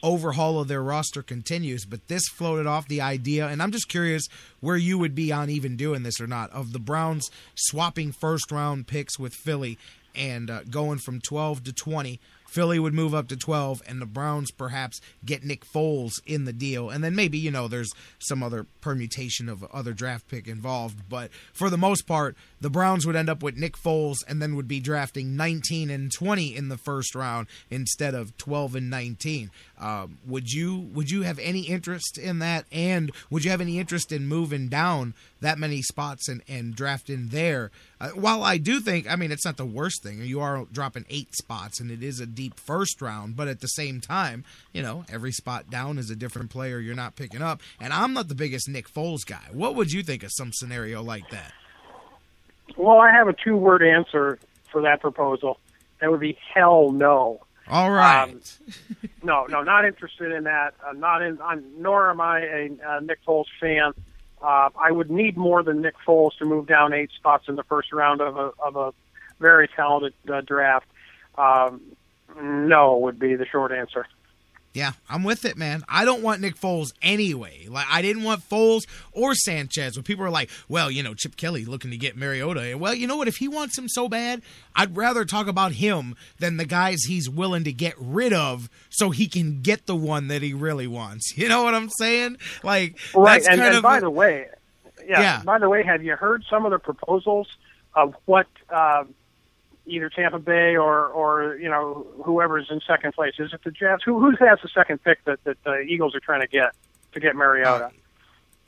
overhaul of their roster continues. But this floated off the idea, and I'm just curious where you would be on even doing this or not, of the Browns swapping first round picks with Philly and going from 12 to 20. Philly would move up to 12, and the Browns perhaps get Nick Foles in the deal. And then maybe, you know, there's some other permutation of other draft pick involved. But for the most part, the Browns would end up with Nick Foles and then would be drafting 19 and 20 in the first round instead of 12 and 19. Would you have any interest in that? And would you have any interest in moving down that many spots and drafting there? While I do think, I mean, it's not the worst thing. You are dropping 8 spots, and it is a deep first round. But at the same time, you know, every spot down is a different player you're not picking up. And I'm not the biggest Nick Foles guy. What would you think of some scenario like that? Well, I have a 2-word answer for that proposal. That would be hell no. All right. No, not interested in that. Nor am I a Nick Foles fan. I would need more than Nick Foles to move down 8 spots in the first round of a very talented draft. No would be the short answer. Yeah, I'm with it, man. I don't want Nick Foles anyway. Like, I didn't want Foles or Sanchez. When people are like, well, you know, Chip Kelly looking to get Mariota. And, well, you know what? If he wants him so bad, I'd rather talk about him than the guys he's willing to get rid of so he can get the one that he really wants. You know what I'm saying? Like, right. That's kind of by the way, yeah. By the way, have you heard some of the proposals of what? Either Tampa Bay or you know, whoever's in second place. Is it the Jets? Who has the second pick that the Eagles are trying to get Mariota?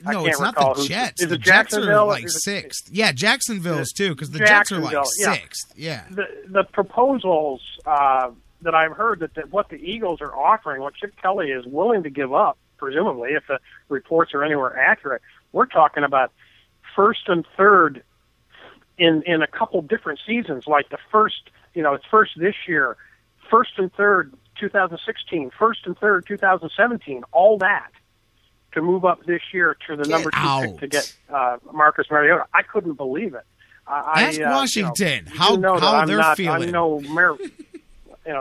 No, it's not the Jets. The Jets are like 6th. Yeah, Jacksonville's too, because the Jets are like 6th. Yeah. The proposals that I've heard that what the Eagles are offering, what Chip Kelly is willing to give up, presumably, if the reports are anywhere accurate, we're talking about 1st and 3rd. In a couple different seasons, like the first, you know, it's first this year, 1st and 3rd, 2016, 1st and 3rd, 2017, all that to move up this year to the number 2 pick to get Marcus Mariota. I couldn't believe it. Ask Washington how they're feeling. You know,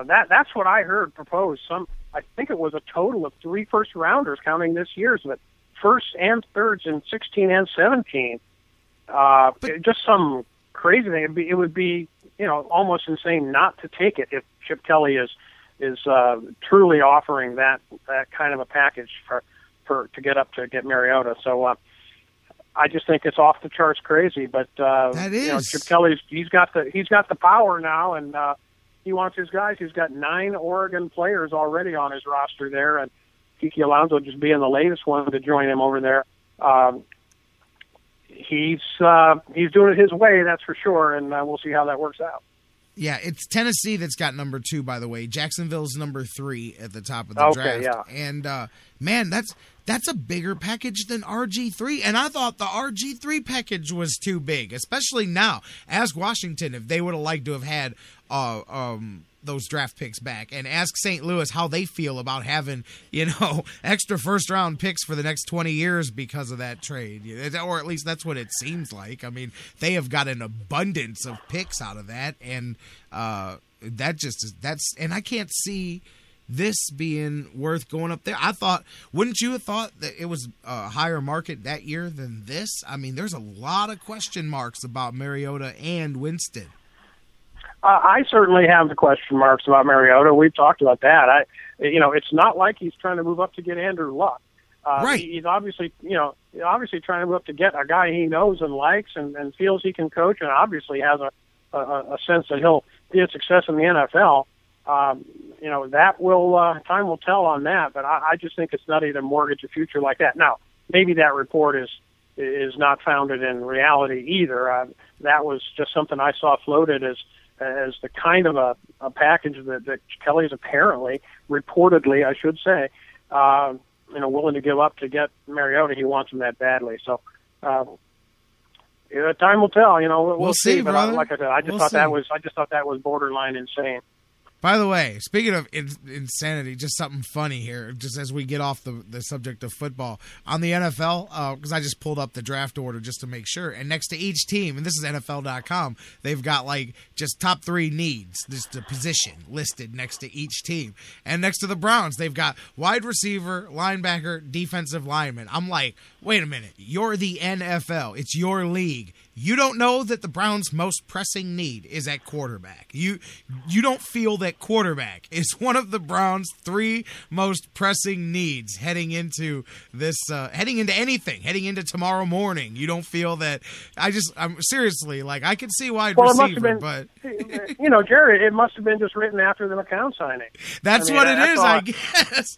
that's what I heard proposed. I think it was a total of 3 first rounders, counting this year's, but 1st and 3rds in 16 and 17. But just some crazy thing. It would be, you know, almost insane not to take it if Chip Kelly is truly offering that kind of a package for to get up to get Mariota. So I just think it's off the charts crazy. But that is. You know, Chip Kelly's he's got the power now, and he wants his guys. He's got 9 Oregon players already on his roster there, and Kiki Alonso just being the latest one to join him over there. He's doing it his way, that's for sure, and we'll see how that works out. Yeah, it's Tennessee that's got number 2, by the way. Jacksonville's number 3 at the top of the draft. Yeah. And, man, that's a bigger package than RG3. And I thought the RG3 package was too big, especially now. Ask Washington if they would have liked to have had those draft picks back, and ask St. Louis how they feel about having, you know, extra first round picks for the next 20 years because of that trade, or at least that's what it seems like. I mean, they have got an abundance of picks out of that, and and I can't see this being worth going up there. I thought, wouldn't you have thought that it was a higher market that year than this? I mean, there's a lot of question marks about Mariota and Winston. I certainly have the question marks about Mariota. We've talked about that. It's not like he's trying to move up to get Andrew Luck. Right. He's obviously trying to move up to get a guy he knows and likes and feels he can coach, and obviously has a sense that he'll be a success in the NFL. Time will tell on that, but I just think it's nutty to mortgage a future like that. Now, maybe that report is not founded in reality either. That was just something I saw floated as the kind of a package that Kelly's apparently, reportedly, I should say, willing to give up to get Mariota. He wants him that badly. So time will tell. You know, we'll see. But like I said, I just thought that was borderline insane. By the way, speaking of insanity, just something funny here, just as we get off the subject of football. On the NFL, because I just pulled up the draft order just to make sure, and next to each team, and this is NFL.com, they've got, like, just top 3 needs, just the position listed next to each team. And next to the Browns, they've got wide receiver, linebacker, defensive lineman. I'm like, wait a minute, you're the NFL. It's your league. You don't know that the Browns' most pressing need is at quarterback. You don't feel that at quarterback is one of the Browns' three most pressing needs heading into this, heading into anything, heading into tomorrow morning. You don't feel that? I'm seriously, like, I could see wide receiver, but you know, Jerry, it must have been just written after the McCown signing. That's what it is, I guess.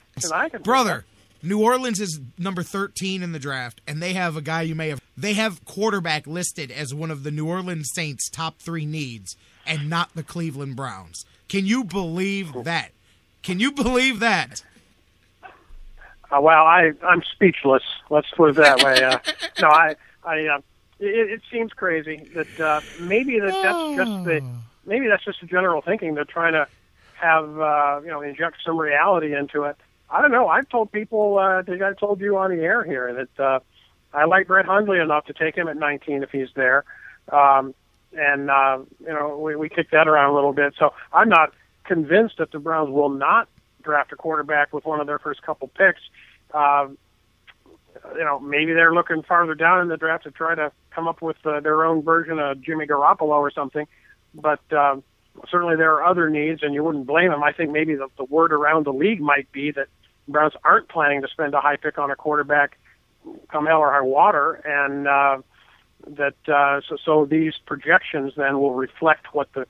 Brother, New Orleans is number 13 in the draft, and they have a guy you may have. They have quarterback listed as one of the New Orleans Saints' top three needs, and not the Cleveland Browns. Can you believe that? Can you believe that? Well, I'm speechless. Let's put it that way. No, it seems crazy that maybe that's just the general thinking. They're trying to have inject some reality into it. I don't know. I've told people, I told you on the air here, that I like Brett Hundley enough to take him at 19 if he's there. We kicked that around a little bit. So I'm not convinced that the Browns will not draft a quarterback with one of their first couple picks. Maybe they're looking farther down in the draft to try to come up with their own version of Jimmy Garoppolo or something. But certainly there are other needs, and you wouldn't blame them. I think maybe the word around the league might be that Browns aren't planning to spend a high pick on a quarterback come hell or high water, and so these projections then will reflect what the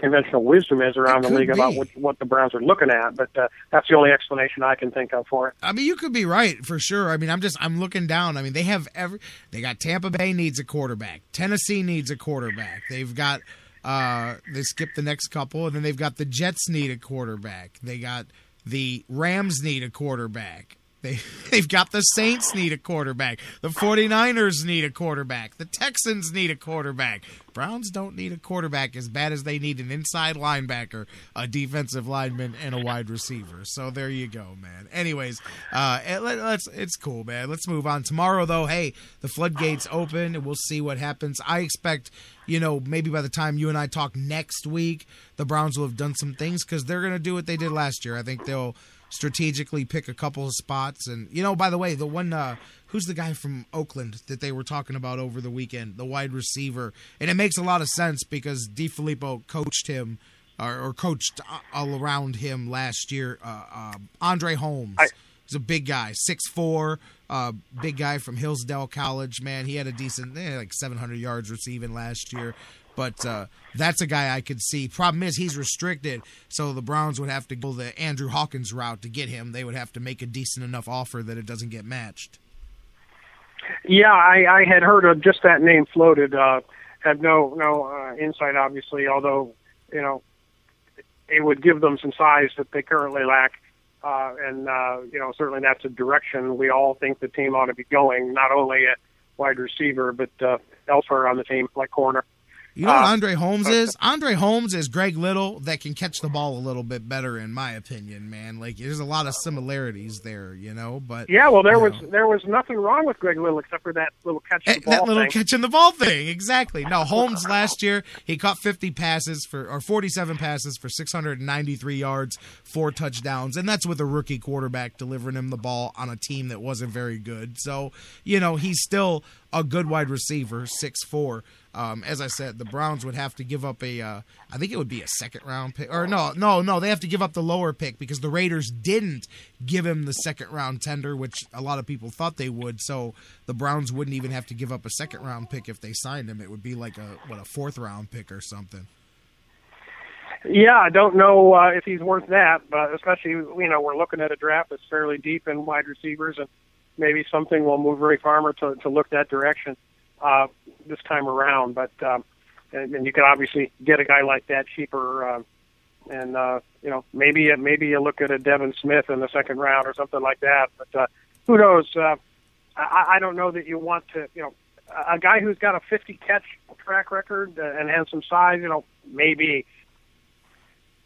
conventional wisdom is around the league about what the Browns are looking at. But that's the only explanation I can think of for it. I mean, you could be right for sure. I mean, I'm looking down. I mean, they got Tampa Bay needs a quarterback. Tennessee needs a quarterback. They've got they skip the next couple, and then they've got the Jets need a quarterback. They got the Rams need a quarterback. They've got the Saints need a quarterback. The 49ers need a quarterback. The Texans need a quarterback. Browns don't need a quarterback as bad as they need an inside linebacker, a defensive lineman, and a wide receiver. So there you go, man. Anyways, it's cool, man. Let's move on. Tomorrow, though, hey, the floodgates open, and we'll see what happens. I expect, maybe by the time you and I talk next week, the Browns will have done some things because they're going to do what they did last year. I think they'll strategically pick a couple of spots. And, by the way, the one, who's the guy from Oakland that they were talking about over the weekend, the wide receiver. And it makes a lot of sense because DiFilippo coached him or coached all around him last year. Andre Holmes. He's a big guy, 6'4", big guy from Hillsdale College. Man, he had a decent, 700 yards receiving last year. But that's a guy I could see. Problem is he's restricted, so the Browns would have to go the Andrew Hawkins route to get him. They would have to make a decent enough offer that it doesn't get matched. Yeah, I had heard of just that name floated. Had no insight, obviously, although, it would give them some size that they currently lack. Certainly that's a direction we all think the team ought to be going, not only at wide receiver, but elsewhere on the team, like corner. You know what Andre Holmes is? Andre Holmes is Greg Little that can catch the ball a little bit better, in my opinion, man. Like, there's a lot of similarities there, But yeah, well, there was nothing wrong with Greg Little except for that little catching the ball thing, exactly. No, Holmes last year he caught 47 passes for 693 yards, 4 touchdowns, and that's with a rookie quarterback delivering him the ball on a team that wasn't very good. So he's still a good wide receiver, 6'4". As I said, the Browns would have to give up I think it would be a second-round pick. Or no, they have to give up the lower pick because the Raiders didn't give him the second-round tender, which a lot of people thought they would. So the Browns wouldn't even have to give up a second-round pick if they signed him. It would be like a fourth-round pick or something. Yeah, I don't know if he's worth that, but especially, we're looking at a draft that's fairly deep in wide receivers, and maybe something will move Ray Farmer to look that direction this time around, but and you can obviously get a guy like that cheaper, maybe you look at a Devin Smith in the second round or something like that. But who knows? I don't know that you want to, a guy who's got a 50 catch track record and has some size, maybe.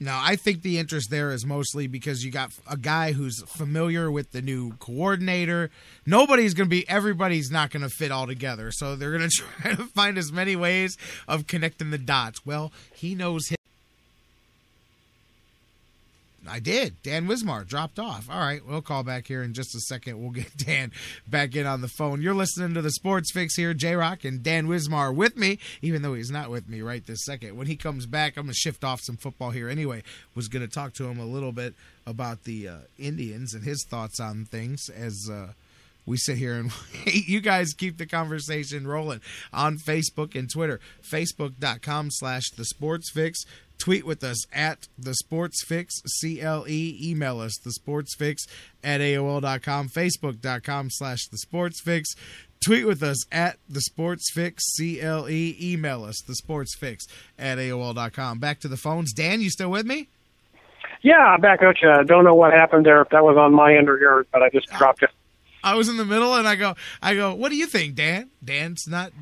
No, I think the interest there is mostly because you got a guy who's familiar with the new coordinator. Everybody's not going to fit all together, so they're going to try to find as many ways of connecting the dots. Well, he knows his I did. Dan Wismar dropped off. All right, we'll call back here in just a second. We'll get Dan back in on the phone. You're listening to the Sports Fix here. J-Rock and Dan Wismar with me, even though he's not with me right this second. When he comes back, I'm going to shift off some football here anyway. Was going to talk to him a little bit about the Indians and his thoughts on things as we sit here and you guys keep the conversation rolling on Facebook and Twitter. Facebook.com/thesportsfix. Tweet with us at thesportsfix, CLE. Email us, thesportsfix at AOL.com. Facebook.com/thesportsfix. Tweet with us at thesportsfix, CLE. Email us, thesportsfix at AOL.com. Back to the phones. Dan, you still with me? Yeah, back at you. I don't know what happened there, if that was on my end or yours, but I just dropped it. I was in the middle, and I go. What do you think, Dan? Dan's not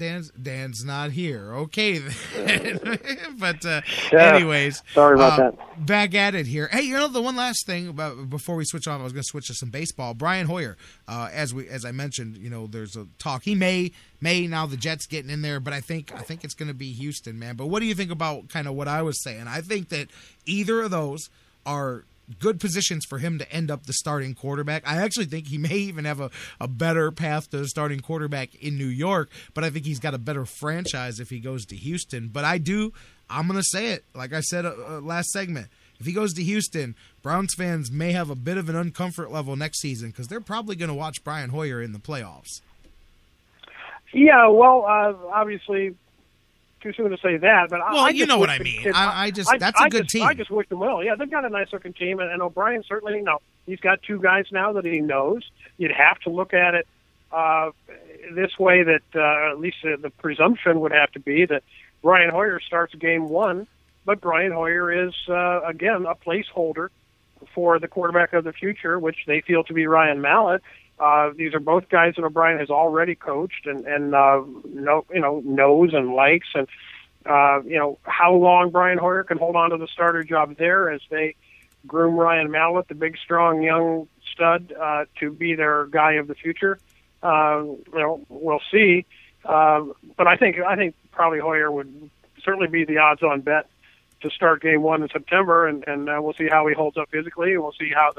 here. Okay, then. But anyways, sorry about that. Back at it here. Hey, you know, the one last thing about before we switch on, I was going to switch to some baseball. Brian Hoyer, as I mentioned, you know, there's a talk. He may now the Jets getting in there, but I think it's going to be Houston, man. But what do you think about kind of what I was saying? I think that either of those are good positions for him to end up the starting quarterback. I actually think he may even have a better path to the starting quarterback in New York, but I think he's got a better franchise if he goes to Houston. But I'm going to say it, like I said last segment, if he goes to Houston, Browns fans may have a bit of an uncomfort level next season because they're probably going to watch Brian Hoyer in the playoffs. Yeah, well, obviously too soon to say that, but well, you know what I mean. That's a good team. I just wish them well. Yeah, they've got a nice looking team, and O'Brien certainly. No, he's got two guys now that he knows. You'd have to look at it this way that at least the presumption would have to be that Brian Hoyer starts game one, but Brian Hoyer is again a placeholder for the quarterback of the future, which they feel to be Ryan Mallett. These are both guys that O'Brien has already coached and knows and likes, and how long Brian Hoyer can hold on to the starter job there as they groom Ryan Mallett, the big, strong, young stud, to be their guy of the future. We'll see. But I think probably Hoyer would certainly be the odds-on bet to start Game 1 in September, and we'll see how he holds up physically, and we'll see how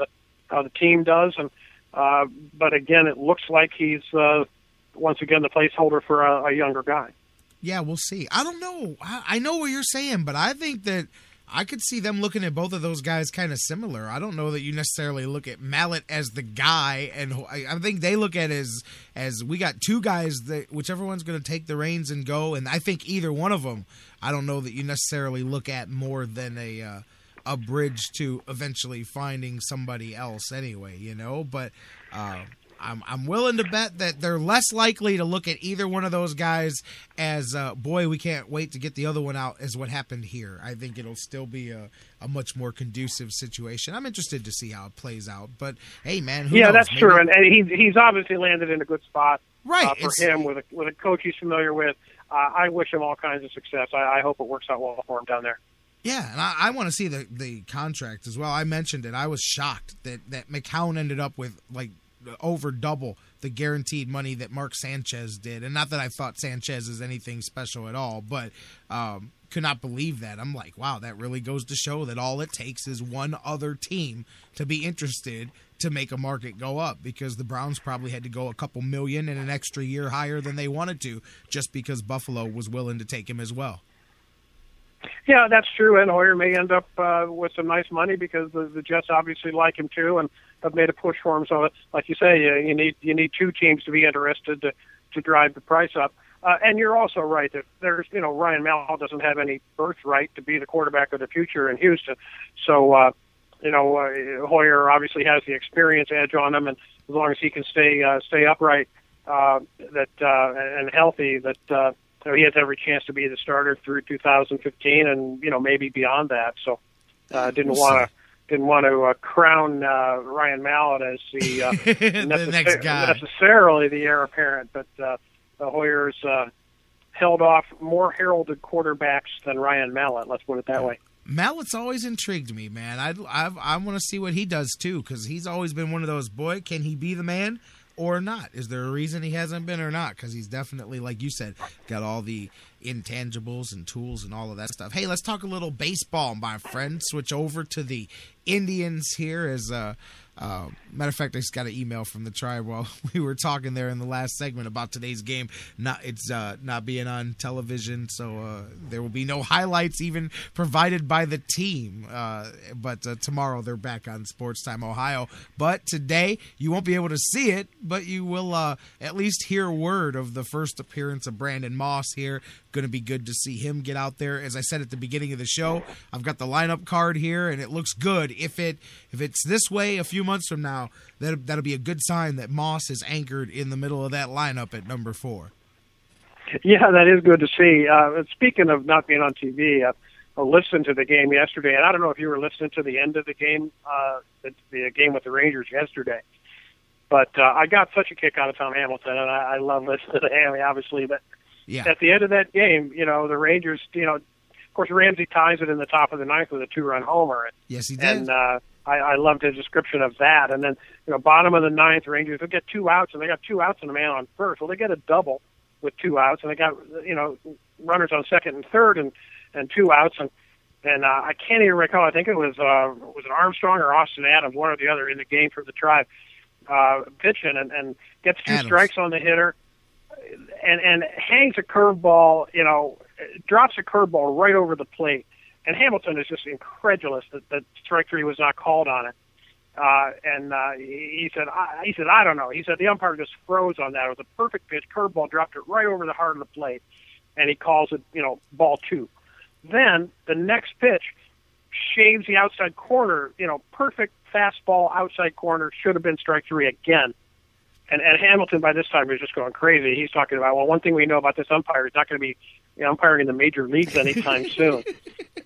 the team does, and. But again, it looks like he's once again the placeholder for a younger guy. Yeah, we'll see. I don't know. I know what you're saying, but I think that I could see them looking at both of those guys kind of similar. I don't know that you necessarily look at Mallett as the guy, and I think they look at it as we got two guys that whichever one's going to take the reins and go. And I think either one of them, I don't know that you necessarily look at more than a bridge to eventually finding somebody else anyway, you know, but I'm willing to bet that they're less likely to look at either one of those guys as boy, we can't wait to get the other one out as what happened here. I think it'll still be a much more conducive situation. I'm interested to see how it plays out, but hey man, who knows? That's maybe true. And he's obviously landed in a good spot, right? For him with a coach he's familiar with. I wish him all kinds of success. I hope it works out well for him down there. Yeah, and I want to see the contract as well. I mentioned it. I was shocked that McCown ended up with like over double the guaranteed money that Mark Sanchez did. And not that I thought Sanchez is anything special at all, but could not believe that. I'm like, wow, that really goes to show that all it takes is one other team to be interested to make a market go up, because the Browns probably had to go a couple million and an extra year higher than they wanted to just because Buffalo was willing to take him as well. Yeah, that's true, and Hoyer may end up with some nice money because the Jets obviously like him too, and have made a push for him. So, like you say, you need two teams to be interested to drive the price up. And you're also right that there's Ryan Mallett doesn't have any birthright to be the quarterback of the future in Houston. So, Hoyer obviously has the experience edge on him, and as long as he can stay upright and healthy, so he has every chance to be the starter through 2015, and maybe beyond that. So, didn't want to crown Ryan Mallett as the next guy, necessarily the heir apparent. But the Hoyers held off more heralded quarterbacks than Ryan Mallett. Let's put it that way. Mallett's always intrigued me, man. I want to see what he does too, because he's always been one of those. Boy, can he be the man? or not? Is there a reason he hasn't been or not? Because he's definitely, like you said, got all the intangibles and tools and all of that stuff. Hey, let's talk a little baseball, my friend. Switch over to the Indians here as a matter of fact, I just got an email from the Tribe while we were talking there in the last segment about today's game. It's not being on television, so there will be no highlights even provided by the team. But tomorrow they're back on Sports Time Ohio. But today you won't be able to see it, but you will at least hear word of the first appearance of Brandon Moss here. Going to be good to see him get out there. As I said at the beginning of the show, I've got the lineup card here, and it looks good. If it's this way a few months from now, that'll be a good sign that Moss is anchored in the middle of that lineup at number 4. Yeah, that is good to see. Speaking of not being on TV, I listened to the game yesterday, and I don't know if you were listening to the end of the game, the game with the Rangers yesterday, but I got such a kick out of Tom Hamilton, and I love listening to Hammy, obviously, but yeah. At the end of that game, you know, the Rangers, you know, of course, Ramsey ties it in the top of the ninth with a 2-run homer. Yes, he did. And I loved his description of that. And then, you know, bottom of the ninth, Rangers will get 2 outs, and they got 2 outs and a man on first. Well, they get a double with 2 outs, and they got, you know, runners on second and third and 2 outs. And I can't even recall. I think it was an Armstrong or Austin Adams, one or the other, in the game for the Tribe, pitching and gets 2 strikes on the hitter. And hangs a curveball, you know, drops a curveball right over the plate. And Hamilton is just incredulous that strike 3 was not called on it. He said, I don't know. He said the umpire just froze on that. It was a perfect pitch. Curveball dropped it right over the heart of the plate. And he calls it, you know, ball 2. Then the next pitch shaves the outside corner, you know, perfect fastball outside corner. Should have been strike 3 again. And Hamilton, by this time, was just going crazy. He's talking about, well, one thing we know about this umpire, he's not going to be umpiring in the major leagues anytime soon.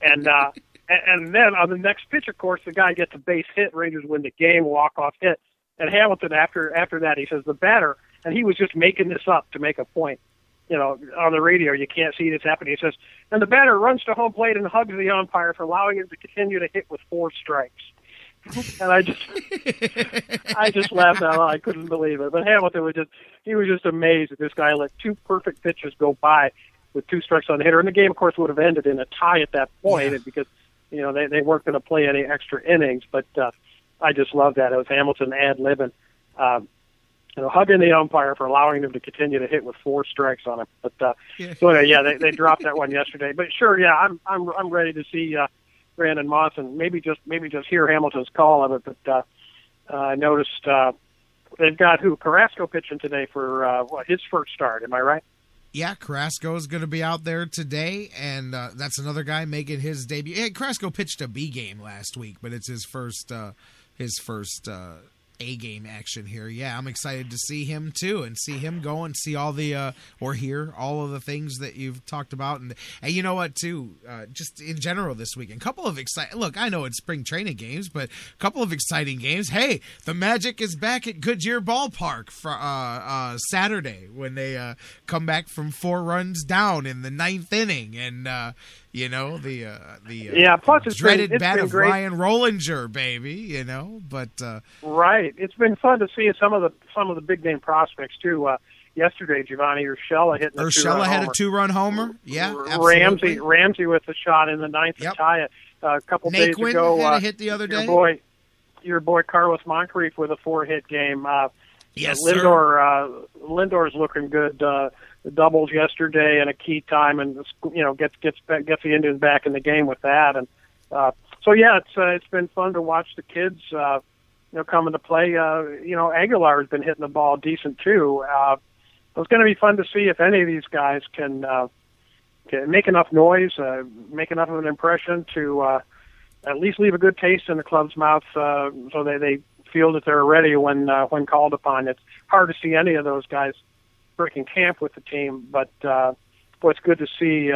And then on the next pitch, of course, the guy gets a base hit. Rangers win the game, walk-off hit. And Hamilton, after that, he says, the batter, and he was just making this up to make a point. You know, on the radio, you can't see this happening. He says, and the batter runs to home plate and hugs the umpire for allowing him to continue to hit with 4 strikes. And I just laughed out loud. I couldn't believe it. But Hamilton was just amazed that this guy let 2 perfect pitches go by with 2 strikes on the hitter. And the game, of course, would have ended in a tie at that point because, you know, they weren't going to play any extra innings. But I just loved that. It was Hamilton ad-libbing, you know, hugging the umpire for allowing him to continue to hit with 4 strikes on him. But so anyway, they dropped that one yesterday. But sure, yeah, I'm ready to see. Brandon Moss, and maybe just hear Hamilton's call of it, but I noticed they've got Carrasco pitching today for his first start. Am I right? Yeah, Carrasco is going to be out there today, and that's another guy making his debut. Hey, Carrasco pitched a B game last week, but it's his first A game action here. Yeah, I'm excited to see him too, and see him go and see all the or hear all of the things that you've talked about, and you know what too, just in general this weekend, couple of exciting. Look, I know it's spring training games, but a couple of exciting games. Hey, the Magic is back at Goodyear Ballpark for Saturday when they come back from 4 runs down in the 9th inning, and you know plus it's dreaded bat of Ryan Rollinger, baby. You know, but right. It's been fun to see some of the big name prospects too. Yesterday, Giovanni Urshela hit. Urshela had a 2-run homer. Yeah, absolutely. Ramsey with a shot in the 9th to tie it. A couple Naquin days ago, had a hit the other day. Your boy Carlos Moncrief with a 4-hit game. Yes, Lindor, sir. Lindor's looking good. The doubles yesterday and a key time, and you know gets the Indians back in the game with that. And so yeah, it's been fun to watch the kids. You know, coming to play, you know, Aguilar has been hitting the ball decent too. It's going to be fun to see if any of these guys can make enough noise, make enough of an impression to at least leave a good taste in the club's mouth, so they feel that they're ready when called upon. It's hard to see any of those guys breaking camp with the team, but it's good to see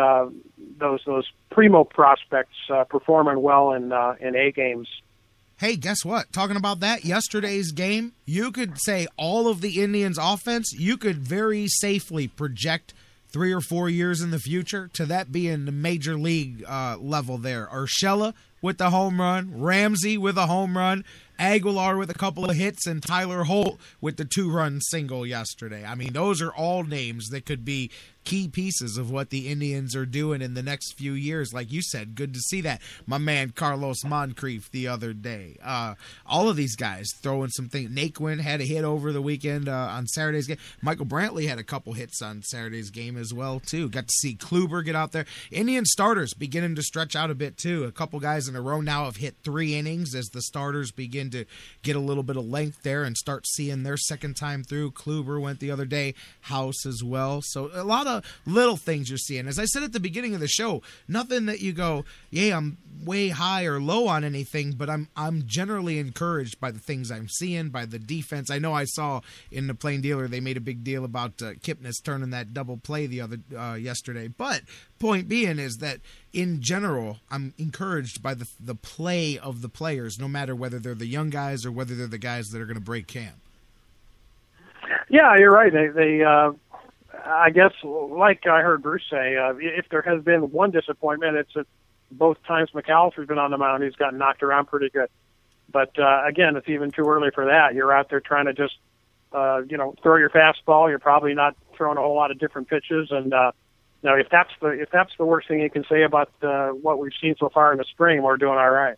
those primo prospects performing well in A games. Hey, guess what? Talking about that, yesterday's game, you could say all of the Indians' offense, you could very safely project 3 or 4 years in the future to that being the major league level there. Urshela with the home run, Ramsey with a home run, Aguilar with a couple of hits, and Tyler Holt with the two-run single yesterday. I mean, those are all names that could be key pieces of what the Indians are doing in the next few years. Like you said, good to see that. My man Carlos Moncrief the other day. All of these guys throwing some things. Naquin had a hit over the weekend on Saturday's game. Michael Brantley had a couple hits on Saturday's game as well, too. Got to see Kluber get out there. Indian starters beginning to stretch out a bit, too. A couple guys in a row now have hit 3 innings as the starters begin to get a little bit of length there and start seeing their second time through. Kluber went the other day. House as well. So a lot of little things you're seeing. As I said at the beginning of the show, nothing that you go, yeah, I'm way high or low on anything, but I'm generally encouraged by the things I'm seeing, by the defense. I know I saw in the Plain Dealer they made a big deal about Kipnis turning that double play the other yesterday, but point being is that in general, I'm encouraged by the play of the players, no matter whether they're the young guys or whether they're the guys that are going to break camp. Yeah, you're right. They I guess, like I heard Bruce say, if there has been one disappointment, it's that both times McAllister's been on the mound, he's gotten knocked around pretty good. But, again, it's even too early for that. You're out there trying to just, throw your fastball. You're probably not throwing a whole lot of different pitches. And, now, if that's the worst thing you can say about what we've seen so far in the spring, we're doing all right.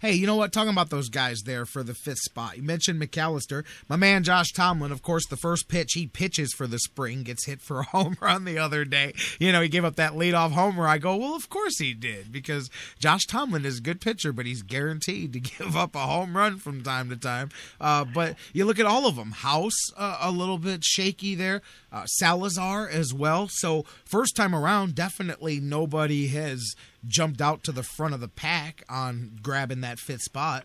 Hey, you know what? Talking about those guys there for the 5th spot. You mentioned McAllister. My man Josh Tomlin, of course, the first pitch he pitches for the spring gets hit for a home run the other day. You know, he gave up that leadoff homer. I go, well, of course he did, because Josh Tomlin is a good pitcher, but he's guaranteed to give up a home run from time to time. But you look at all of them. House, a little bit shaky there. Salazar as well. So first time around, definitely nobody has jumped out to the front of the pack on grabbing that 5th spot.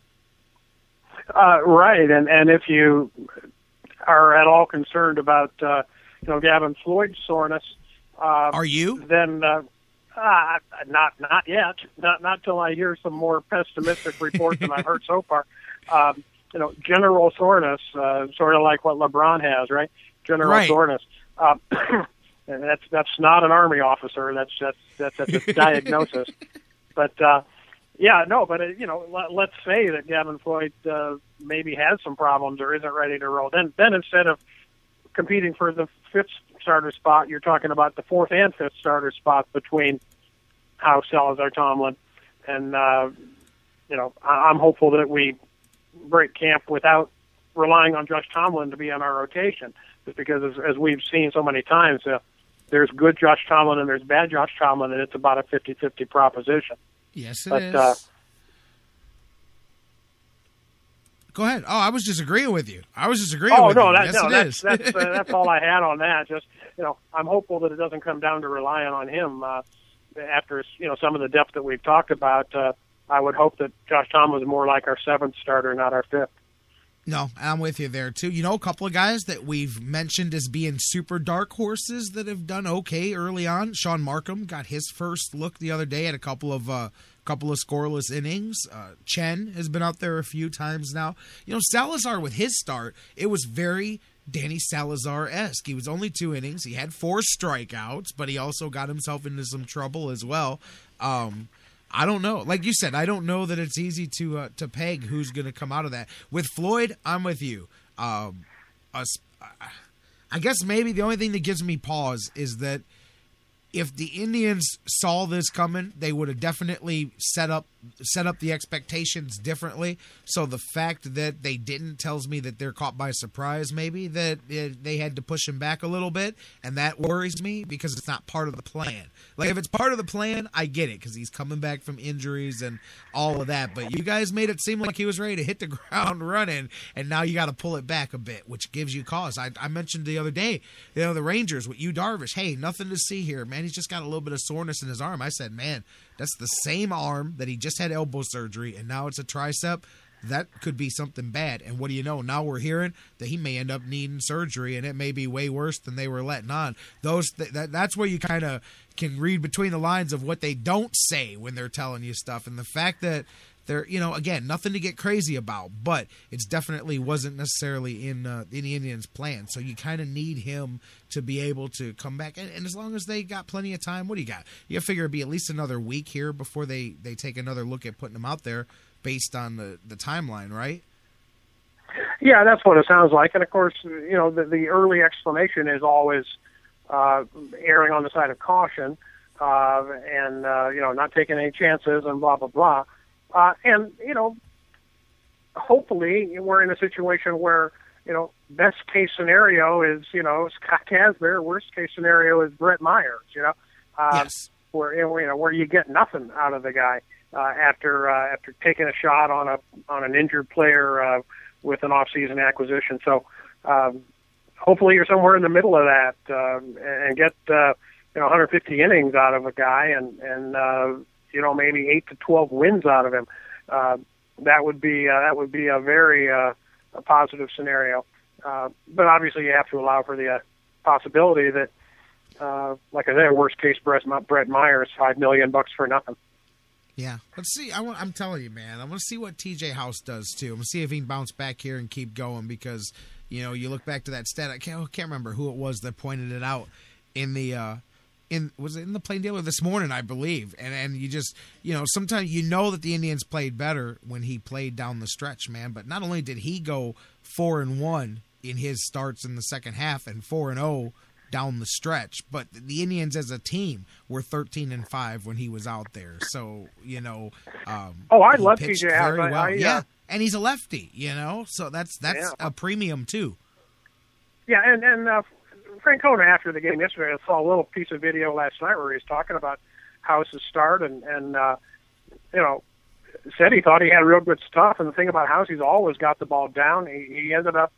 Right. And if you are at all concerned about, Gavin Floyd's soreness, are you? Then, not yet, not till I hear some more pessimistic reports than I've heard so far. General soreness, sort of like what LeBron has, right? General soreness. And that's not an Army officer. That's a diagnosis. But let's say that Gavin Floyd maybe has some problems or isn't ready to roll. Then instead of competing for the 5th starter spot, you're talking about the 4th and 5th starter spot between Howe, Salazar, Tomlin, and I'm hopeful that we break camp without relying on Josh Tomlin to be on our rotation, just because as we've seen so many times. There's good Josh Tomlin and there's bad Josh Tomlin, and it's about a 50-50 proposition. Yes, it is. Go ahead. Oh, I was disagreeing with you. Oh, no, that's all I had on that. Just, I'm hopeful that it doesn't come down to relying on him. After, some of the depth that we've talked about, I would hope that Josh Tomlin is more like our 7th starter, not our 5th. No, I'm with you there, too. A couple of guys that we've mentioned as being super dark horses that have done okay early on. Sean Markham got his first look the other day at a couple of scoreless innings. Chen has been out there a few times now. Salazar with his start, it was very Danny Salazar-esque. He was only 2 innings. He had 4 strikeouts, but he also got himself into some trouble as well. I don't know. Like you said, I don't know that it's easy to peg who's going to come out of that. With Floyd, I'm with you. I guess maybe the only thing that gives me pause is that if the Indians saw this coming, they would have definitely set up the expectations differently. So the fact that they didn't tells me that they're caught by surprise, maybe, that they had to push him back a little bit, and that worries me because it's not part of the plan. Like, if it's part of the plan, I get it because he's coming back from injuries and all of that. But you guys made it seem like he was ready to hit the ground running, and now you got to pull it back a bit, which gives you cause. I mentioned the other day, the Rangers with Yu Darvish. Hey, nothing to see here, man. He's just got a little bit of soreness in his arm. I said, man, that's the same arm that he just had elbow surgery, and now it's a tricep. That could be something bad. And what do you know? Now we're hearing that he may end up needing surgery, and it may be way worse than they were letting on. That's where you kind of can read between the lines of what they don't say when they're telling you stuff. And the fact that they're, again, nothing to get crazy about, but it's definitely wasn't necessarily in the Indians' plan. So you kind of need him to be able to come back. And as long as they got plenty of time, what do you got? You figure it'd be at least another week here before they take another look at putting him out there based on the timeline, right? Yeah, that's what it sounds like. And, of course, you know, the early explanation is always erring on the side of caution and, you know, not taking any chances and blah, blah, blah. And, you know, hopefully we're in a situation where, you know, best case scenario is, you know, Scott Casper. Worst case scenario is Brett Myers, you know, yes. where you get nothing out of the guy after taking a shot on an injured player with an off-season acquisition. So hopefully you're somewhere in the middle of that and get, you know, 150 innings out of a guy and you know, maybe 8 to 12 wins out of him. That would be a very a positive scenario. But obviously you have to allow for the possibility that, like I said, worst case, Brett Myers, $5 million for nothing. Yeah, let's see. I'm telling you, man, I want to see what TJ House does too. I'm gonna see if he can bounce back here and keep going, because you know, you look back to that stat. I can't remember who it was that pointed it out in the was it in the Plain Dealer this morning, I believe. And you just, you know, sometimes you know that the Indians played better when he played down the stretch, man. But not only did he go 4-1 in his starts in the second half and 4-0 down the stretch, but the Indians as a team were 13-5 when he was out there. So, you know, I love TJ House. Well. Yeah, and he's a lefty, you know, so that's a premium too. Yeah, and Francona after the game yesterday, I saw a little piece of video last night where he was talking about House's start and you know, said he thought he had real good stuff. And the thing about House, he's always got the ball down. He ended up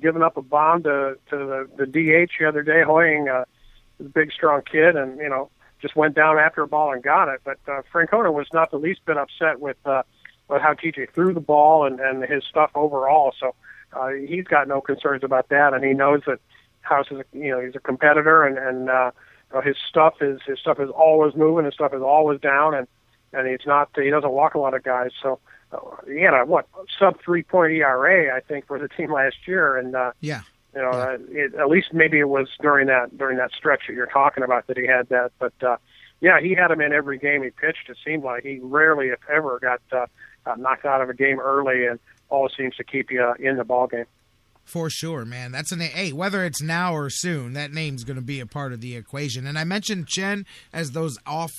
giving up a bomb to the DH the other day, Hoying, a big strong kid, and you know, just went down after a ball and got it. But Francona was not the least bit upset with how TJ threw the ball and his stuff overall. So he's got no concerns about that, and he knows that House is he's a competitor, and his stuff is always moving, his stuff is always down, and he doesn't walk a lot of guys. So he had sub 3.0 ERA, I think, for the team last year, and at least maybe it was during that stretch that you're talking about that he had that, but he had him in every game he pitched. It seemed like he rarely, if ever, got knocked out of a game early, and always seems to keep you in the ball game. For sure, man. That's hey, whether it's now or soon, that name's going to be a part of the equation. And I mentioned Chen as those off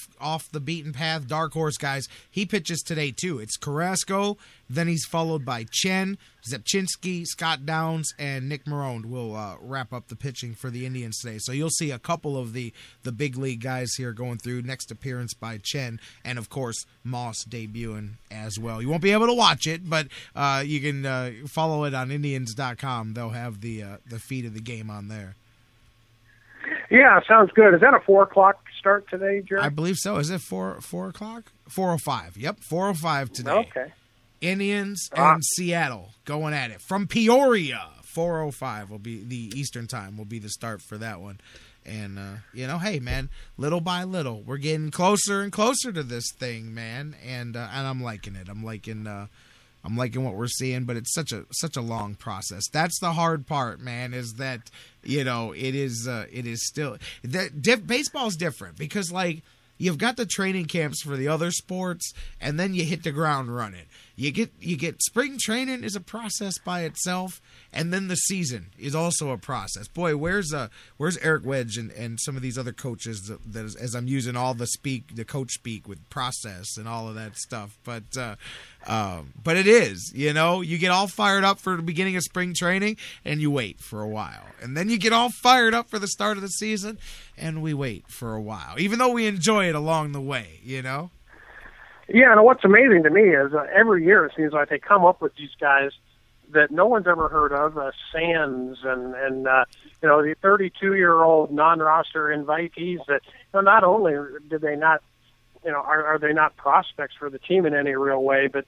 the beaten path, dark horse guys. He pitches today, too. It's Carrasco, then he's followed by Chen, Zepchinski, Scott Downs, and Nick Marone will wrap up the pitching for the Indians today. So you'll see a couple of the big league guys here going through. Next appearance by Chen, and, of course, Moss debuting as well. You won't be able to watch it, but you can follow it on Indians.com. They'll have the feed of the game on there. Yeah, sounds good. Is that a 4 o'clock start today, Jerry? I believe so. Is it 4 o'clock? 4:05. Yep, 4:05 today. Okay. Indians and Seattle going at it from Peoria. 4:05 will be the Eastern time. Will be the start for that one, and you know, hey man, little by little, we're getting closer and closer to this thing, man, and I'm liking it. I'm liking what we're seeing, but it's such a long process. That's the hard part, man. Is that, you know, it is still that baseball's different, because like, you've got the training camps for the other sports, and then you hit the ground running. You get spring training is a process by itself, and then the season is also a process. Boy, where's Eric Wedge and some of these other coaches that as I'm using all the coach speak with process and all of that stuff. But but it is, you know, you get all fired up for the beginning of spring training and you wait for a while, and then you get all fired up for the start of the season and we wait for a while, even though we enjoy it along the way, you know. Yeah, and what's amazing to me is every year it seems like they come up with these guys that no one's ever heard of, Sands and you know, the 32-year-old non-roster invitees that, you know, not only do they not, you know, are they not prospects for the team in any real way, but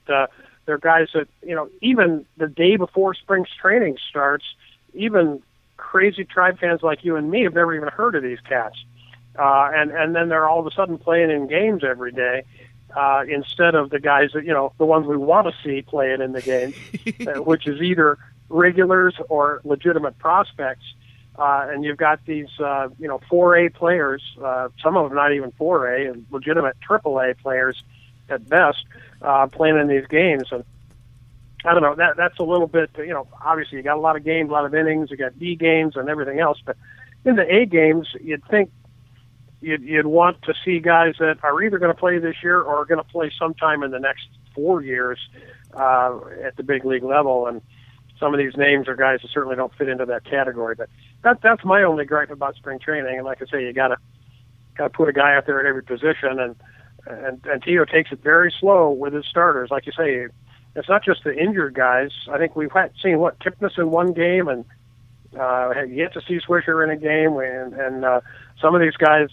they're guys that, you know, even the day before spring training starts, even crazy Tribe fans like you and me have never even heard of these cats, and then they're all of a sudden playing in games every day. Instead of the guys that, you know, the ones we want to see playing in the game, which is either regulars or legitimate prospects. And you've got these, you know, 4A players, some of them not even 4A, and legitimate AAA players at best, playing in these games. And I don't know, that's a little bit, you know, obviously you got a lot of games, a lot of innings, you got D games and everything else, but in the A games, you'd think you'd want to see guys that are either going to play this year or are going to play sometime in the next 4 years at the big league level, and some of these names are guys that certainly don't fit into that category. But that's my only gripe about spring training, and like I say, you got to put a guy out there at every position, and Tito takes it very slow with his starters. Like you say, it's not just the injured guys. I think we've seen, Kipnis in one game, and yet to see Swisher in a game, and some of these guys,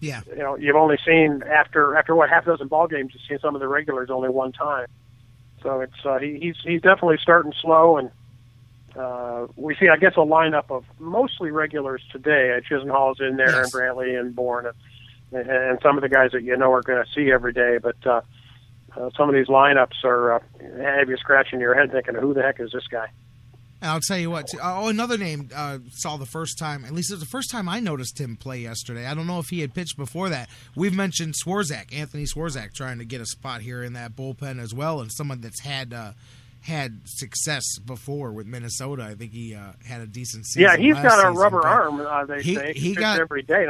you know, you've only seen after half a dozen ball games, you've seen some of the regulars only one time. So it's he's definitely starting slow, and we see, I guess, a lineup of mostly regulars today. Chisenhall's in there, yes, and Brantley and Bourne, and some of the guys that you know are going to see every day, but. Some of these lineups are have you scratching your head thinking, who the heck is this guy? And I'll tell you what. Another name saw the first time. At least it was the first time I noticed him play yesterday. I don't know if he had pitched before that. We've mentioned Swarzak, Anthony Swarzak, trying to get a spot here in that bullpen as well, and someone that's had success before with Minnesota. I think he had a decent season. Yeah, he's got a rubber arm. They say he got every day.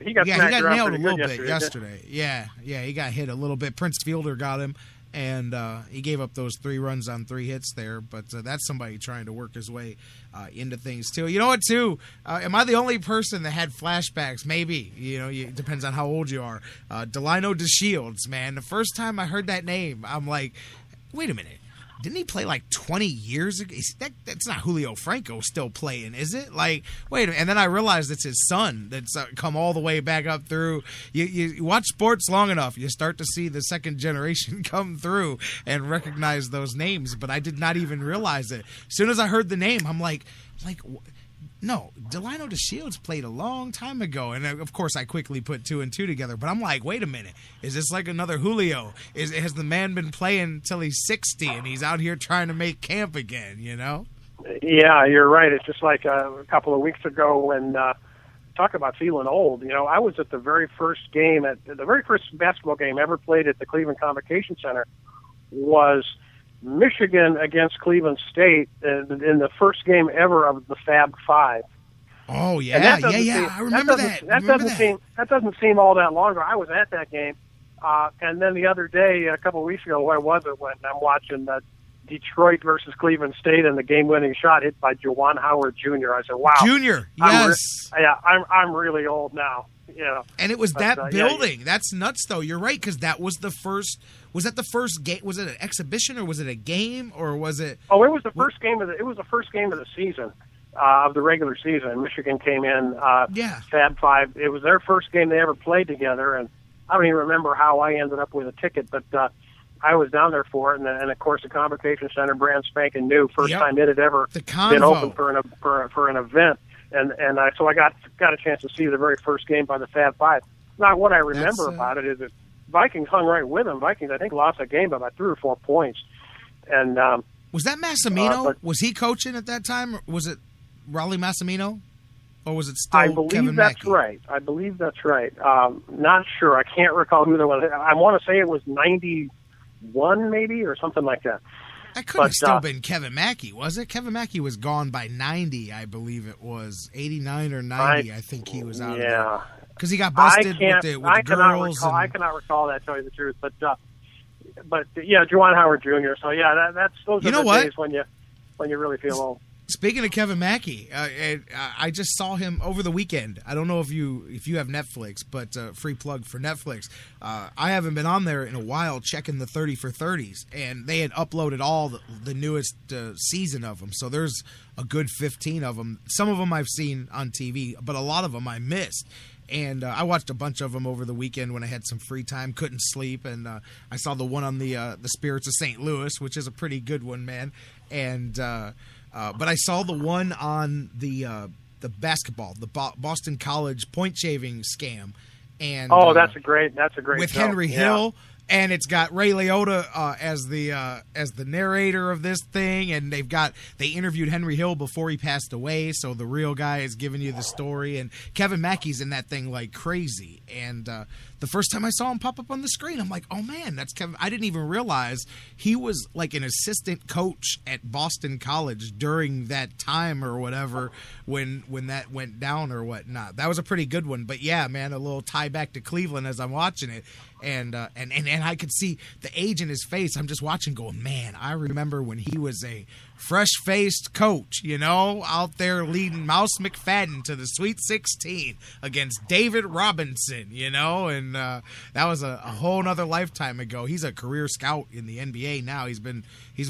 He got nailed a little bit yesterday. Yeah, he got hit a little bit. Prince Fielder got him, and he gave up those 3 runs on 3 hits there. But that's somebody trying to work his way into things, too. You know what, too? Am I the only person that had flashbacks? Maybe. You know, it depends on how old you are. Delino DeShields, man. The first time I heard that name, I'm like, wait a minute. Didn't he play like 20 years ago? That's not Julio Franco still playing, is it? Like, wait, and then I realized it's his son that's come all the way back up through. You watch sports long enough, you start to see the second generation come through and recognize those names, but I did not even realize it. As soon as I heard the name, I'm like no, Delino DeShields played a long time ago, and of course I quickly put 2 and 2 together. But I'm like, wait a minute, is this like another Julio? Has the man been playing till he's 60 and he's out here trying to make camp again? You know? Yeah, you're right. It's just like a couple of weeks ago when talk about feeling old. You know, I was at the very first game basketball game ever played at the Cleveland Convocation Center was Michigan against Cleveland State in the first game ever of the Fab Five. Oh yeah. I remember that. That doesn't seem all that long ago. I was at that game, and then the other day, a couple of weeks ago, where was it? When I'm watching Detroit versus Cleveland State, and the game-winning shot hit by Juwan Howard Jr. I said, "Wow, Junior, yes, I'm really old now." You know, and it was that building. Yeah. That's nuts, though. You're right, because that was the first. Was that the first game? Was it an exhibition, or was it a game, or was it? Oh, it was the first game of the. It was the first game of the season, of the regular season. Michigan came in. Fab Five. It was their first game they ever played together, and I don't even remember how I ended up with a ticket, but I was down there for it, and of course the Convocation Center, brand spanking new, first time it had ever been open for an event, and so I got a chance to see the very first game by the Fab Five. Not what I remember about it is that Vikings hung right with them. Vikings, I think, lost that game by about 3 or 4 points. And was that Massimino? Was he coaching at that time? Or was it Raleigh Massimino, or was it still Kevin Mackey? I believe that's right. Not sure. I can't recall who that was. I want to say it was 91, maybe, or something like that. That could have still been Kevin Mackey, was it? Kevin Mackey was gone by 90, I believe it was 89 or 90. I think he was out. Yeah. Of there. Because he got busted with the girls. I cannot recall that, to tell you the truth. But yeah, Juwan Howard Jr. So yeah, that's those are the days when you really feel old. Speaking of Kevin Mackey, I just saw him over the weekend. I don't know if you have Netflix, but free plug for Netflix. I haven't been on there in a while checking the 30 for 30s, and they had uploaded all the newest season of them. So there's a good 15 of them. Some of them I've seen on TV, but a lot of them I missed. And I watched a bunch of them over the weekend when I had some free time, couldn't sleep. And I saw the one on the Spirits of St. Louis, which is a pretty good one, man. And but I saw the one on the basketball, the Boston College point shaving scam, and that's a great with show. Henry Hill, and it's got Ray Liotta as the narrator of this thing, and they interviewed Henry Hill before he passed away, so the real guy is giving you the story, and Kevin Mackey's in that thing like crazy, and the first time I saw him pop up on the screen, I'm like, oh, man, that's Kevin. I didn't even realize he was like an assistant coach at Boston College during that time or whatever when that went down or whatnot. That was a pretty good one. But, yeah, man, a little tie back to Cleveland as I'm watching it. And I could see the age in his face. I'm just watching going, man, I remember when he was a fresh-faced coach, you know, out there leading Mouse McFadden to the Sweet 16 against David Robinson, you know, and that was a whole nother lifetime ago. He's a career scout in the NBA now. He's been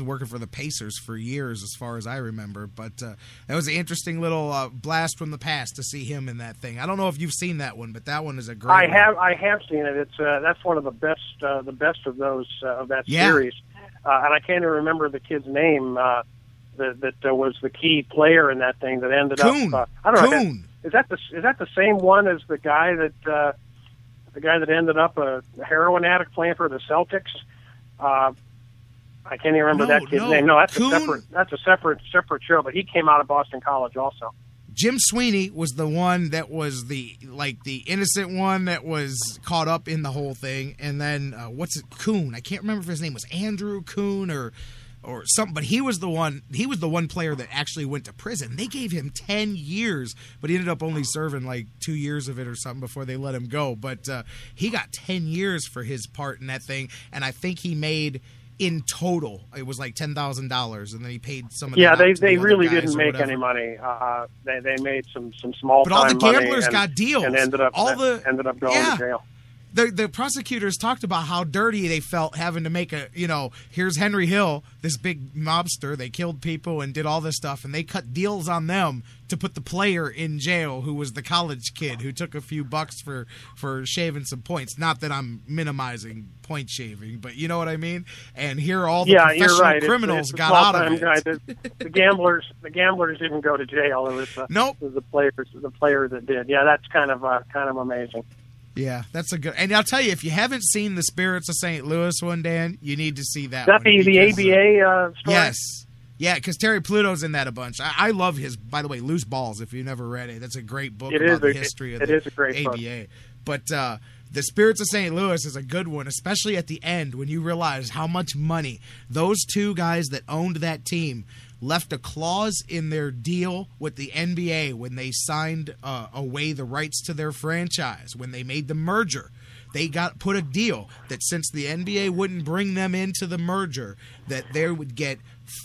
working for the Pacers for years as far as I remember, but that was an interesting little blast from the past to see him in that thing. I don't know if you've seen that one, but that one is a great one. I have seen it. It's that's one of the best of those of that series. And I can't even remember the kid's name that was the key player in that thing that ended Coon. Up. I don't know. Is that the same one as the guy that ended up a heroin addict playing for the Celtics? I can't even remember that kid's name. No, that's Coon. a separate show. But he came out of Boston College also. Jim Sweeney was the one that was the innocent one that was caught up in the whole thing, and then Kuhn. I can't remember if his name was Andrew Kuhn or something, but he was the one player that actually went to prison. They gave him 10 years, but he ended up only serving like 2 years of it or something before they let him go. But he got 10 years for his part in that thing, and I think he made in total it was like $10,000, and then he paid some of the they really didn't make any money. They made some small but all the gamblers got deals and ended up going to jail. The prosecutors talked about how dirty they felt having to make a, you know, here's Henry Hill, this big mobster. They killed people and did all this stuff, and they cut deals on them to put the player in jail who was the college kid who took a few bucks for shaving some points. Not that I'm minimizing point shaving, but you know what I mean? And here all the professional criminals got out of it. The gamblers didn't go to jail. It was the player that did. Yeah, that's kind of amazing. Yeah, that's a good. And I'll tell you, if you haven't seen the Spirits of St. Louis one, Dan, you need to see that. That'd be the ABA story. Yes, yeah, because Terry Pluto's in that a bunch. I love his. By the way, Loose Balls. If you never read it, that's a great book about the history of the ABA. But the Spirits of St. Louis is a good one, especially at the end when you realize how much money those two guys that owned that team left a clause in their deal with the NBA when they signed away the rights to their franchise. When they made the merger, they put a deal that since the NBA wouldn't bring them into the merger, that they would get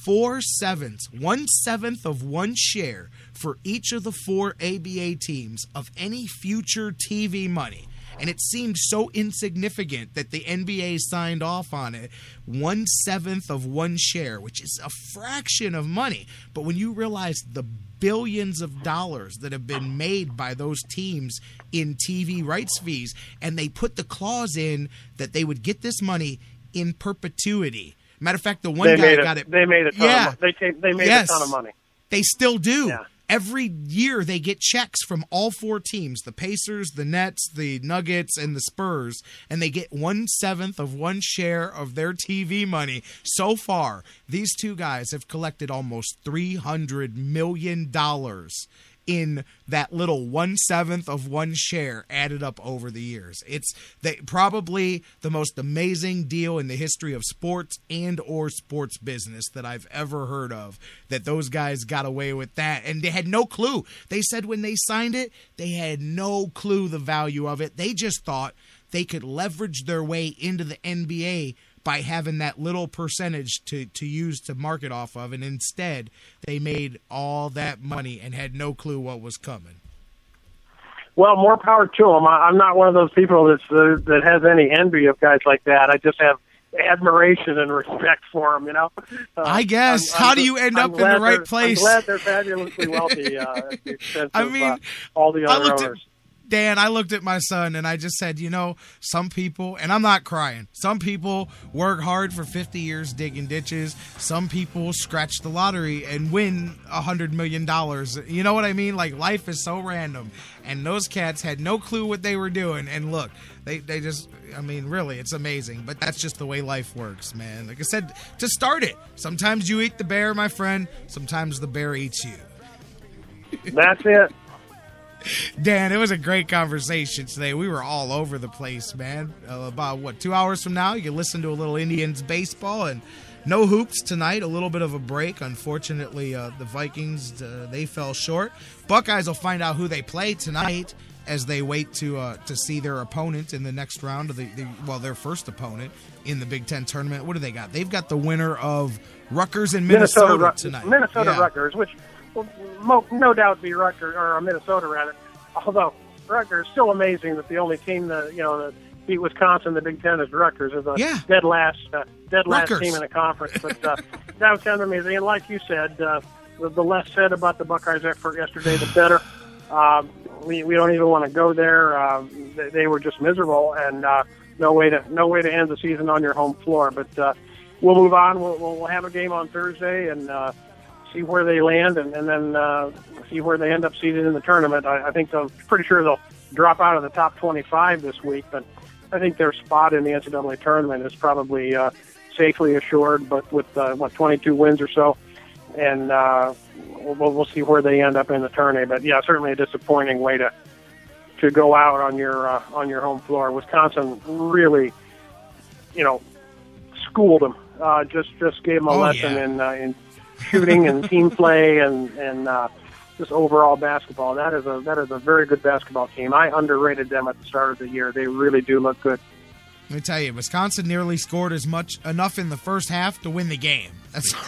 1/7 of one share for each of the four ABA teams of any future TV money. And it seemed so insignificant that the NBA signed off on it, 1/7 of one share, which is a fraction of money. But when you realize the billions of dollars that have been made by those teams in TV rights fees, and they put the clause in that they would get this money in perpetuity. Matter of fact, the one guy got it. They made a ton of money. They made a ton of money. They still do. Yeah. Every year they get checks from all four teams, the Pacers, the Nets, the Nuggets, and the Spurs, and they get 1/7 of one share of their TV money. So far, these two guys have collected almost $300 million in that little 1/7 of one share added up over the years. It's probably the most amazing deal in the history of sports and or sports business that I've ever heard of, that those guys got away with that. And they had no clue. They said when they signed it, they had no clue the value of it. They just thought they could leverage their way into the NBA by having that little percentage to use to market off of, and instead they made all that money and had no clue what was coming. Well, more power to them. I'm not one of those people that has any envy of guys like that. I just have admiration and respect for them, you know? I guess. How do you end up in the right place? I'm glad they're fabulously wealthy at the expense of all the other owners. Dan, I looked at my son and I just said, you know, some people, and I'm not crying, some people work hard for 50 years digging ditches. Some people scratch the lottery and win $100 million. You know what I mean? Like, life is so random. And those cats had no clue what they were doing. And look, they just, I mean, really, it's amazing. But that's just the way life works, man. Like I said, to start it, sometimes you eat the bear, my friend. Sometimes the bear eats you. That's it. Dan, it was a great conversation today. We were all over the place, man. About, 2 hours from now, you can listen to a little Indians baseball and no hoops tonight. A little bit of a break. Unfortunately, the Vikings, they fell short. Buckeyes will find out who they play tonight as they wait to see their opponent in the next round of their first opponent in the Big Ten tournament. What do they got? They've got the winner of Rutgers and Minnesota tonight. Rutgers, which will no doubt be Rutgers, or Minnesota rather. Although Rutgers, still amazing that the only team that beat Wisconsin in the Big Ten is Rutgers, is dead last team in the conference. But that was kind of amazing. And like you said, the less said about the Buckeyes' effort yesterday, the better. We don't even want to go there. They were just miserable, and no way to end the season on your home floor. But we'll move on. We'll have a game on Thursday and see where they land, and then see where they end up seeded in the tournament. I think I'm pretty sure they'll drop out of the top 25 this week, but I think their spot in the NCAA tournament is probably safely assured. But with 22 wins or so, and We'll see where they end up in the tourney, but yeah, certainly a disappointing way to go out on your home floor. Wisconsin really, schooled them. Just gave them a lesson in shooting and team play and just overall basketball. That is a very good basketball team. I underrated them at the start of the year. They really do look good. Let me tell you, Wisconsin nearly scored enough in the first half to win the game.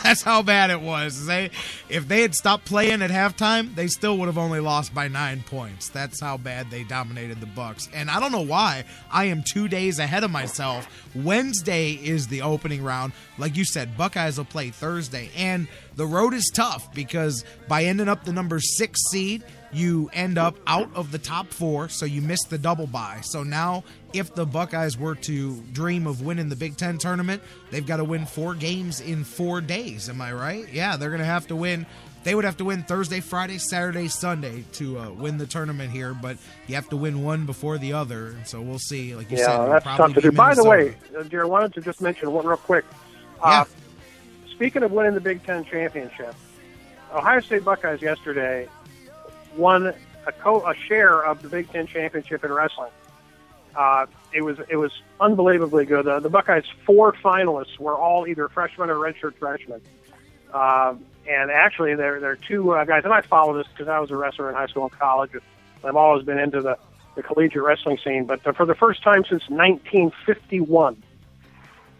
That's how bad it was. If they had stopped playing at halftime, they still would have only lost by 9 points. That's how bad they dominated the Bucks. And I don't know why. I am 2 days ahead of myself. Wednesday is the opening round. Like you said, Buckeyes will play Thursday. And the road is tough because by ending up the number 6 seed, you end up out of the top 4, so you miss the double bye. So now if the Buckeyes were to dream of winning the Big Ten tournament, they've got to win 4 games in 4 days. Am I right? Yeah, they're going to have to win. They would have to win Thursday, Friday, Saturday, Sunday to win the tournament here, but you have to win one before the other. So we'll see. Like you said, that's tough to do. By the way, dear, I wanted to just mention one real quick. Speaking of winning the Big Ten championship, Ohio State Buckeyes yesterday won a share of the Big Ten championship in wrestling. It was unbelievably good. The Buckeyes' 4 finalists were all either freshmen or redshirt freshmen. And actually, there are 2 guys, and I follow this because I was a wrestler in high school and college. I've always been into the collegiate wrestling scene. But for the first time since 1951,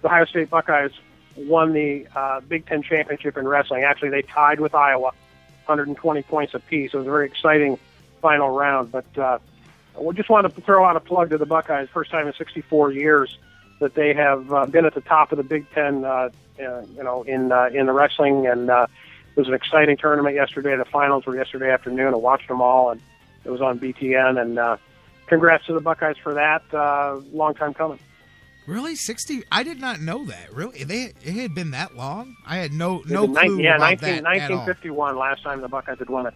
the Ohio State Buckeyes won the Big Ten championship in wrestling. Actually, they tied with Iowa, 120 points apiece. It was a very exciting final round. But we just wanted to throw out a plug to the Buckeyes. First time in 64 years that they have been at the top of the Big Ten, in the wrestling. And it was an exciting tournament yesterday. The finals were yesterday afternoon. I watched them all, and it was on BTN. And congrats to the Buckeyes for that. Long time coming. Really? 60? I did not know that. Really? It had been that long? I had no clue about that at all. 1951, last time the Buckeyes had won it.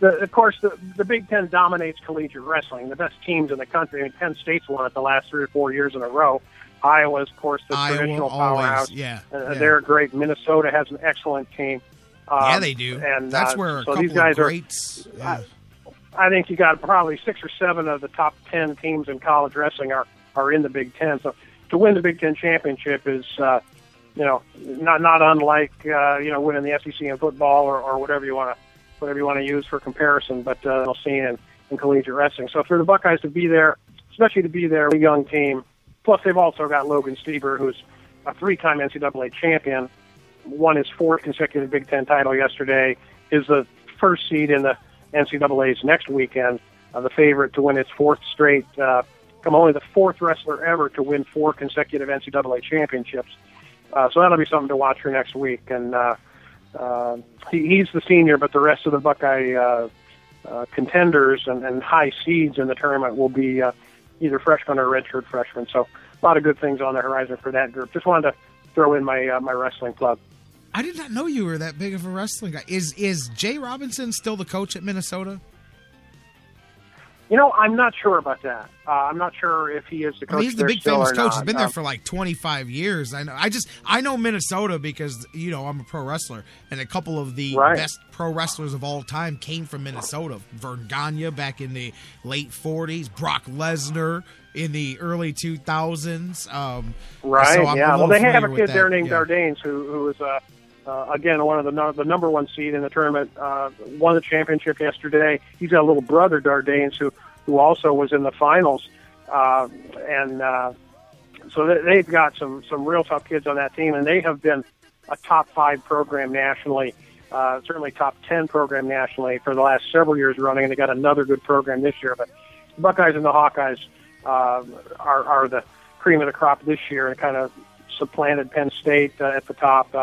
Of course, the Big Ten dominates collegiate wrestling. The best teams in the country, 10 states won it the last 3 or 4 years in a row. Iowa, of course, the traditional powerhouse. They're great. Minnesota has an excellent team. They do. And that's where these guys are. I think you got probably 6 or 7 of the top 10 teams in college wrestling are in the Big Ten. So to win the Big Ten championship is, not unlike, winning the SEC in football or whatever you want to use for comparison, but we'll see in collegiate wrestling. So for the Buckeyes to be there, especially to be there, a young team, plus they've also got Logan Steber, who's a 3-time NCAA champion, won his 4th consecutive Big Ten title yesterday, is the first seed in the NCAA's next weekend, the favorite to win its 4th straight, I'm only the 4th wrestler ever to win 4 consecutive NCAA championships. So that'll be something to watch for next week. And he's the senior, but the rest of the Buckeye contenders and high seeds in the tournament will be either freshmen or redshirt freshmen. So a lot of good things on the horizon for that group. Just wanted to throw in my wrestling club. I did not know you were that big of a wrestling guy. Is Jay Robinson still the coach at Minnesota? You know, I'm not sure about that. I'm not sure if he is the coach. He's the big famous coach. He's been there for like 25 years. I know. I know Minnesota because, you know, I'm a pro wrestler, and a couple of the best pro wrestlers of all time came from Minnesota. Vern Gagne back in the late 40s, Brock Lesnar in the early 2000s. Well, they have a kid there named Dardanes who was again, one of the number one seed in the tournament, won the championship yesterday. He's got a little brother, Dardanes, who also was in the finals, so they've got some real tough kids on that team, and they have been a top 5 program nationally, certainly top 10 program nationally for the last several years running, and they got another good program this year. But the Buckeyes and the Hawkeyes are the cream of the crop this year, and kind of supplanted Penn State at the top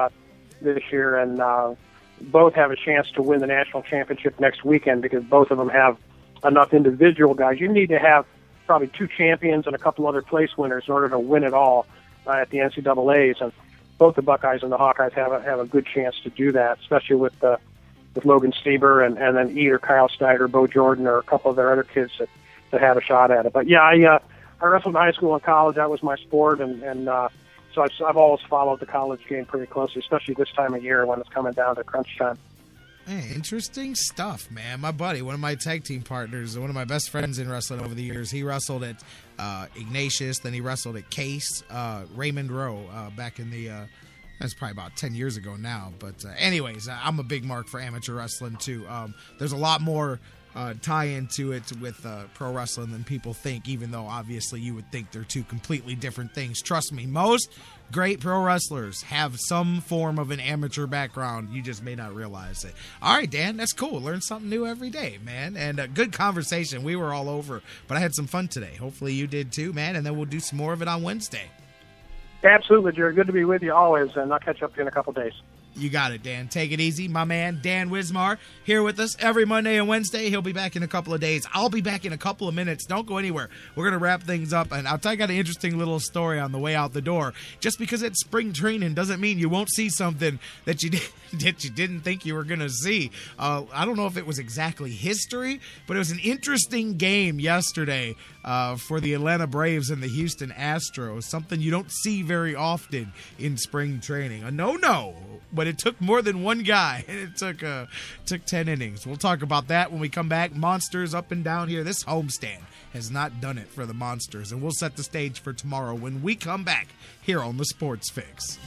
this year, and both have a chance to win the national championship next weekend because both of them have enough individual guys. You need to have probably 2 champions and a couple other place winners in order to win it all at the NCAAs, and both the Buckeyes and the Hawkeyes have a good chance to do that, especially with Logan Stieber and then either Kyle Snyder, Bo Jordan, or a couple of their other kids that have a shot at it. But yeah, I wrestled in high school and college. That was my sport, and so I've always followed the college game pretty closely, especially this time of year when it's coming down to crunch time. Hey, interesting stuff, man. My buddy, one of my tag team partners, one of my best friends in wrestling over the years, he wrestled at Ignatius, then he wrestled at Case, Raymond Rowe back in the that's probably about 10 years ago now. But anyways, I'm a big mark for amateur wrestling, too. There's a lot more tie into it with pro wrestling than people think, even though obviously you would think they're two completely different things. Trust me, most great pro wrestlers have some form of an amateur background. You just may not realize it. All right, Dan, that's cool. Learn something new every day, man. And a good conversation. We were all over, but I had some fun today. Hopefully you did too, man. And then we'll do some more of it on Wednesday. Absolutely, Jerry. Good to be with you always, and I'll catch up to you in a couple days. You got it, Dan. Take it easy. My man, Dan Wismar, here with us every Monday and Wednesday. He'll be back in a couple of days. I'll be back in a couple of minutes. Don't go anywhere. We're going to wrap things up, and I'll tell you, I got an interesting little story on the way out the door. Just because it's spring training doesn't mean you won't see something that you didn't think you were going to see. I don't know if it was exactly history, but it was an interesting game yesterday for the Atlanta Braves and the Houston Astros, something you don't see very often in spring training. A no-no. But it took more than one guy, and it took 10 innings. We'll talk about that when we come back. Monsters up and down here. This homestand has not done it for the Monsters, and we'll set the stage for tomorrow when we come back here on the Sports Fix.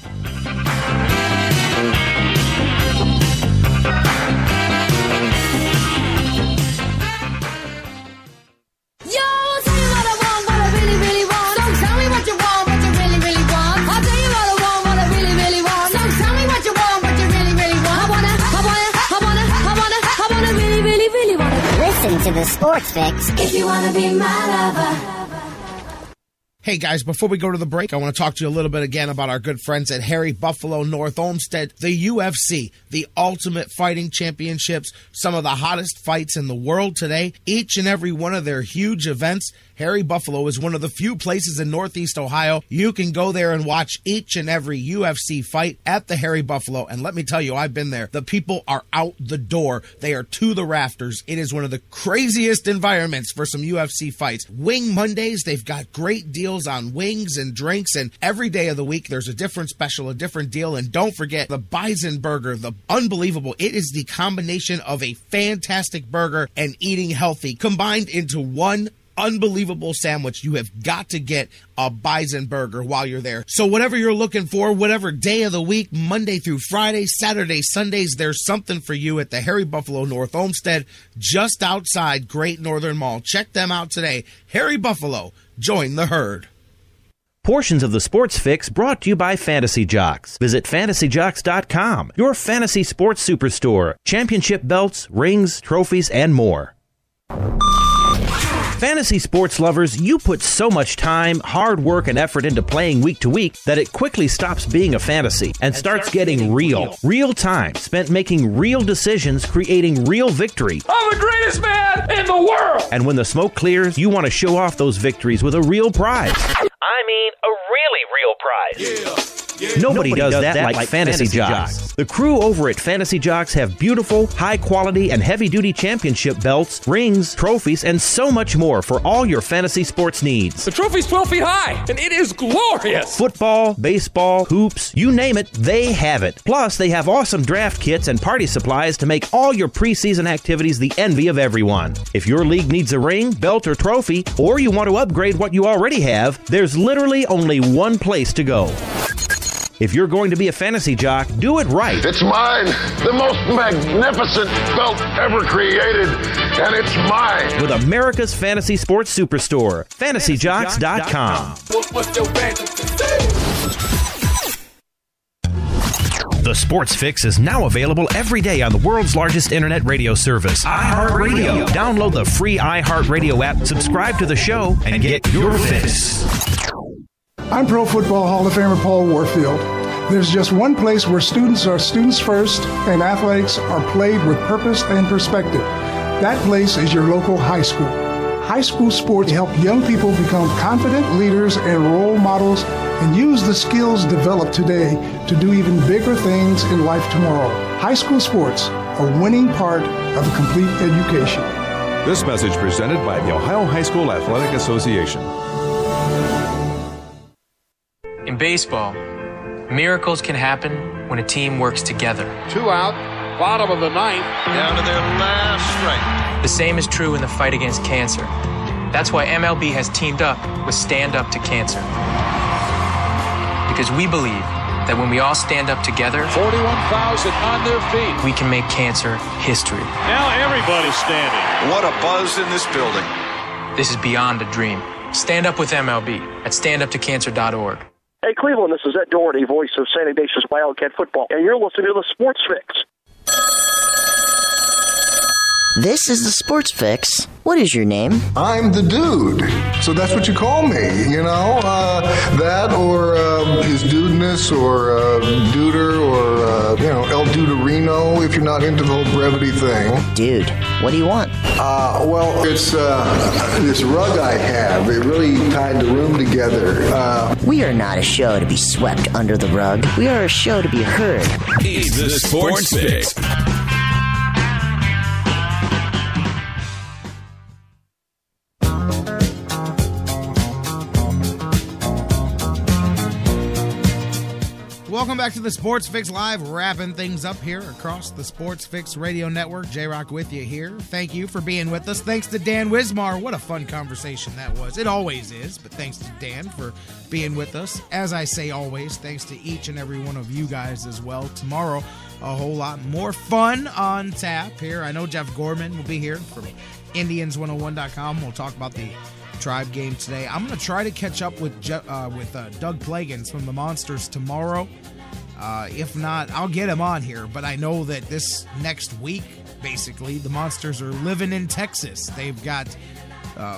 To the Sports Fix if you want to be my lover. Hey guys, before we go to the break, I want to talk to you a little bit again about our good friends at Harry Buffalo North Olmsted, the UFC, the Ultimate Fighting Championships, some of the hottest fights in the world today. Each and every one of their huge events, Harry Buffalo is one of the few places in Northeast Ohio you can go there and watch each and every UFC fight at the Harry Buffalo. And let me tell you, I've been there. The people are out the door. They are to the rafters. It is one of the craziest environments for some UFC fights. Wing Mondays, they've got great deals on wings and drinks. And every day of the week, there's a different special, a different deal. And don't forget the Bison Burger, the unbelievable. It is the combination of a fantastic burger and eating healthy combined into one unbelievable sandwich. You have got to get a Bison Burger while you're there. So whatever you're looking for, whatever day of the week, Monday through Friday, Saturday, Sundays, there's something for you at the Harry Buffalo North Olmsted, just outside Great Northern Mall. Check them out today. Harry Buffalo, join the herd. Portions of the Sports Fix brought to you by Fantasy Jocks. Visit FantasyJocks.com, your fantasy sports superstore. Championship belts, rings, trophies, and more. Fantasy sports lovers, you put so much time, hard work, and effort into playing week to week that it quickly stops being a fantasy and starts getting real. Real time spent making real decisions, creating real victory. I'm the greatest man in the world! And when the smoke clears, you want to show off those victories with a real prize. I mean, a really real prize. Yeah. Nobody does that like Fantasy Jocks. The crew over at Fantasy Jocks have beautiful, high-quality, and heavy-duty championship belts, rings, trophies, and so much more for all your fantasy sports needs. The trophy's 12 feet high, and it is glorious! Football, baseball, hoops, you name it, they have it. Plus, they have awesome draft kits and party supplies to make all your preseason activities the envy of everyone. If your league needs a ring, belt, or trophy, or you want to upgrade what you already have, there's literally only one place to go. If you're going to be a fantasy jock, do it right. It's mine. The most magnificent belt ever created, and it's mine. With America's Fantasy Sports Superstore, fantasyjocks.com. The Sports Fix is now available every day on the world's largest internet radio service, iHeartRadio. Download the free iHeartRadio app, subscribe to the show, and get your fix. I'm Pro Football Hall of Famer Paul Warfield. There's just one place where students are students first and athletics are played with purpose and perspective. That place is your local high school. High school sports help young people become confident leaders and role models and use the skills developed today to do even bigger things in life tomorrow. High school sports, a winning part of a complete education. This message presented by the Ohio High School Athletic Association. In baseball, miracles can happen when a team works together. 2 out, bottom of the ninth, down to their last strike. The same is true in the fight against cancer. That's why MLB has teamed up with Stand Up to Cancer. Because we believe that when we all stand up together, 41,000 on their feet, we can make cancer history. Now everybody's standing. What a buzz in this building. This is beyond a dream. Stand up with MLB at standuptocancer.org. Hey, Cleveland, this is Ed Doherty, voice of St. Ignatius Wildcat Football, and you're listening to The Sports Fix. This is The Sports Fix. What is your name? I'm the dude, so that's what you call me, you know? That or his dudeness or duder or, you know, El Duderino, if you're not into the whole brevity thing. Dude, what do you want? Well, it's this rug I have. It really tied the room together. We are not a show to be swept under the rug. We are a show to be heard. It's The Sports Fix. Welcome back to the Sports Fix Live, wrapping things up here across the Sports Fix Radio Network. J-Rock with you here. Thank you for being with us. Thanks to Dan Wismar. What a fun conversation that was. It always is, but thanks to Dan for being with us. As I say always, thanks to each and every one of you guys as well. Tomorrow, a whole lot more fun on tap here. I know Jeff Gorman will be here from Indians101.com. We'll talk about the Tribe game today. I'm going to try to catch up with Doug Plagans from the Monsters tomorrow. If not, I'll get him on here. But I know that this next week, basically, the Monsters are living in Texas. They've got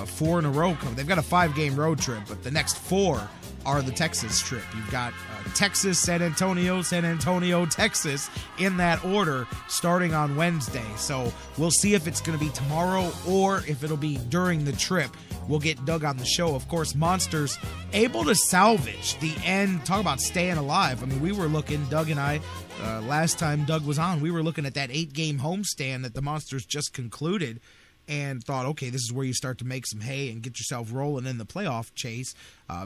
4 in a row. They've got a 5-game road trip, but the next 4 are the Texas trip. You've got Texas, San Antonio, Texas in that order starting on Wednesday. So we'll see if it's going to be tomorrow or if it'll be during the trip. We'll get Doug on the show. Of course, Monsters able to salvage the end. Talk about staying alive. I mean, we were looking, Doug and I, last time Doug was on, we were looking at that 8-game homestand that the Monsters just concluded and thought, okay, this is where you start to make some hay and get yourself rolling in the playoff chase.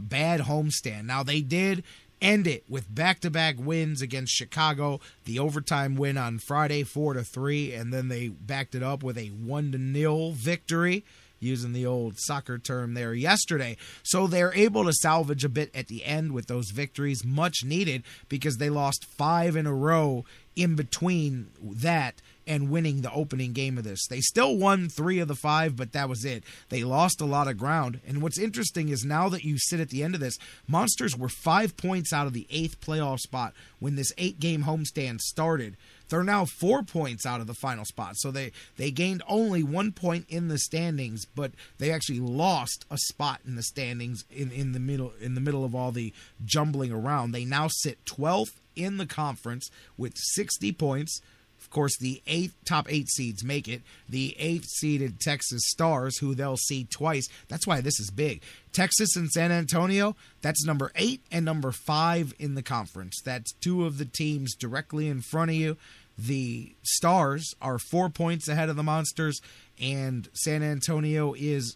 Bad homestand. Now, they did end it with back-to-back wins against Chicago, the overtime win on Friday, 4-3, and then they backed it up with a 1-0 victory, using the old soccer term there, yesterday. So they're able to salvage a bit at the end with those victories, much needed, because they lost 5 in a row in between that and winning the opening game of this. They still won 3 of the 5, but that was it. They lost a lot of ground. And what's interesting is now that you sit at the end of this, Monsters were 5 points out of the 8th playoff spot when this 8-game homestand started. They're now 4 points out of the final spot. So they gained only 1 point in the standings, but they actually lost a spot in the standings in the middle of all the jumbling around. They now sit 12th in the conference with 60 points, Of course, the top eight seeds make it. The 8th-seeded Texas Stars, who they'll see twice. That's why this is big. Texas and San Antonio, that's number 8 and number 5 in the conference. That's two of the teams directly in front of you. The Stars are 4 points ahead of the Monsters, and San Antonio is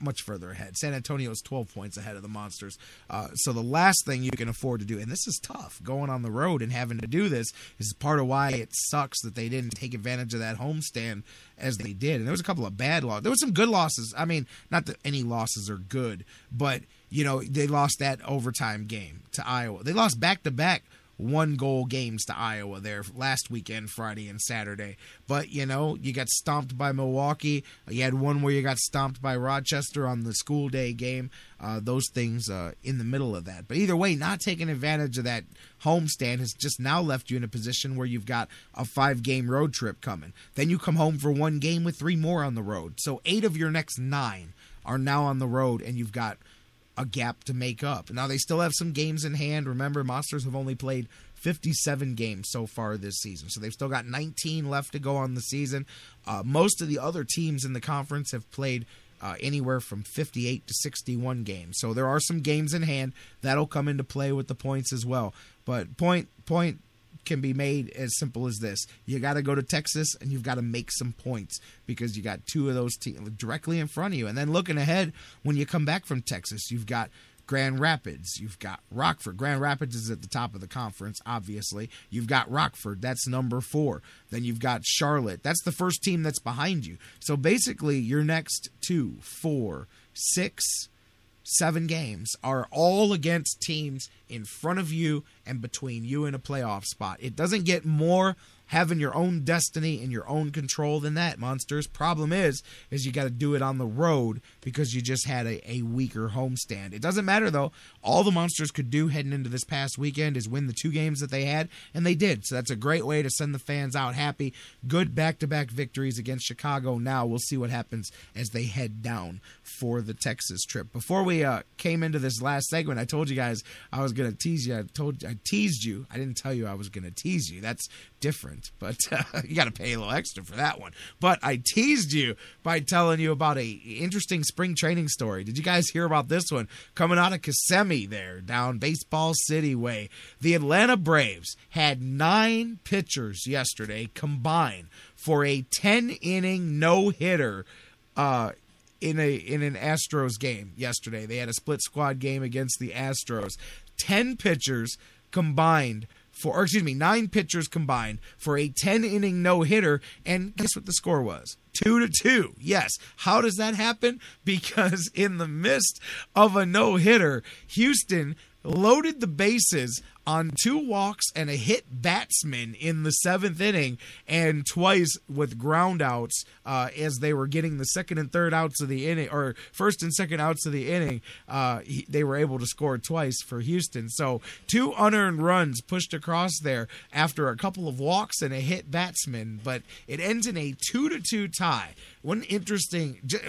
much further ahead. San Antonio is 12 points ahead of the Monsters. So the last thing you can afford to do, and this is tough, going on the road and having to do this, is part of why it sucks that they didn't take advantage of that homestand as they did. And there was a couple of bad losses. There was some good losses. I mean, not that any losses are good, but, you know, they lost that overtime game to Iowa. They lost back-to-back one-goal games to Iowa there last weekend, Friday and Saturday. But, you know, you got stomped by Milwaukee. You had one where you got stomped by Rochester on the school day game. Those things in the middle of that. But either way, not taking advantage of that homestand has just now left you in a position where you've got a 5-game road trip coming. Then you come home for one game with 3 more on the road. So 8 of your next 9 are now on the road, and you've got a gap to make up. Now, they still have some games in hand. Remember, Monsters have only played 57 games so far this season, so they've still got 19 left to go on the season. Most of the other teams in the conference have played anywhere from 58 to 61 games, so there are some games in hand. That'll come into play with the points as well, but point can be made as simple as this. You got to go to Texas and you've got to make some points because you got 2 of those teams directly in front of you. And then looking ahead, when you come back from Texas, you've got Grand Rapids, you've got Rockford. Grand Rapids is at the top of the conference, obviously. You've got Rockford, that's number 4. Then you've got Charlotte. That's the first team that's behind you. So basically, your next 2, 4, 6, 7 games are all against teams in front of you and between you and a playoff spot. It doesn't get more having your own destiny and your own control than that, Monsters. Problem is you got to do it on the road because you just had a weaker homestand. It doesn't matter, though. All the Monsters could do heading into this past weekend is win the 2 games that they had, and they did. So that's a great way to send the fans out happy. Good back-to-back victories against Chicago. Now we'll see what happens as they head down for the Texas trip. Before we came into this last segment, I told you guys I was going to tease you. I teased you. I didn't tell you I was going to tease you. That's different. But you got to pay a little extra for that one. But I teased you by telling you about a interesting spring training story. Did you guys hear about this one? Coming out of Kissimmee there, down Baseball City way. The Atlanta Braves had 9 pitchers yesterday combined for a 10-inning no-hitter in an Astros game yesterday. They had a split squad game against the Astros. 9 pitchers combined for a 10-inning no-hitter, and guess what the score was? 2-2. Yes. How does that happen? Because in the midst of a no-hitter, Houston loaded the bases on 2 walks and a hit batsman in the 7th inning, and twice with ground outs as they were getting the first and second outs of the inning. They were able to score twice for Houston. So 2 unearned runs pushed across there after a couple of walks and a hit batsman, but it ends in a 2-2 tie.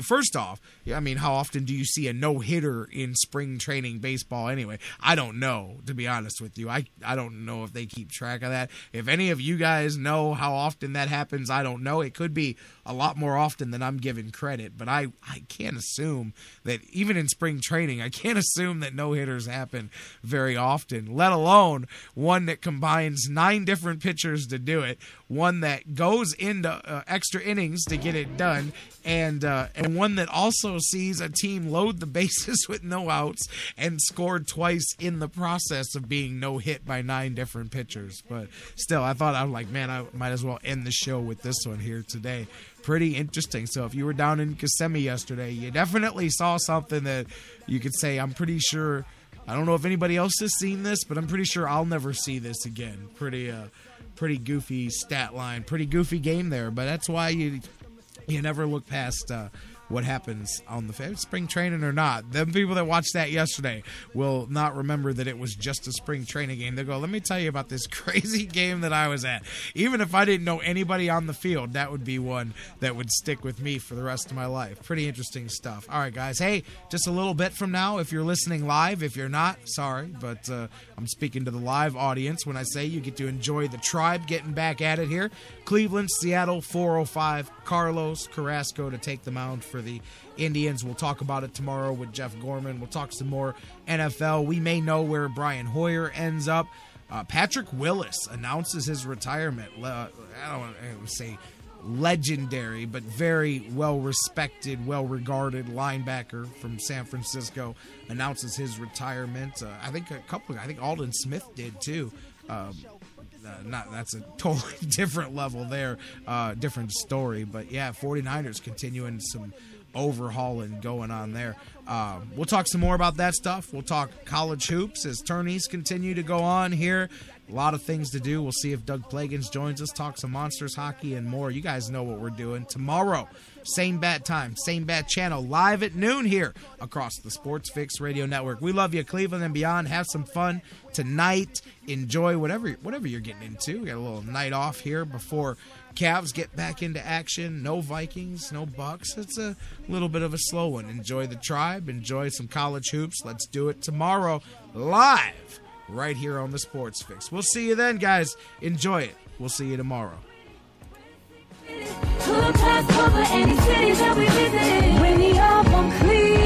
First off, I mean, how often do you see a no-hitter in spring training baseball anyway? I don't know, to be honest with you. I don't know if they keep track of that. If any of you guys know how often that happens, I don't know. It could be a lot more often than I'm given credit, but I can't assume that even in spring training, I can't assume that no-hitters happen very often, let alone one that combines 9 different pitchers to do it, one that goes into extra innings to get it done, and one that also sees a team load the bases with no outs and scored twice in the process of being no hit by 9 different pitchers. But still, I thought, I was like, man, I might as well end the show with this one here today. Pretty interesting. So if you were down in Kissimmee yesterday, you definitely saw something that you could say, I'm pretty sure, I don't know if anybody else has seen this, but I'm pretty sure I'll never see this again. Pretty goofy stat line, pretty goofy game there, but that's why you never look past what happens on the spring training or not. The people that watched that yesterday will not remember that it was just a spring training game. They'll go, let me tell you about this crazy game that I was at. Even if I didn't know anybody on the field, that would be one that would stick with me for the rest of my life. Pretty interesting stuff. All right, guys. Hey, just a little bit from now, if you're listening live, if you're not, sorry, but I'm speaking to the live audience when I say you get to enjoy the Tribe getting back at it here. Cleveland, Seattle, 4:05. Carlos Carrasco to take the mound for the Indians. We'll talk about it tomorrow with Jeff Gorman. We'll talk some more NFL. We may know where Brian Hoyer ends up. Patrick Willis announces his retirement. I don't want to say legendary, but very well-respected, well-regarded linebacker from San Francisco announces his retirement. I think Alden Smith did too. That's a totally different level there, different story. But, yeah, 49ers continuing some overhauling going on there. We'll talk some more about that stuff. We'll talk college hoops as tourneys continue to go on here. A lot of things to do. We'll see if Doug Plagans joins us, talk some Monsters hockey and more. You guys know what we're doing tomorrow. Same bat time, same bat channel, live at noon here across the Sports Fix Radio Network. We love you, Cleveland and beyond. Have some fun tonight. Enjoy whatever you're getting into. We got a little night off here before Cavs get back into action. No Vikings, no Bucks. It's a little bit of a slow one. Enjoy the Tribe. Enjoy some college hoops. Let's do it tomorrow live right here on the Sports Fix. We'll see you then, guys. Enjoy it. We'll see you tomorrow. To the past over any cities that we visit, when the album clears.